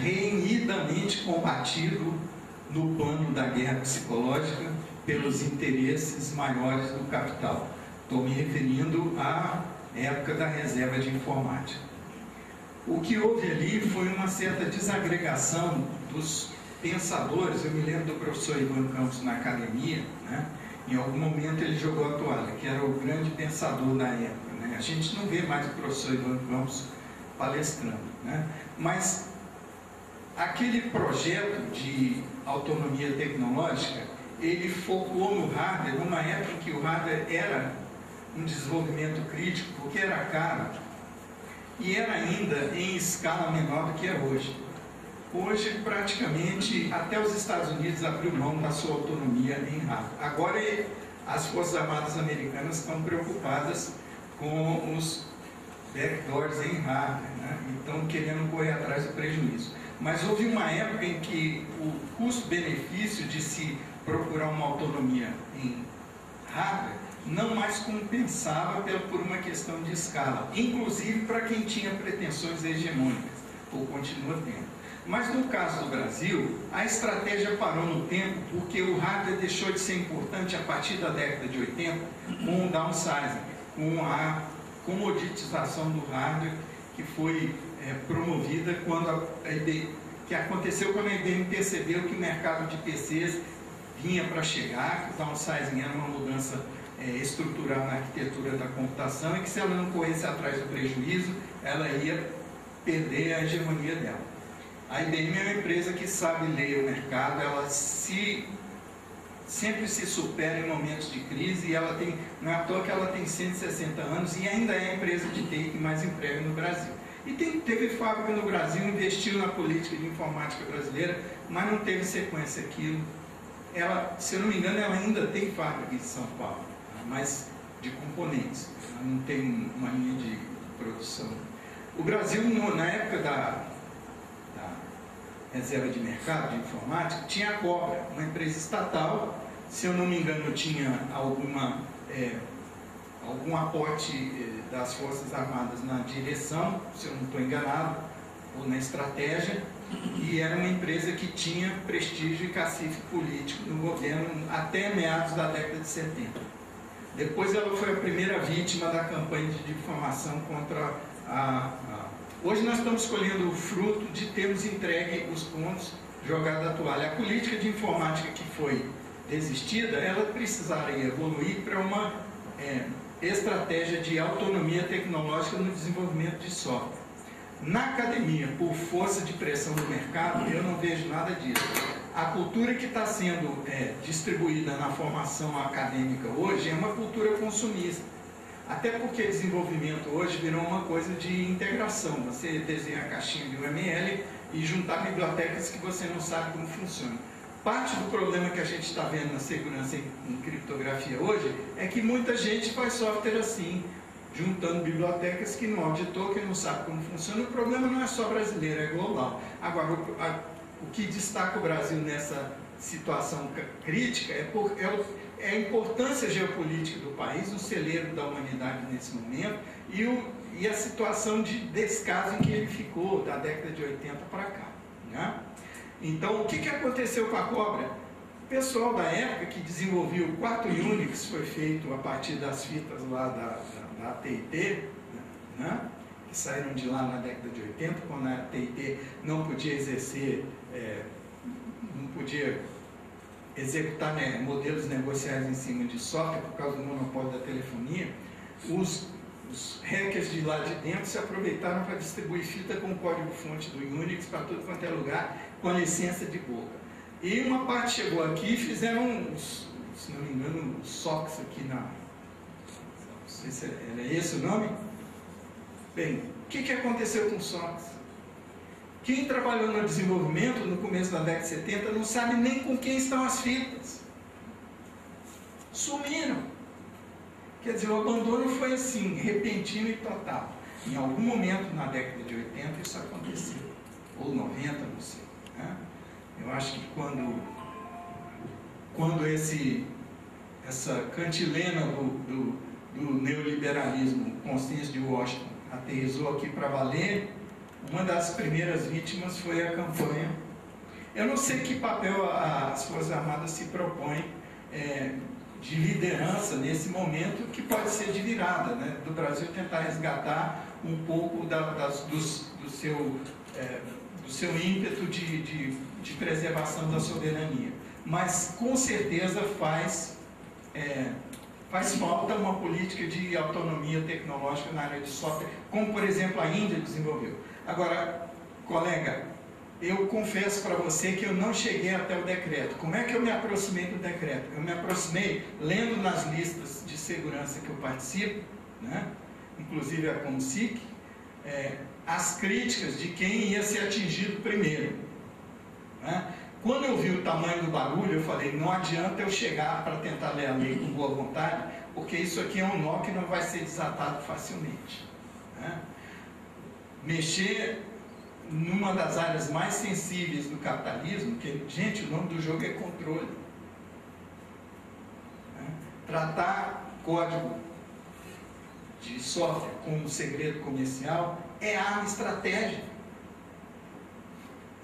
renhidamente combatido no plano da guerra psicológica pelos interesses maiores do capital. Estou me referindo à época da reserva de informática. O que houve ali foi uma certa desagregação dos pensadores. Eu me lembro do professor Ivan Campos na academia, né? Em algum momento ele jogou a toalha, que era o grande pensador da época, né? A gente não vê mais o professor Ivan Campos palestrando, né? Mas aquele projeto de autonomia tecnológica, ele focou no hardware, numa época em que o hardware era um desenvolvimento crítico, porque era caro e era ainda em escala menor do que é hoje. Hoje, praticamente, até os Estados Unidos abriu mão da sua autonomia em hardware. Agora, as Forças Armadas Americanas estão preocupadas com os backdoors em hardware, né? E estão querendo correr atrás do prejuízo. Mas houve uma época em que o custo-benefício de se procurar uma autonomia em hardware não mais compensava por uma questão de escala, inclusive para quem tinha pretensões hegemônicas, ou continua tendo. Mas no caso do Brasil, a estratégia parou no tempo porque o hardware deixou de ser importante a partir da década de 80, com o downsizing, com a comoditização do hardware que foi promovida quando a IBM, que aconteceu quando a IBM percebeu que o mercado de PCs vinha para chegar, que o downsizing era uma mudança estrutural na arquitetura da computação e que se ela não corresse atrás do prejuízo, ela ia perder a hegemonia dela. A IBM é uma empresa que sabe ler o mercado, ela sempre se supera em momentos de crise e ela tem, não é à toa que ela tem 160 anos e ainda é a empresa de TI que mais emprega no Brasil. E teve fábrica no Brasil, investiu na política de informática brasileira, mas não teve sequência aquilo. Ela, se eu não me engano, ela ainda tem fábrica em São Paulo, mas de componentes, ela não tem uma linha de produção. O Brasil, na época da reserva de mercado de informática, tinha a Cobra, uma empresa estatal, se eu não me engano, tinha algum aporte das Forças Armadas na direção, se eu não estou enganado, ou na estratégia, e era uma empresa que tinha prestígio e cacife político no governo até meados da década de 70. Depois ela foi a primeira vítima da campanha de difamação contra a... Hoje nós estamos colhendo o fruto de termos entregue os pontos jogada a toalha. A política de informática que foi desistida, ela precisaria evoluir para uma estratégia de autonomia tecnológica no desenvolvimento de software. Na academia, por força de pressão do mercado, eu não vejo nada disso. A cultura que está sendo distribuída na formação acadêmica hoje é uma cultura consumista. Até porque desenvolvimento hoje virou uma coisa de integração. Você desenha a caixinha de UML e juntar bibliotecas que você não sabe como funciona. Parte do problema que a gente está vendo na segurança em criptografia hoje é que muita gente faz software assim, juntando bibliotecas que não auditou, que não sabe como funciona. O problema não é só brasileiro, é global. Agora, o que destaca o Brasil nessa situação crítica é a importância geopolítica do país, o celeiro da humanidade nesse momento e a situação de descaso em que ele ficou da década de 80 para cá, né? Então, o que aconteceu com a Cobra? O pessoal da época que desenvolveu o quarto Unix, foi feito a partir das fitas lá da TIT, né? Que saíram de lá na década de 80, quando a TIT não podia exercer, não podia executar modelos negociais em cima de software por causa do monopólio da telefonia. Os hackers de lá de dentro se aproveitaram para distribuir fita com código-fonte do Unix para tudo quanto é lugar, com a licença de boca. E uma parte chegou aqui e fizeram, se não me engano, um SOX aqui na... Não sei se era esse o nome. Bem, o que aconteceu com o SOX? Quem trabalhou no desenvolvimento no começo da década de 70 não sabe nem com quem estão as fitas. Sumiram. Quer dizer, o abandono foi assim, repentino e total. Em algum momento, na década de 80, isso aconteceu. Ou 90, não sei. Né? Eu acho que quando essa cantilena do neoliberalismo, consciência de Washington, aterrizou aqui para valer, uma das primeiras vítimas foi a campanha. Eu não sei que papel as Forças Armadas se propõem de liderança nesse momento, que pode ser de virada, né? Do Brasil tentar resgatar um pouco do seu ímpeto de preservação da soberania. Mas, com certeza, faz falta uma política de autonomia tecnológica na área de software, como, por exemplo, a Índia desenvolveu. Agora, colega, eu confesso para você que eu não cheguei até o decreto. Como é que eu me aproximei do decreto? Eu me aproximei lendo nas listas de segurança que eu participo, né? Inclusive a CONSIC, as críticas de quem ia ser atingido primeiro, né? Quando eu vi o tamanho do barulho, eu falei, não adianta eu chegar para tentar ler a lei com boa vontade, porque isso aqui é um nó que não vai ser desatado facilmente, né? Mexer numa das áreas mais sensíveis do capitalismo, que, gente, o nome do jogo é controle, né? Tratar código de software como segredo comercial é arma estratégica.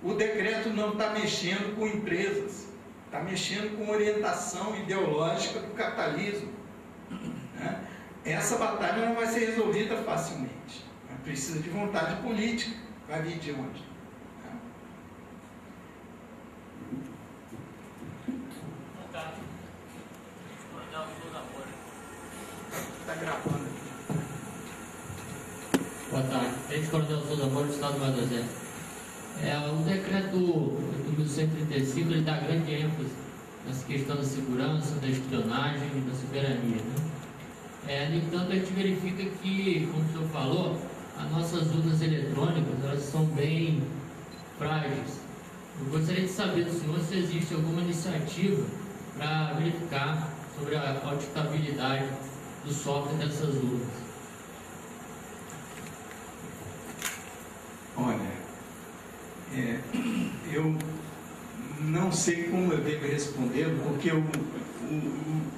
O decreto não está mexendo com empresas, está mexendo com orientação ideológica do capitalismo, né? Essa batalha não vai ser resolvida facilmente, né? Precisa de vontade política, vai vir de onde? Né? Está gravando aqui. Boa tarde, Tenente Coronel Souza Moura, do Estado do Mato Grosso do Norte. O decreto 8.135, ele dá grande ênfase nessa questão da segurança, da espionagem e da soberania, né? No entanto, a gente verifica que, como o senhor falou, as nossas urnas eletrônicas, elas são bem frágeis. Eu gostaria de saber do senhor se existe alguma iniciativa para verificar sobre a auditabilidade do software dessas urnas. Olha, eu não sei como eu devo responder, porque é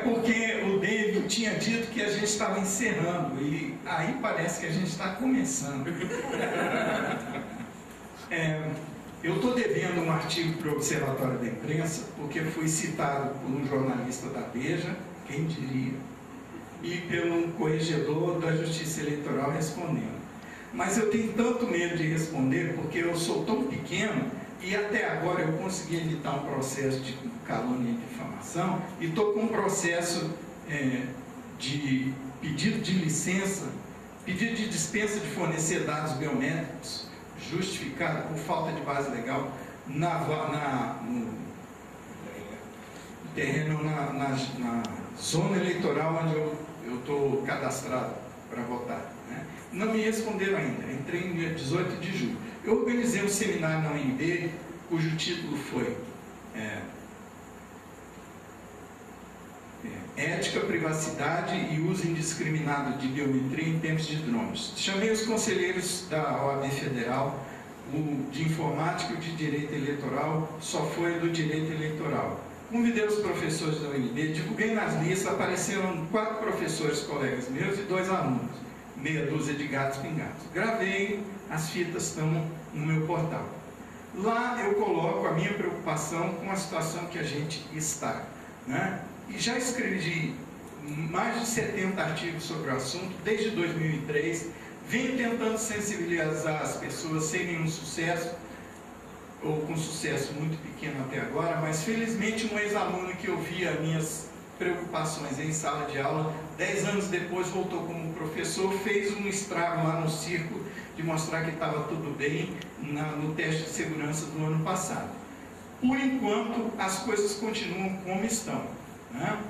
porque o David tinha dito que a gente estava encerrando, e aí parece que a gente está começando. Eu estou devendo um artigo para o Observatório da Imprensa, porque fui citado por um jornalista da Veja, quem diria? e pelo corregedor da Justiça Eleitoral respondendo. Mas eu tenho tanto medo de responder porque eu sou tão pequeno e até agora eu consegui evitar um processo de calúnia e difamação e estou com um processo de pedido de licença, pedido de dispensa de fornecer dados biométricos justificado por falta de base legal no terreno, na zona eleitoral onde eu estou cadastrado para votar. Né? Não me responderam ainda, entrei no dia 18 de julho. Eu organizei um seminário na UNB, cujo título foi Ética, Privacidade e Uso Indiscriminado de Biometria em Tempos de Drones. Chamei os conselheiros da OAB Federal, o de Informática e o de Direito Eleitoral, só foi o do Direito Eleitoral. Convidei os professores da UNB, divulguei nas listas, apareceram 4 professores colegas meus e 2 alunos, meia dúzia de gatos pingados. Gravei, as fitas estão no meu portal. Lá eu coloco a minha preocupação com a situação que a gente está, né? E já escrevi mais de 70 artigos sobre o assunto, desde 2003, venho tentando sensibilizar as pessoas sem nenhum sucesso, ou com sucesso muito pequeno até agora, mas felizmente um ex-aluno que ouvia minhas preocupações em sala de aula, 10 anos depois voltou como professor, fez um estrago lá no circo de mostrar que estava tudo bem no teste de segurança do ano passado. Por enquanto, as coisas continuam como estão. Né?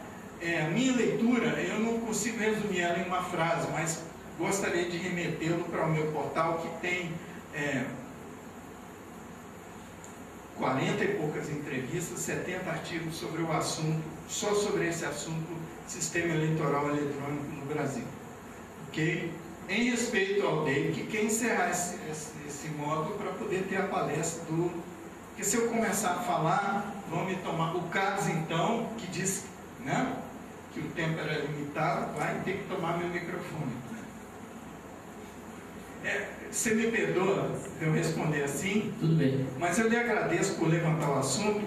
A minha leitura, eu não consigo resumir ela em uma frase, mas gostaria de remetê-lo para o meu portal que tem 40 e poucas entrevistas, 70 artigos sobre o assunto, só sobre esse assunto, sistema eleitoral eletrônico no Brasil. Ok? Em respeito ao DEI, que quer encerrar esse módulo para poder ter a palestra do... Porque se eu começar a falar, vão me tomar... O Carlos, então, que disse, né, que o tempo era limitado, vai ter que tomar meu microfone. Você me perdoa eu responder assim? Tudo bem. Mas eu lhe agradeço por levantar o assunto.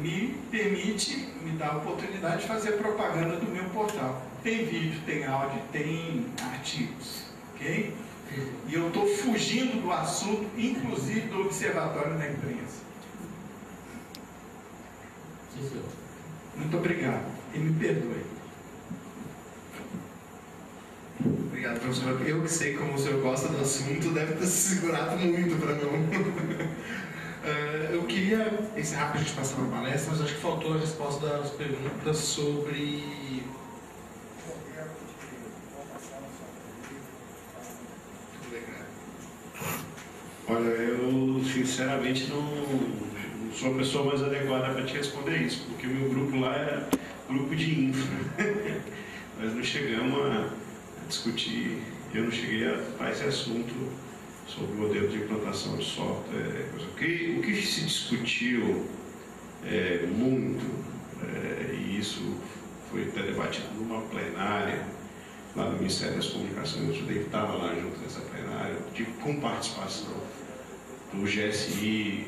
Me permite, me dá a oportunidade de fazer propaganda do meu portal. Tem vídeo, tem áudio, tem artigos. Ok? E eu estou fugindo do assunto, inclusive do Observatório da Imprensa. Sim, senhor. Muito obrigado. E me perdoe. Obrigado, professor. Eu que sei como o senhor gosta do assunto, deve ter se segurado muito para não. Eu queria encerrar para a gente passar na palestra, mas acho que faltou a resposta das perguntas sobre... Olha, eu sinceramente não sou a pessoa mais adequada para te responder isso, porque o meu grupo lá é grupo de infra. Nós não chegamos a discutir, eu não cheguei a tratar esse assunto sobre o modelo de implantação de software. O que se discutiu muito, e isso foi até debatido numa plenária, lá no Ministério das Comunicações, eu estava lá junto nessa plenária, com participação do GSI,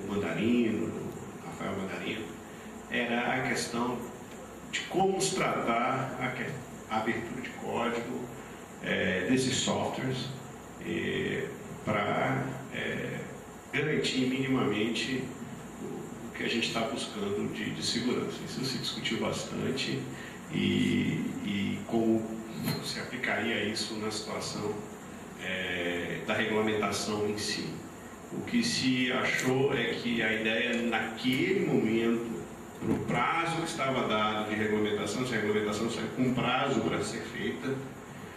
do Mandarino, do Rafael Mandarino, era a questão de como se tratar a abertura de código desses softwares para garantir minimamente o que a gente está buscando de segurança. Isso se discutiu bastante e como se aplicaria isso na situação da regulamentação em si. O que se achou é que a ideia naquele momento, para o prazo que estava dado de regulamentação, se a regulamentação saiu com prazo para ser feita,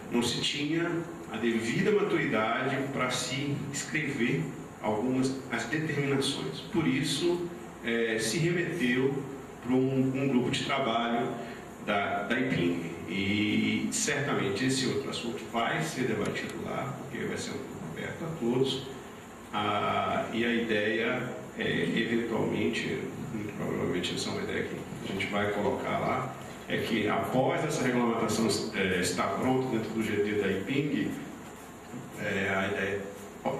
não se tinha a devida maturidade para se escrever as determinações. Por isso, se remeteu para um grupo de trabalho da IPING. E certamente esse outro assunto vai ser debatido lá, porque vai ser um grupo aberto a todos. E a ideia é, eventualmente, muito provavelmente essa é uma ideia que a gente vai colocar lá, é que após essa regulamentação estar pronta dentro do GT da IPING, a ideia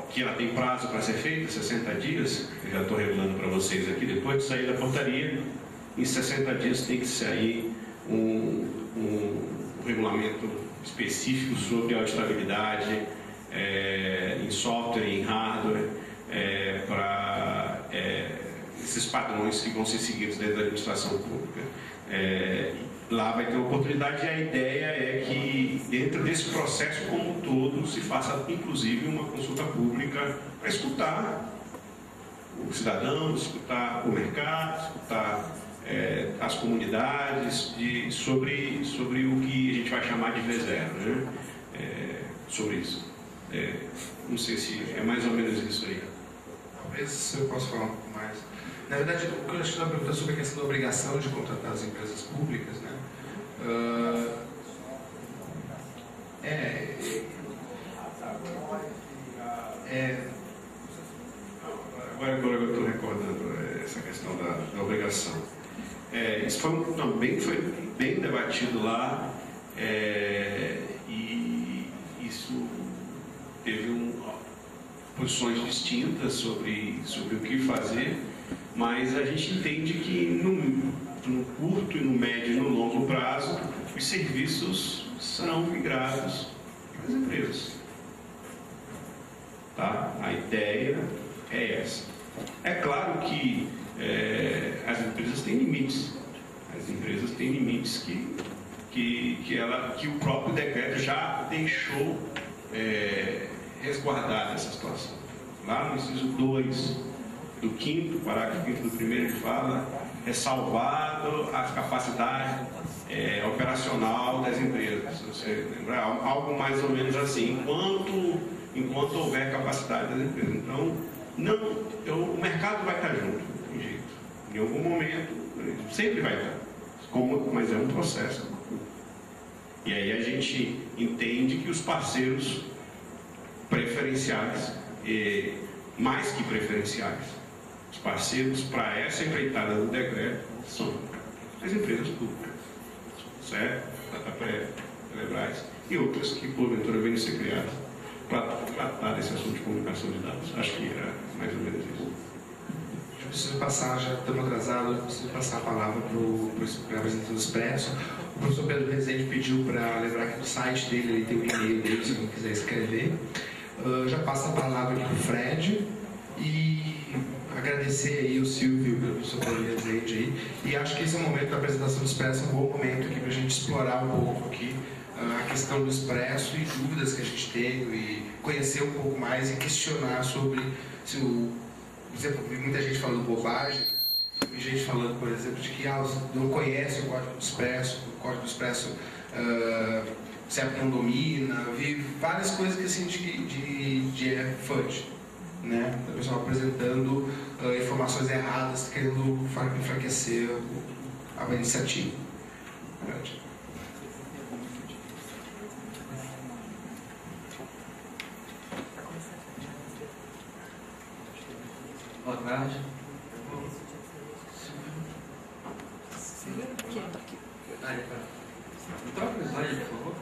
que ela tem prazo para ser feita, 60 dias, eu já estou revelando para vocês aqui, depois de sair da portaria, em 60 dias tem que sair um um regulamento específico sobre auditabilidade em software, em hardware, para esses padrões que vão ser seguidos dentro da administração pública. Lá vai ter uma oportunidade, e a ideia é que dentro desse processo como um todo se faça inclusive uma consulta pública para escutar o cidadão, escutar o mercado, escutar as comunidades sobre o que a gente vai chamar de V0, né? Sobre isso. Não sei se é mais ou menos isso aí. Talvez eu possa falar um pouco mais. Na verdade, o que eu acho que eu estava perguntando sobre a questão da obrigação de contratar as empresas públicas, né? Agora eu estou recordando essa questão da obrigação. Isso foi bem debatido lá, e isso teve posições distintas sobre o que fazer, mas a gente entende que no curto, no médio e no longo prazo os serviços serão migrados para as empresas. Tá? A ideia é essa. É claro que as empresas têm limites. As empresas têm limites que o próprio decreto já deixou resguardada essa situação. Lá no inciso 2 do 5º, parágrafo 5º do 1º, ele fala: é salvado a capacidade operacional das empresas. Se você lembrar, algo mais ou menos assim, enquanto houver capacidade das empresas. Então, o mercado vai estar junto, não tem jeito. Em algum momento, sempre vai estar. Mas é um processo. E aí a gente entende que os parceiros preferenciais, mais que preferenciais, os parceiros para essa empreitada do decreto são as empresas públicas, certo? Dataprev, Telebrás e outras que porventura venham a ser criadas para tratar desse assunto de comunicação de dados. Acho que era mais ou menos isso. Eu preciso passar, já estamos atrasados, eu preciso passar a palavra para a apresentação do Expresso. O professor Pedro Rezende pediu para lembrar que no site dele ele tem o e-mail dele, se não quiser escrever. Já passo a palavra aqui para o Fred e agradecer aí o Silvio, o professor Pedro Rezende aí. E acho que esse é o momento da apresentação do Expresso, um bom momento aqui para a gente explorar um pouco aqui a questão do Expresso e dúvidas que a gente tem, e conhecer um pouco mais e questionar sobre se por exemplo, muita gente falando bobagem, e gente falando, por exemplo, de que não conhece o Código do Expresso, o Código do Expresso certo, não domina, vive várias coisas que assim de fudge, né? O pessoal apresentando informações erradas, querendo enfraquecer a iniciativa. Boa tarde. Troca o slide, por favor.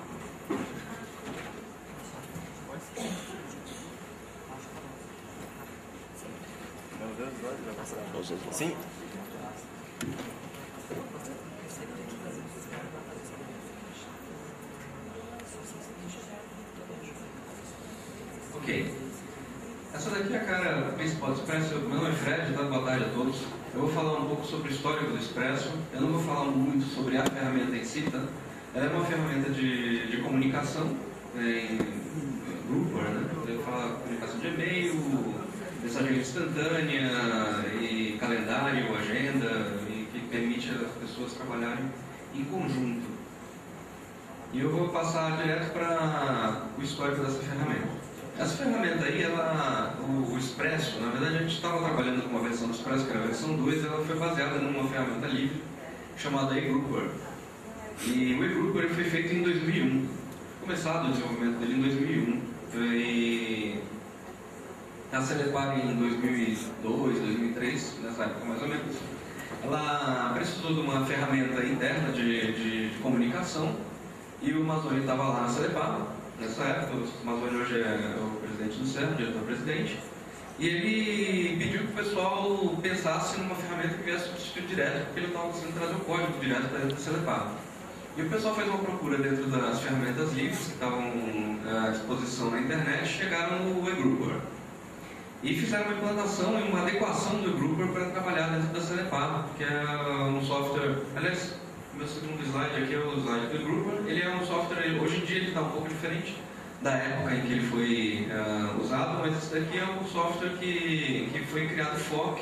Sim. Ok. Essa daqui é a cara principal do Expresso. Meu nome é Fred, tá? Boa tarde a todos. Eu vou falar um pouco sobre o histórico do Expresso. Eu não vou falar muito sobre a ferramenta em si, tá? Ela é uma ferramenta de comunicação em grupo, né? Eu falo comunicação de e-mail, mensagem instantânea, e calendário, agenda, e que permite as pessoas trabalharem em conjunto. E eu vou passar direto para o histórico dessa ferramenta. Essa ferramenta aí, o Expresso, na verdade a gente estava trabalhando com uma versão do Expresso, que era a versão 2, ela foi baseada numa ferramenta livre chamada eGroupware. E o eGroupware foi feito em 2001, começado o desenvolvimento dele em 2001, e a CELEPAR em 2002, 2003, nessa época mais ou menos. Ela precisou de uma ferramenta interna de comunicação, e o Mazzoni estava lá na CELEPAR, nessa época. O Mazzoni hoje é o presidente do SERPRO, diretor-presidente, e ele pediu que o pessoal pensasse numa ferramenta que viesse substituir direto, porque ele estava sendo trazer o código direto para dentro da CELEPAR. E o pessoal fez uma procura dentro das ferramentas livres que estavam à disposição na internet, chegaram no eGroupware e fizeram uma implantação e uma adequação do eGroupware para trabalhar dentro da CELEPAR, que é um software... Aliás, meu segundo slide aqui é o slide do eGroupware. Ele é um software, hoje em dia ele está um pouco diferente da época em que ele foi usado, mas esse daqui é um software que foi criado FOC,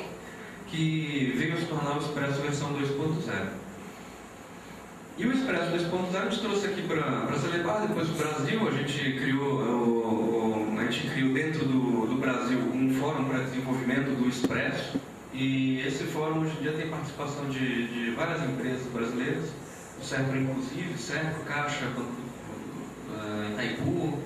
que veio a se tornar o Expresso versão 2.0. E o Expresso 2.0 a gente trouxe aqui para a CELEPAR, depois para o Brasil. A gente criou dentro do Brasil um fórum para desenvolvimento do Expresso, e esse fórum hoje em dia tem participação de várias empresas brasileiras, o SERPRO inclusive, SERPRO, Caixa, Itaipu,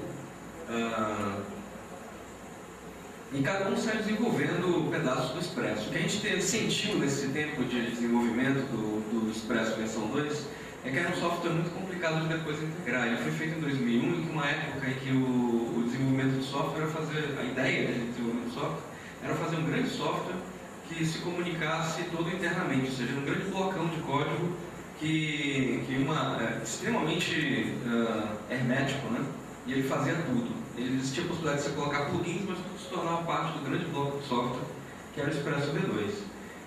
e cada um sai desenvolvendo pedaços do Expresso. O que a gente sentiu nesse tempo de desenvolvimento do Expresso versão 2 é que era um software muito complicado de depois integrar. Ele foi feito em 2001, em uma época em que o desenvolvimento do software era fazer... A ideia de desenvolvimento do software era fazer um grande software que se comunicasse todo internamente, ou seja, um grande blocão de código extremamente hermético, né? E ele fazia tudo. Ele existia a possibilidade de você colocar plugins, mas tudo se tornava parte do grande bloco de software, que era o Expresso V2.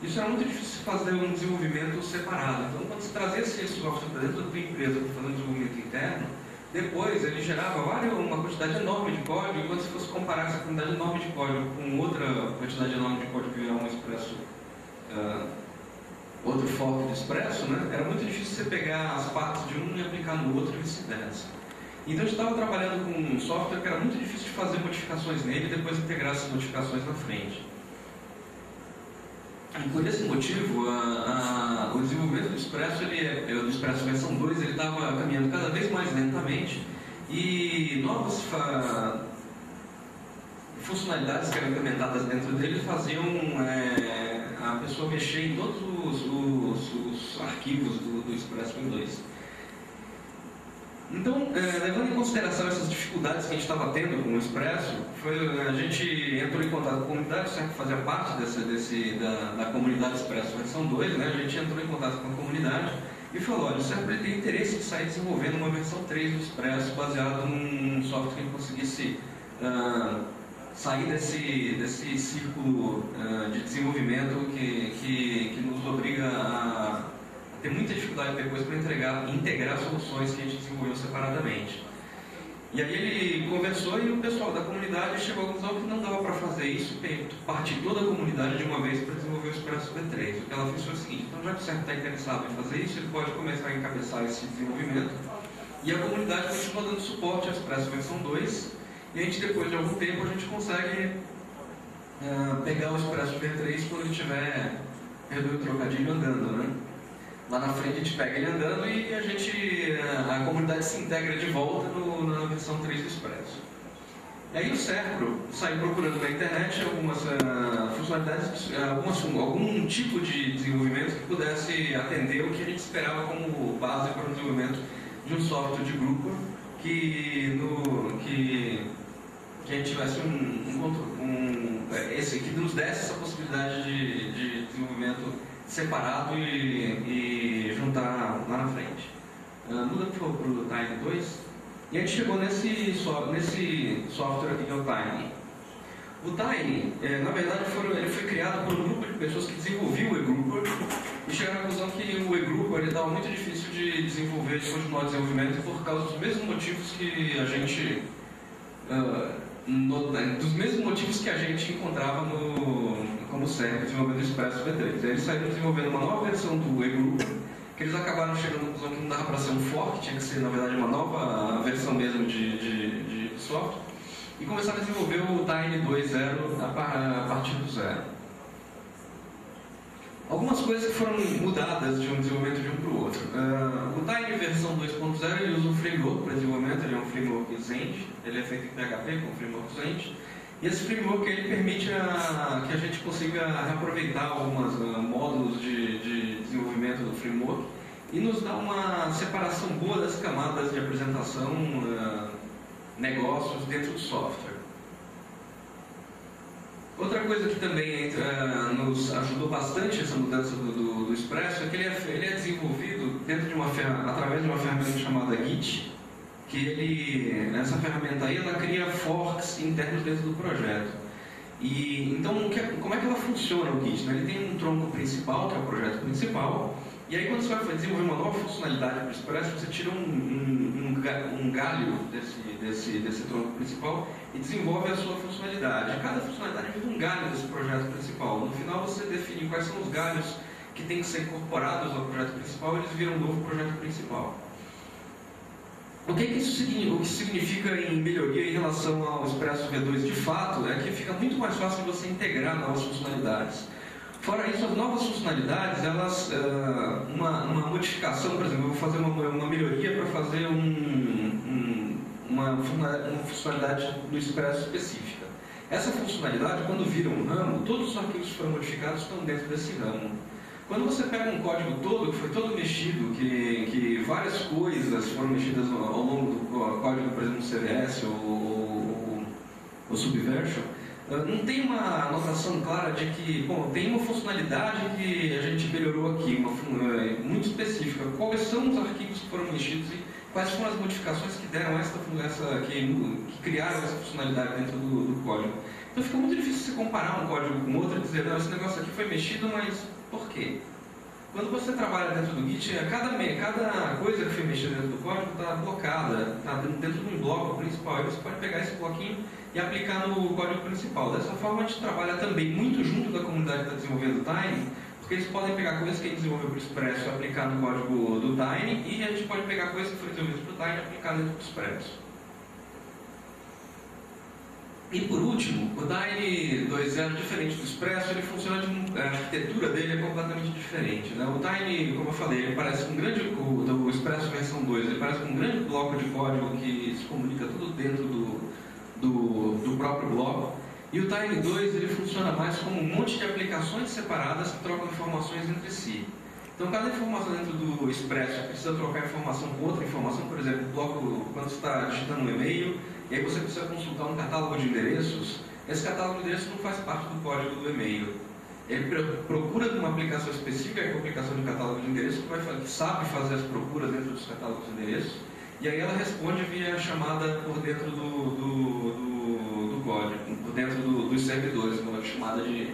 Isso era muito difícil fazer um desenvolvimento separado. Então, quando se trazia esse software para dentro da tua empresa para fazer um desenvolvimento interno, depois ele gerava uma quantidade enorme de código, e quando você fosse comparar essa quantidade enorme de código com outra quantidade enorme de código que era um Expresso, outro fork de Expresso, né? Era muito difícil você pegar as partes de um e aplicar no outro e vice-versa. Então, eu estava trabalhando com um software que era muito difícil de fazer modificações nele e depois integrar essas modificações na frente. E por esse motivo, o desenvolvimento do Expresso, do Expresso versão 2, ele estava caminhando cada vez mais lentamente, e novas funcionalidades que eram implementadas dentro dele faziam a pessoa mexer em todos os arquivos do Expresso 2. Então, levando em consideração essas dificuldades que a gente estava tendo com o Expresso, a gente entrou em contato com a comunidade, certo? Fazia parte da comunidade Expresso versão 2, né? A gente entrou em contato com a comunidade e falou: olha, o SERPRO tem interesse em sair desenvolvendo uma versão 3 do Expresso baseado num software que conseguisse sair desse círculo de desenvolvimento que nos obriga a ter muita dificuldade depois para integrar soluções que a gente desenvolveu separadamente. E aí ele conversou, e o pessoal da comunidade chegou à conclusão que não dava para fazer isso, partir toda a comunidade de uma vez para desenvolver o Expresso V3. O que ela fez foi o seguinte: então, já que o SERPRO está interessado em fazer isso, ele pode começar a encabeçar esse desenvolvimento, e a comunidade continua dando suporte ao Expresso versão 2, e a gente, depois de algum tempo, a gente consegue pegar o Expresso V3 quando ele tiver, perdoe o trocadilho, andando, né? Lá na frente a gente pega ele andando, e a comunidade se integra de volta na versão 3 do Expresso. E aí o SERPRO saiu procurando na internet algumas funcionalidades, algum tipo de desenvolvimento que pudesse atender o que a gente esperava como base para o desenvolvimento de um software de grupo que a gente tivesse que nos desse essa possibilidade de desenvolvimento separado e juntar lá na frente. Muda para o Tiny 2. E a gente chegou nesse software aqui, que é o Tiny. O Tiny, na verdade, ele foi criado por um grupo de pessoas que desenvolviam o eGroupware, e chegaram à conclusão que o eGroupware estava muito difícil de desenvolver, de continuar o desenvolvimento, por causa dos mesmos motivos que a gente... dos mesmos motivos que a gente encontrava como SERPRO desenvolvendo o Expresso V3. Eles saíram desenvolvendo uma nova versão do eGroupware, que eles acabaram chegando à conclusão que não dava para ser um fork, tinha que ser, na verdade, uma nova versão mesmo de software, e começaram a desenvolver o Tiny 2.0 a partir do zero. Algumas coisas que foram mudadas de um desenvolvimento de um para o outro. O Tiny versão 2.0, ele usa um framework para desenvolvimento, ele é um framework Zend, ele é feito em PHP com o framework Zend, e esse framework ele permite que a gente consiga reaproveitar alguns módulos de desenvolvimento do framework, e nos dá uma separação boa das camadas de apresentação, negócios dentro do software. Outra coisa que também nos ajudou bastante essa mudança do Expresso é que ele é desenvolvido dentro de uma ferramenta, através de uma ferramenta chamada Git, que ele, essa ferramenta aí, ela cria forks internos dentro do projeto. E então, como é que ela funciona o Git? Ele tem um tronco principal, que é o projeto principal, e aí quando você vai desenvolver uma nova funcionalidade para o Expresso, você tira um galho desse tronco principal e desenvolve a sua funcionalidade. Cada funcionalidade é um galho desse projeto principal. No final você define quais são os galhos que têm que ser incorporados ao projeto principal e eles viram um novo projeto principal. O que isso significa em melhoria em relação ao Expresso V2 de fato é que fica muito mais fácil de você integrar novas funcionalidades. Fora isso, as novas funcionalidades, elas, uma modificação, por exemplo, eu vou fazer uma melhoria para fazer uma funcionalidade do Expresso específica. Essa funcionalidade, quando vira um ramo, todos os arquivos que foram modificados estão dentro desse ramo. Quando você pega um código todo, que foi todo mexido, que várias coisas foram mexidas ao longo do código, por exemplo, CVS ou Subversion, não tem uma anotação clara de que, bom, tem uma funcionalidade que a gente melhorou aqui, muito específica. Quais são os arquivos que foram mexidos e quais foram as modificações que deram que criaram essa funcionalidade dentro do código. Então fica muito difícil você comparar um código com outro e dizer, não, esse negócio aqui foi mexido, mas... Por quê? Quando você trabalha dentro do Git, cada coisa que foi mexida dentro do código está blocada, está dentro de um bloco principal. E você pode pegar esse bloquinho e aplicar no código principal. Dessa forma, a gente trabalha também muito junto da comunidade que está desenvolvendo o Tiny, porque eles podem pegar coisas que a gente desenvolveu para o Expresso e aplicar no código do Tiny, e a gente pode pegar coisas que foram desenvolvidas para o Tiny e aplicar dentro do Expresso. E por último, o Tiny 2.0, diferente do Expresso, ele funciona a arquitetura dele é completamente diferente. O Tiny, como eu falei, ele parece um grande, o Expresso versão 2, ele parece um grande bloco de código que se comunica tudo dentro do próprio bloco. E o Tiny 2, ele funciona mais como um monte de aplicações separadas que trocam informações entre si. Então, cada informação dentro do Expresso precisa trocar informação com outra informação. Por exemplo, quando você está digitando um e-mail, e aí você precisa consultar um catálogo de endereços, esse catálogo de endereços não faz parte do código do e-mail. Ele procura de uma aplicação específica, que é a aplicação de catálogo de endereços, que sabe fazer as procuras dentro dos catálogos de endereços, e aí ela responde via chamada por dentro do código, por dentro dos servidores, uma chamada de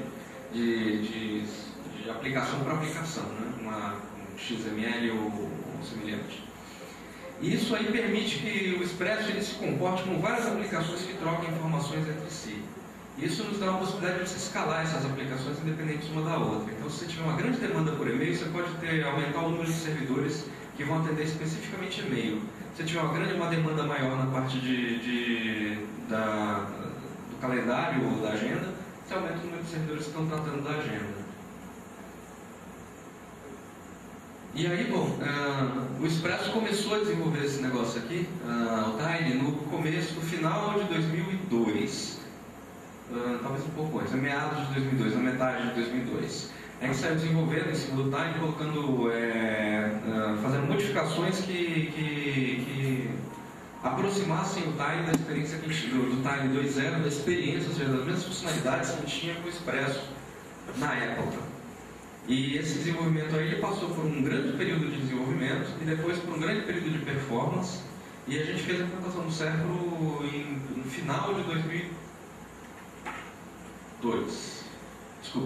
aplicação para aplicação, né? Um XML ou semelhante. E isso aí permite que o Expresso ele se comporte com várias aplicações que trocam informações entre si. Isso nos dá uma possibilidade de você escalar essas aplicações independentes uma da outra. Então, se você tiver uma grande demanda por e-mail, você pode aumentar o número de servidores que vão atender especificamente e-mail. Se você tiver uma demanda maior na parte do calendário ou da agenda, você aumenta o número de servidores que estão tratando da agenda. E aí, bom, o Expresso começou a desenvolver esse negócio aqui, o Tiny, no final de 2002, talvez um pouco antes, meados de 2002, na metade de 2002. A gente saiu desenvolvendo em cima do Tiny, fazendo modificações que aproximassem o Tiny da experiência que a gente tirou, do Tiny 2.0, da experiência, ou seja, das mesmas funcionalidades que a gente tinha com o Expresso na época. E esse desenvolvimento aí, ele passou por um grande período de desenvolvimento e depois por um grande período de performance, e a gente fez a implantação do SERPRO no final de 2012. Estou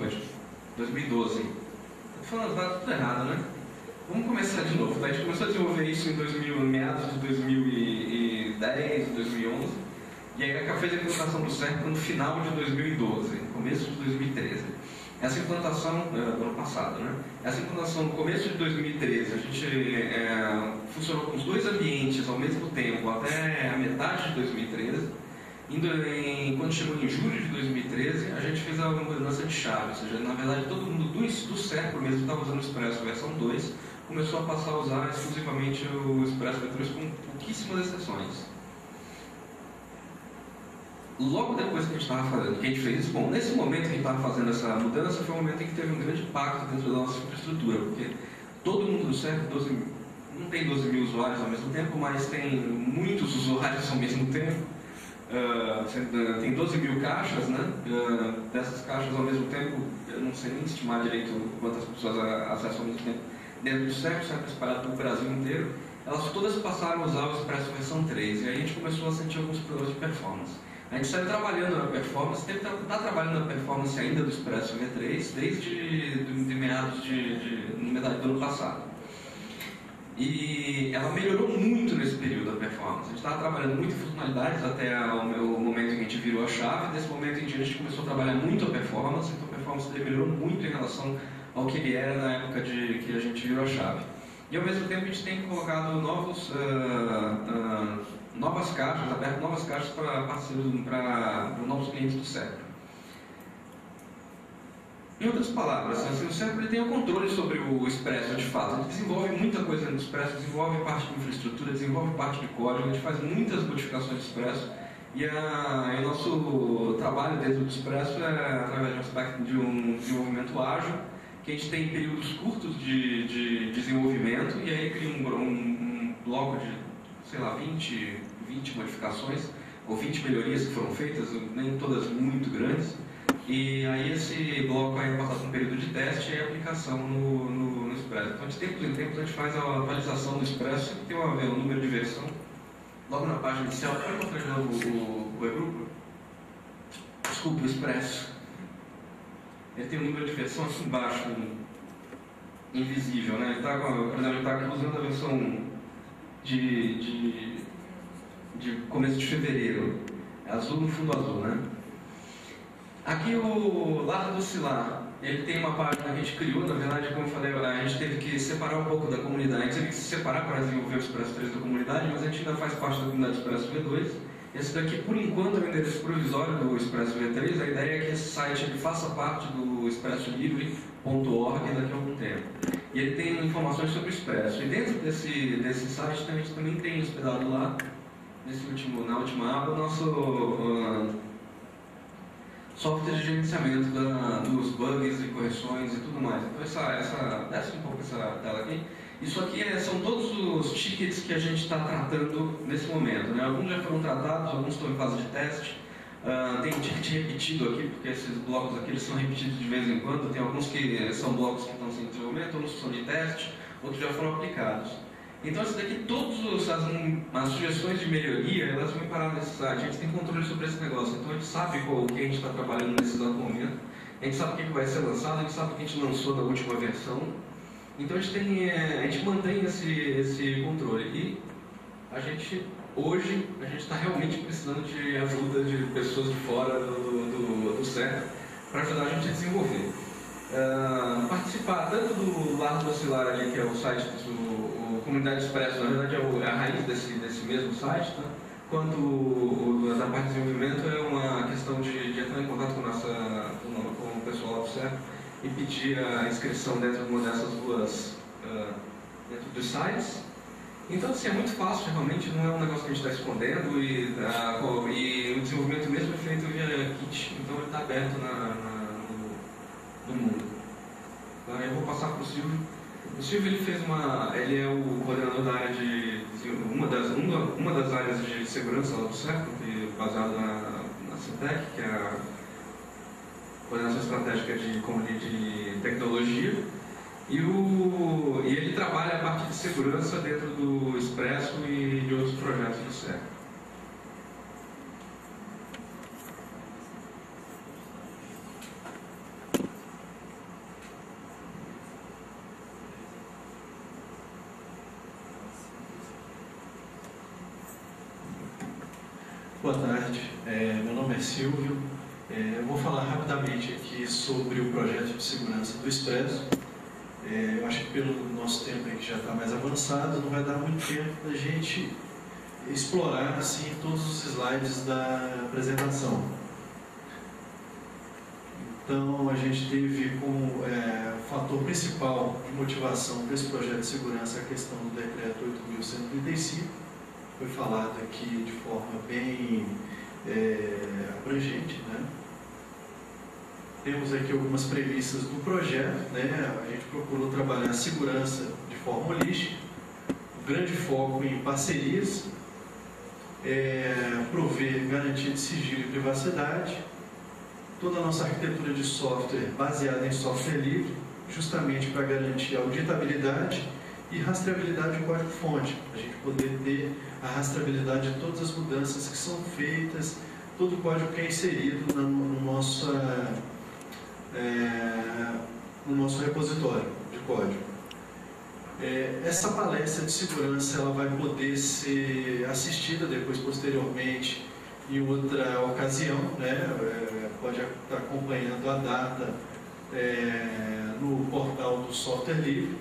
falando as datas tudo errado, né? Vamos começar de novo, tá? A gente começou a desenvolver isso em meados de 2010, 2011, e aí fez a implantação do SERPRO no final de 2012, começo de 2013. Essa implantação, ano passado, né? Essa implantação no começo de 2013, a gente funcionou com os dois ambientes ao mesmo tempo até a metade de 2013. Quando chegou em julho de 2013, a gente fez a mudança de chave, ou seja, na verdade todo mundo do SERPRO mesmo estava usando o Expresso versão 2, começou a passar a usar exclusivamente o Expresso V3 com pouquíssimas exceções. Logo depois que a gente fez isso, bom, nesse momento que a gente estava fazendo essa mudança, foi um momento em que teve um grande impacto dentro da nossa infraestrutura, porque todo mundo do SERPRO, não tem 12 mil usuários ao mesmo tempo, mas tem muitos usuários ao mesmo tempo, tem 12 mil caixas, né? Dessas caixas ao mesmo tempo, eu não sei nem estimar direito quantas pessoas acessam ao mesmo tempo, dentro do SERPRO, SERPRO espalhado no Brasil inteiro, elas todas passaram a usar o Expresso versão 3, e aí a gente começou a sentir alguns problemas de performance. A gente saiu trabalhando na performance, está trabalhando na performance ainda do Expresso V3 desde de meados de metade do ano passado. E ela melhorou muito nesse período da performance. A gente estava trabalhando muito em funcionalidades até o momento em que a gente virou a chave. Desse momento em diante a gente começou a trabalhar muito a performance, então a performance dele melhorou muito em relação ao que ele era na época de que a gente virou a chave. E ao mesmo tempo a gente tem colocado novas caixas, aberto novas caixas para parceiros, para novos clientes do SERPRO. Em outras palavras, assim, o SERPRO tem o controle sobre o Expresso de fato. Ele desenvolve muita coisa no Expresso, desenvolve parte de infraestrutura, desenvolve parte de código, a gente faz muitas modificações do Expresso. E o nosso trabalho dentro do Expresso é através de um desenvolvimento ágil, que a gente tem períodos curtos de desenvolvimento, e aí cria um bloco de, sei lá, 20 modificações, ou 20 melhorias que foram feitas, nem todas muito grandes, e aí esse bloco aí é passado por um período de teste e aplicação no Expresso. Então, de tempos em tempos, a gente faz a atualização do Expresso, que tem a ver o número de versão. Logo na página inicial, pode encontrar de novo o eGroupware? Desculpa, o Expresso. Ele tem um número de versão assim baixo, invisível, né? Ele está, por exemplo, ele está usando a versão de começo de fevereiro. É azul no fundo azul, né? Aqui o lado do Silar, ele tem uma página que a gente criou, na verdade, como eu falei, a gente teve que separar um pouco da comunidade. A gente teve que se separar para desenvolver o Expresso 3 da comunidade, mas a gente ainda faz parte da comunidade Expresso V2. Esse daqui, por enquanto, é o endereço provisório do Expresso V3. A ideia é que esse site ele faça parte do expressolivre.org daqui a algum tempo. E ele tem informações sobre o Expresso. E dentro desse site, a gente também tem hospedado lá, na última aba, o nosso software de gerenciamento dos bugs e correções e tudo mais. Então, desce um pouco essa tela aqui. Isso aqui são todos os tickets que a gente está tratando nesse momento, né? Alguns já foram tratados, alguns estão em fase de teste. Tem um ticket repetido aqui, porque esses blocos aqui eles são repetidos de vez em quando. Tem alguns que são blocos que estão sem desenvolvimento, alguns que são de teste, outros já foram aplicados. Então, isso daqui, todas as sugestões de melhoria, elas vão parar nesse site. A gente tem controle sobre esse negócio, então a gente sabe o que a gente está trabalhando nesse exato momento. A gente sabe o que vai ser lançado, a gente sabe o que a gente lançou na última versão. Então a gente mantém esse controle, e hoje a gente está realmente precisando de ajuda de pessoas de fora do SERPRO para ajudar a gente a desenvolver. Participar tanto do lado oscilar ali, que é o site do Comunidade Expresso, na verdade é a raiz desse mesmo site, tá? Quanto da parte de desenvolvimento é uma questão de entrar em contato com o pessoal lá do SERPRO e pedir a inscrição dentro de uma dessas duas, dentro dos sites. Então, assim, é muito fácil, realmente, não é um negócio que a gente está escondendo, e o desenvolvimento mesmo é feito via Git, então ele está aberto no mundo. Então, eu vou passar para o Silvio. O Silvio ele é o coordenador da área uma das áreas de segurança lá do SERPRO, baseado na Sintec, que é a coordenação estratégica de tecnologia, e ele trabalha a parte de segurança dentro do Expresso e de outros projetos do SERPRO. Boa tarde, meu nome é Silvio. Eu vou falar rapidamente aqui sobre o projeto de segurança do Expresso. Eu acho que pelo nosso tempo aí que já está mais avançado, não vai dar muito tempo para a gente explorar assim todos os slides da apresentação. Então, a gente teve como fator principal de motivação para esse projeto de segurança a questão do Decreto 8.135. Foi falado aqui de forma bem abrangente, né? Temos aqui algumas premissas do projeto, né? A gente procurou trabalhar a segurança de forma holística, um grande foco em parcerias, prover garantia de sigilo e privacidade, toda a nossa arquitetura de software baseada em software livre, justamente para garantir a auditabilidade e rastreabilidade do código-fonte, para a gente poder ter a rastreabilidade de todas as mudanças que são feitas, todo o código que é inserido no nosso repositório de código. Essa palestra de segurança ela vai poder ser assistida depois, posteriormente, em outra ocasião, né? Pode estar acompanhando a data no portal do Software Livre.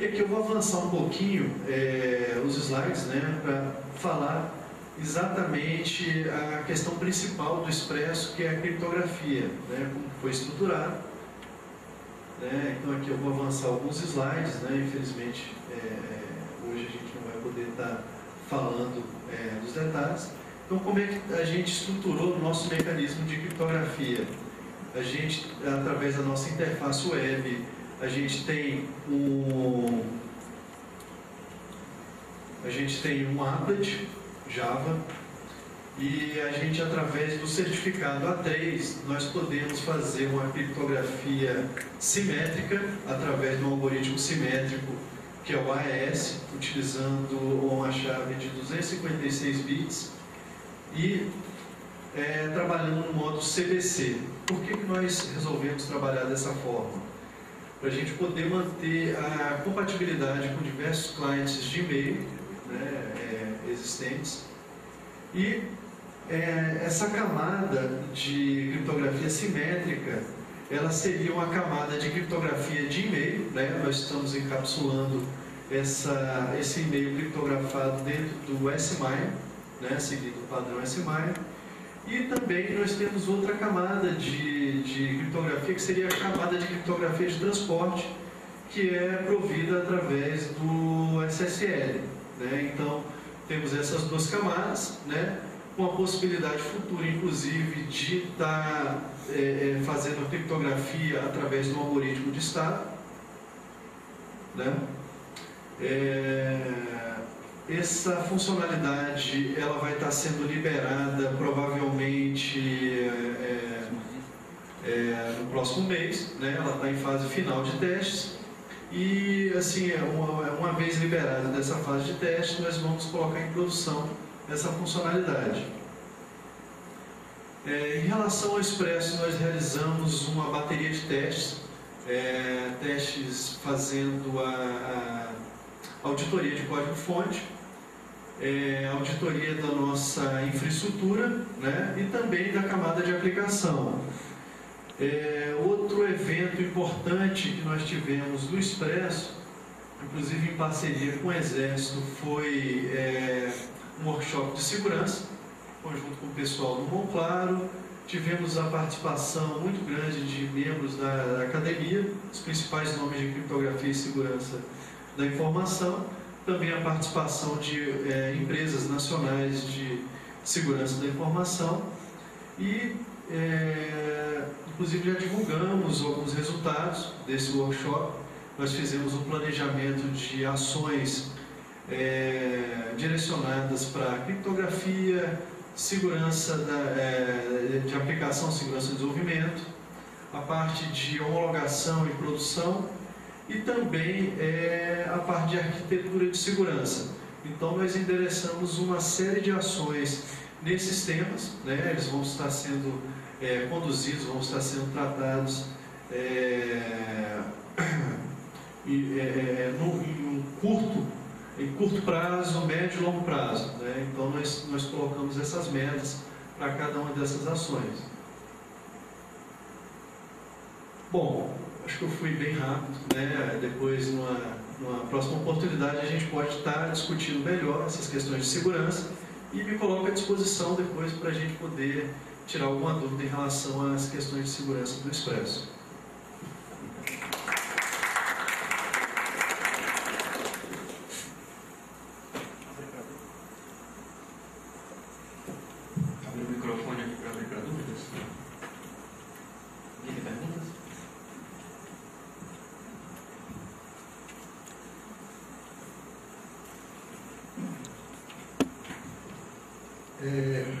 E aqui eu vou avançar um pouquinho os slides, né, para falar exatamente a questão principal do Expresso, que é a criptografia, né, como foi estruturado. Né? Então aqui eu vou avançar alguns slides, né? Infelizmente hoje a gente não vai poder estar falando dos detalhes. Então como é que a gente estruturou o nosso mecanismo de criptografia? A gente, através da nossa interface web, a gente tem um applet Java e a gente, através do certificado A3, nós podemos fazer uma criptografia simétrica através de um algoritmo simétrico que é o AES, utilizando uma chave de 256 bits e trabalhando no modo CBC. Por que nós resolvemos trabalhar dessa forma? Para a gente poder manter a compatibilidade com diversos clientes de e-mail, né, existentes. E essa camada de criptografia simétrica, ela seria uma camada de criptografia de e-mail, né? Nós estamos encapsulando esse e-mail criptografado dentro do S/MIME, né, seguindo o padrão S/MIME. E também nós temos outra camada de criptografia, que seria a camada de criptografia de transporte, que é provida através do SSL. Né? Então, temos essas duas camadas, né, com a possibilidade futura, inclusive, de estar fazendo a criptografia através de um algoritmo de estado. Né? Essa funcionalidade ela vai estar sendo liberada provavelmente no próximo mês, né? Ela está em fase final de testes e, assim, uma vez liberada dessa fase de teste, nós vamos colocar em produção essa funcionalidade. Em relação ao Expresso, nós realizamos uma bateria de testes, testes fazendo a auditoria de código-fonte, auditoria da nossa infraestrutura, né, e também da camada de aplicação. Outro evento importante que nós tivemos no Expresso, inclusive em parceria com o Exército, foi um workshop de segurança, conjunto com o pessoal do Monclaro. Tivemos a participação muito grande de membros da academia, os principais nomes de criptografia e segurança da informação, também a participação de empresas nacionais de segurança da informação e, inclusive, já divulgamos alguns resultados desse workshop. Nós fizemos um planejamento de ações direcionadas para criptografia, segurança de aplicação, segurança e desenvolvimento, a parte de homologação e produção e também a parte de arquitetura de segurança. Então, nós endereçamos uma série de ações nesses temas, né? Eles vão estar sendo conduzidos, vão estar sendo tratados em curto prazo, médio e longo prazo. Né? Então, nós colocamos essas metas para cada uma dessas ações. Bom, acho que eu fui bem rápido, né? Depois, numa próxima oportunidade, a gente pode estar discutindo melhor essas questões de segurança e me coloco à disposição depois para a gente poder tirar alguma dúvida em relação às questões de segurança do Expresso.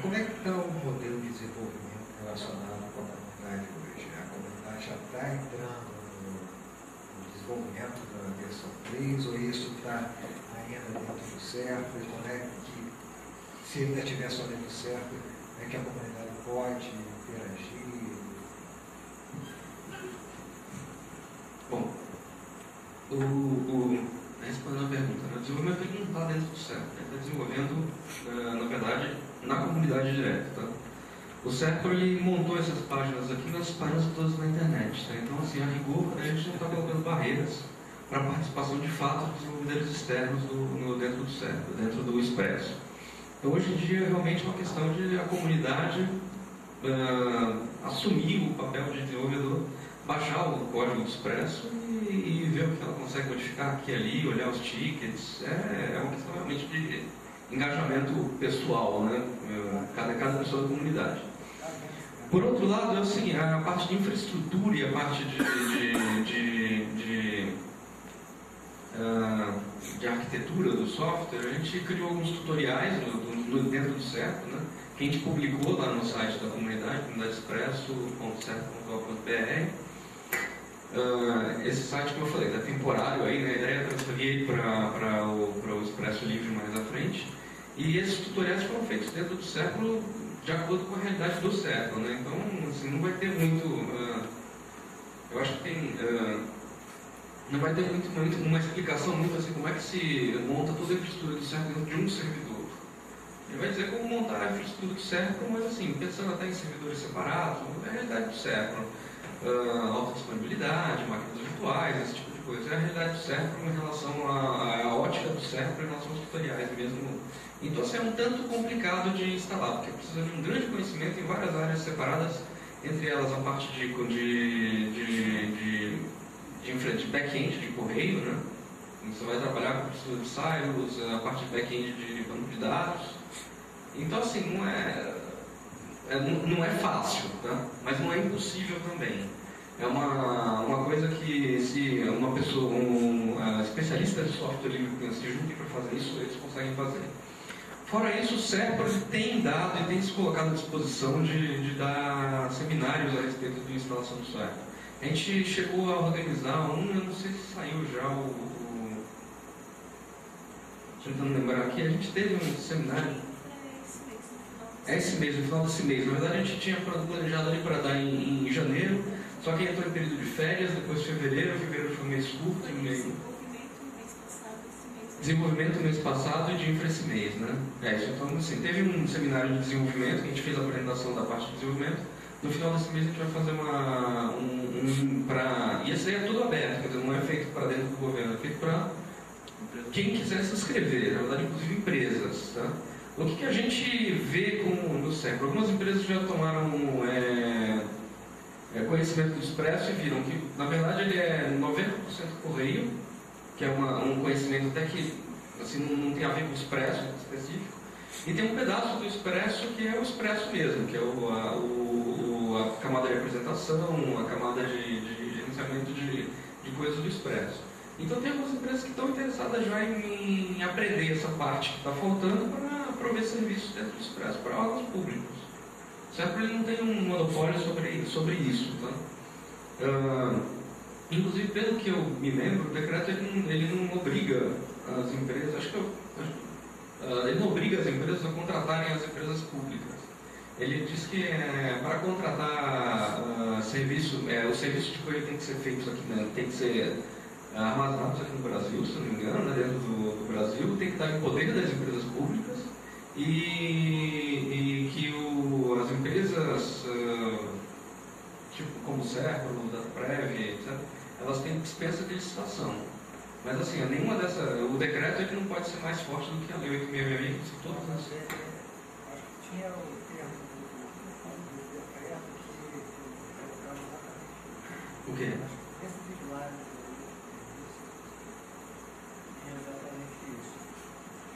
Como é que está o modelo de desenvolvimento relacionado com a comunidade hoje? A ela já está entrando no desenvolvimento da versão 3, ou isso está ainda dentro do SERPRO, e como é que, se ainda estiver só dentro do SERPRO, como é que a comunidade pode interagir? Bom, respondendo a pergunta, o desenvolvimento ele não está dentro do SERPRO, ele está desenvolvendo, na verdade, na comunidade direta, tá? O SERPRO montou essas páginas aqui nas páginas todas na internet, tá? Então, assim, a rigor, a gente não está colocando barreiras para a participação de fato dos desenvolvedores externos dentro do SERPRO, dentro do Expresso. Então, hoje em dia, é realmente uma questão de a comunidade assumir o papel de desenvolvedor, baixar o código do Expresso e ver o que ela consegue modificar aqui e ali, olhar os tickets. É uma questão realmente de engajamento pessoal, né? Cada pessoa da comunidade. Por outro lado, assim, a parte de infraestrutura e a parte de arquitetura do software, a gente criou alguns tutoriais dentro do SERPRO, né? Que a gente publicou lá no site da comunidade, expresso.serpro.org.br. Esse site que eu falei, é temporário aí, né? A ideia é transferir ele para o Expresso Livre mais à frente. E esses tutoriais foram feitos dentro do SERPRO de acordo com a realidade do SERPRO, né? Então, assim, não vai ter muito... eu acho que tem... não vai ter muito uma explicação muito assim, como é que se monta toda a infraestrutura do SERPRO dentro de um servidor. Ele vai dizer como montar a infraestrutura do SERPRO, mas assim, pensando até em servidores separados, é a realidade do SERPRO. Alta disponibilidade, máquinas virtuais, esse tipo de coisa. É a realidade do SERPRO em relação à ótica do SERPRO em relação aos tutoriais mesmo. Então, assim, é um tanto complicado de instalar, porque precisa de um grande conhecimento em várias áreas separadas, entre elas a parte de back-end de correio, né? Você vai trabalhar com estrutura de silos, a parte de back-end de banco de dados. Então, assim, não é fácil, tá? Mas não é impossível também. É uma coisa que, se uma pessoa, especialista de software livre se junta para fazer isso, eles conseguem fazer. Fora isso, o SERPRO tem dado e tem se colocado à disposição de dar seminários a respeito da instalação do SERPRO. A gente chegou a organizar eu não sei se saiu já tentando lembrar aqui, a gente teve um seminário. É esse mês, no final desse mês. Na verdade, a gente tinha planejado ali para dar em janeiro, só que entrou em período de férias, depois fevereiro foi um mês curto. Desenvolvimento mês passado e de infra esse mês, né? Isso, então, assim, teve um seminário de desenvolvimento, que a gente fez a apresentação da parte de desenvolvimento. No final desse mês, a gente vai fazer E esse aí é tudo aberto, quer dizer, não é feito para dentro do governo, é feito para quem quiser se inscrever, na verdade, inclusive empresas, tá? O que a gente vê no SERPRO? Algumas empresas já tomaram conhecimento do Expresso e viram que, na verdade, ele é 90% correio, que é um conhecimento até que assim, não tem a ver com o Expresso específico, e tem um pedaço do Expresso que é o Expresso mesmo, que é a camada de apresentação, a camada de gerenciamento de coisas do Expresso. Então, tem algumas empresas que estão interessadas já em aprender essa parte que está faltando para ver serviços dentro do Expresso, para órgãos públicos. O SERPRO não tem um monopólio sobre isso. Tá? Inclusive, pelo que eu me lembro, o decreto ele não obriga as empresas, ele não obriga as empresas a contratarem as empresas públicas. Ele diz que para contratar o serviço de correio tem que ser feito aqui, né? Tem que ser armazenados aqui no Brasil, se não me engano, né? Dentro do Brasil, tem que estar em poder das empresas públicas. E que as empresas, como o SERPRO, o Dataprev, etc., elas têm dispensa de licitação. Mas, assim, nenhuma dessas... O decreto é que não pode ser mais forte do que a Lei 8.135, que todas as... Acho que tinha o termo do decreto que... O quê? Esse titular é exatamente isso.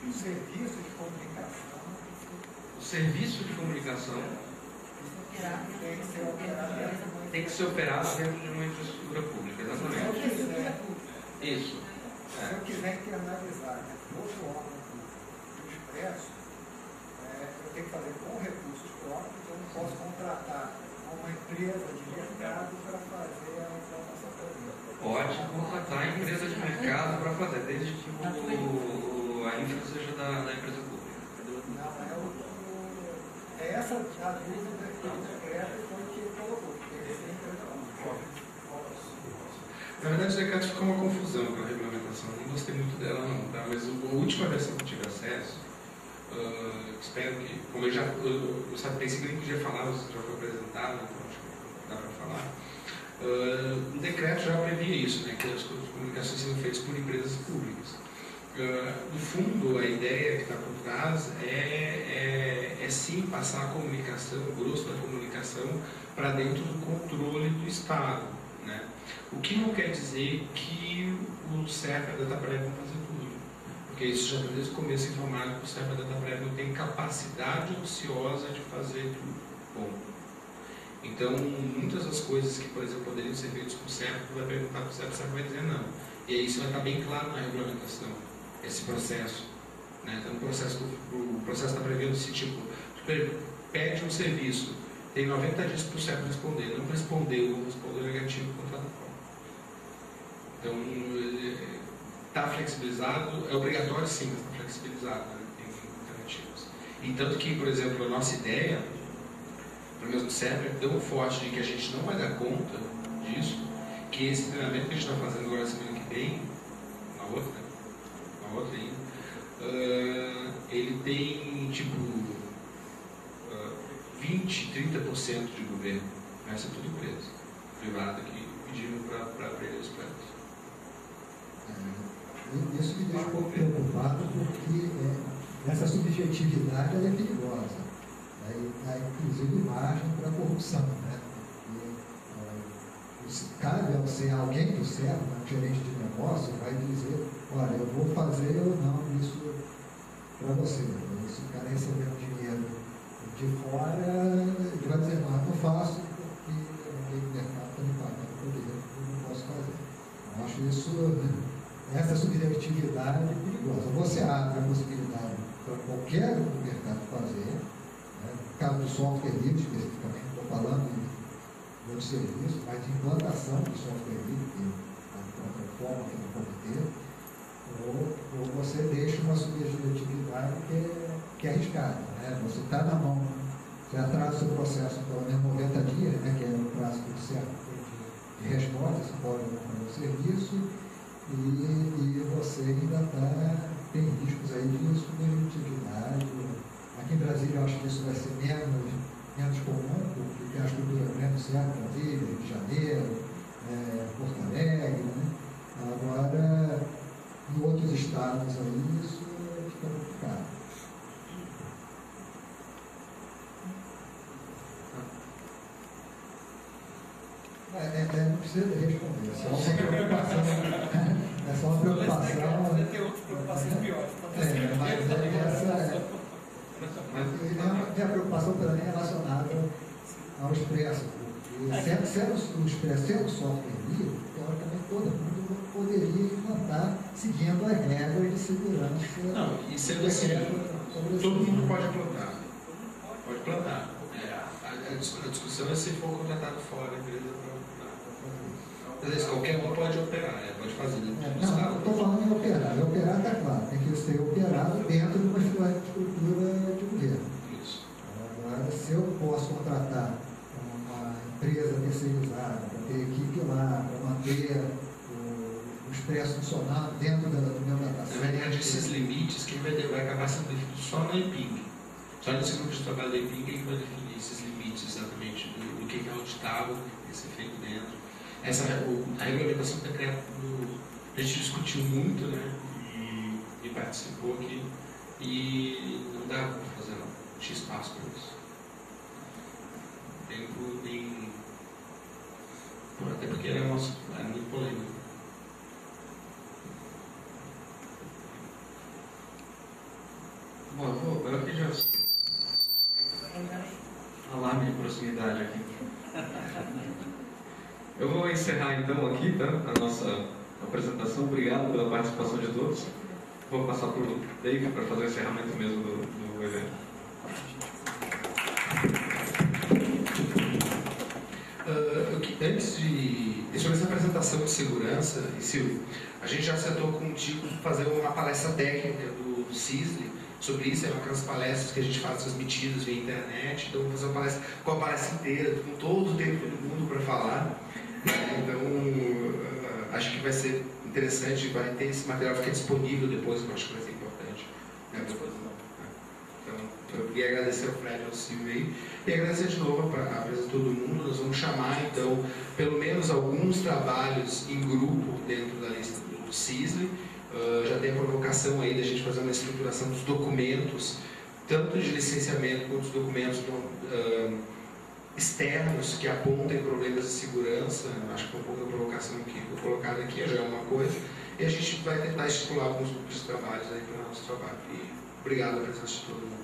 O serviço de comunicação... O serviço de comunicação tem que ser operado dentro de uma infraestrutura pública, exatamente. Isso. Se eu quiser internalizar outro órgão do Expresso, eu tenho que fazer com recursos próprios, eu não posso contratar um uma empresa de mercado para fazer a implantação da linha. Pode contratar a empresa de mercado para fazer, desde que a infra seja da empresa pública. Não, é essa a dúvida que o decreto foi que colocou, porque ele tem empresa pública. Na verdade, o decreto ficou uma confusão com a regulamentação, eu não gostei muito dela não, tá? Mas a última versão que eu tive acesso, espero que, como eu já pensei que nem podia falar, mas já foi apresentado, então acho que dá para falar, o decreto já previa isso, né, que as comunicações são feitas por empresas públicas. No fundo, a ideia que está por trás é sim passar a comunicação, o grosso da comunicação, para dentro do controle do Estado, né? O que não quer dizer que o SERPRO e a Dataprev vão fazer tudo, porque isso já desde o começo informado que o SERPRO e a Dataprev não tem capacidade ociosa de fazer tudo. Bom, então muitas das coisas que, por exemplo, poderiam ser feitas com o SERPRO, vai perguntar para o SERPRO, o SERPRO vai dizer não. E aí isso vai estar bem claro na regulamentação, esse processo, né? Então o processo está prevendo esse tipo, pede um serviço, tem 90 dias para o SERPRO responder, não respondeu ou respondeu negativo, contrato fora. Então, está flexibilizado, é obrigatório sim, mas está flexibilizado, né? Tem alternativas. E tanto que, por exemplo, a nossa ideia, pelo menos do SERPRO, é tão forte de que a gente não vai dar conta disso, que esse treinamento que a gente está fazendo agora semana que vem, na outra ainda, ele tem tipo 20, 30% de governo, mas é tudo empresa privada que pediram para aprender os planos. Isso me deixa um pouco preocupado, porque essa subjetividade ela é perigosa, né? E dá inclusive margem para a corrupção, né? Porque cabe ao ser alguém do SERPRO, um gerente de negócio, vai dizer, olha, eu vou fazer ou não isso para você. Se o cara recebendo dinheiro de fora, ele vai dizer, não faço, porque eu não tenho mercado para me pagar, porque eu não posso fazer. Eu acho isso... Essa subjetividade é perigosa. Você abre a possibilidade para qualquer mercado fazer, né? No caso do software livre, especificamente, estou falando de outros serviços, mas de implantação do software livre, que é a plataforma que é do comitê, ou você deixa uma subjetividade que é arriscada, né? Você está na mão, você atrasa o seu processo pelo menos 90 dias, né? Que é o prazo do certo de resposta, você pode acompanhar o serviço. E você ainda tem riscos aí de subjetividade. Aqui em Brasília eu acho que isso vai ser menos comum, porque tem a estrutura grande, certo? Brasília, Rio de Janeiro, Porto Alegre, né? Agora, em outros estados aí, isso fica complicado. Não precisa responder, é só uma preocupação. É só uma preocupação. Você tem outras preocupações piores. Mas essa é a preocupação também relacionada ao Expresso. Sendo o Expresso, sendo o software livre, teoricamente todo mundo poderia implantar seguindo as regras de segurança. Não, e sendo assim, todo mundo pode implantar. Pode implantar. A discussão é se for contratado fora, beleza? Mas qualquer um pode operar, pode fazer. Não estou falando em operar. Operar está claro, tem que ser operado dentro de uma estrutura de governo. Isso. Agora, se eu posso contratar uma empresa terceirizada, para ter equipe lá, para manter o Expresso funcionando dentro do meu dataset. Na verdade, esses limites, quem vai acabar sendo definido só na IPING. Só nesse grupo de trabalho da IPING é que vai definir esses limites exatamente do que é auditável, o que é feito dentro. A regulamentação do decreto, a gente discutiu muito, né, e participou aqui, e não dá para fazer não, não tinha espaço para isso. Até porque é muito polêmico. Bom, agora que já... Alarme de proximidade aqui. Eu vou encerrar então aqui, tá, a nossa apresentação. Obrigado pela participação de todos. Vou passar para o David para fazer o encerramento mesmo do evento. implantação de segurança, e Silvio, a gente já sentou contigo fazer uma palestra técnica do CISL sobre isso, é uma daquelas palestras que a gente faz transmitidas via internet, então vamos fazer uma palestra com a palestra inteira, com todo o tempo do mundo para falar, então acho que vai ser interessante, vai ter esse material, fica disponível depois, que eu acho que vai ser importante, né? Então, eu queria agradecer ao Fred e ao Silvio aí, e agradecer de novo a presença de todo mundo. Nós vamos chamar, então, pelo menos alguns trabalhos em grupo dentro da lista do CISL. Já tem a provocação aí da gente fazer uma estruturação dos documentos, tanto de licenciamento quanto dos documentos externos que apontem problemas de segurança. Acho que foi um pouco da provocação que foi colocada aqui, já é uma coisa. E a gente vai tentar estipular alguns grupos de trabalhos aí para o nosso trabalho. E obrigado pela presença de todo mundo.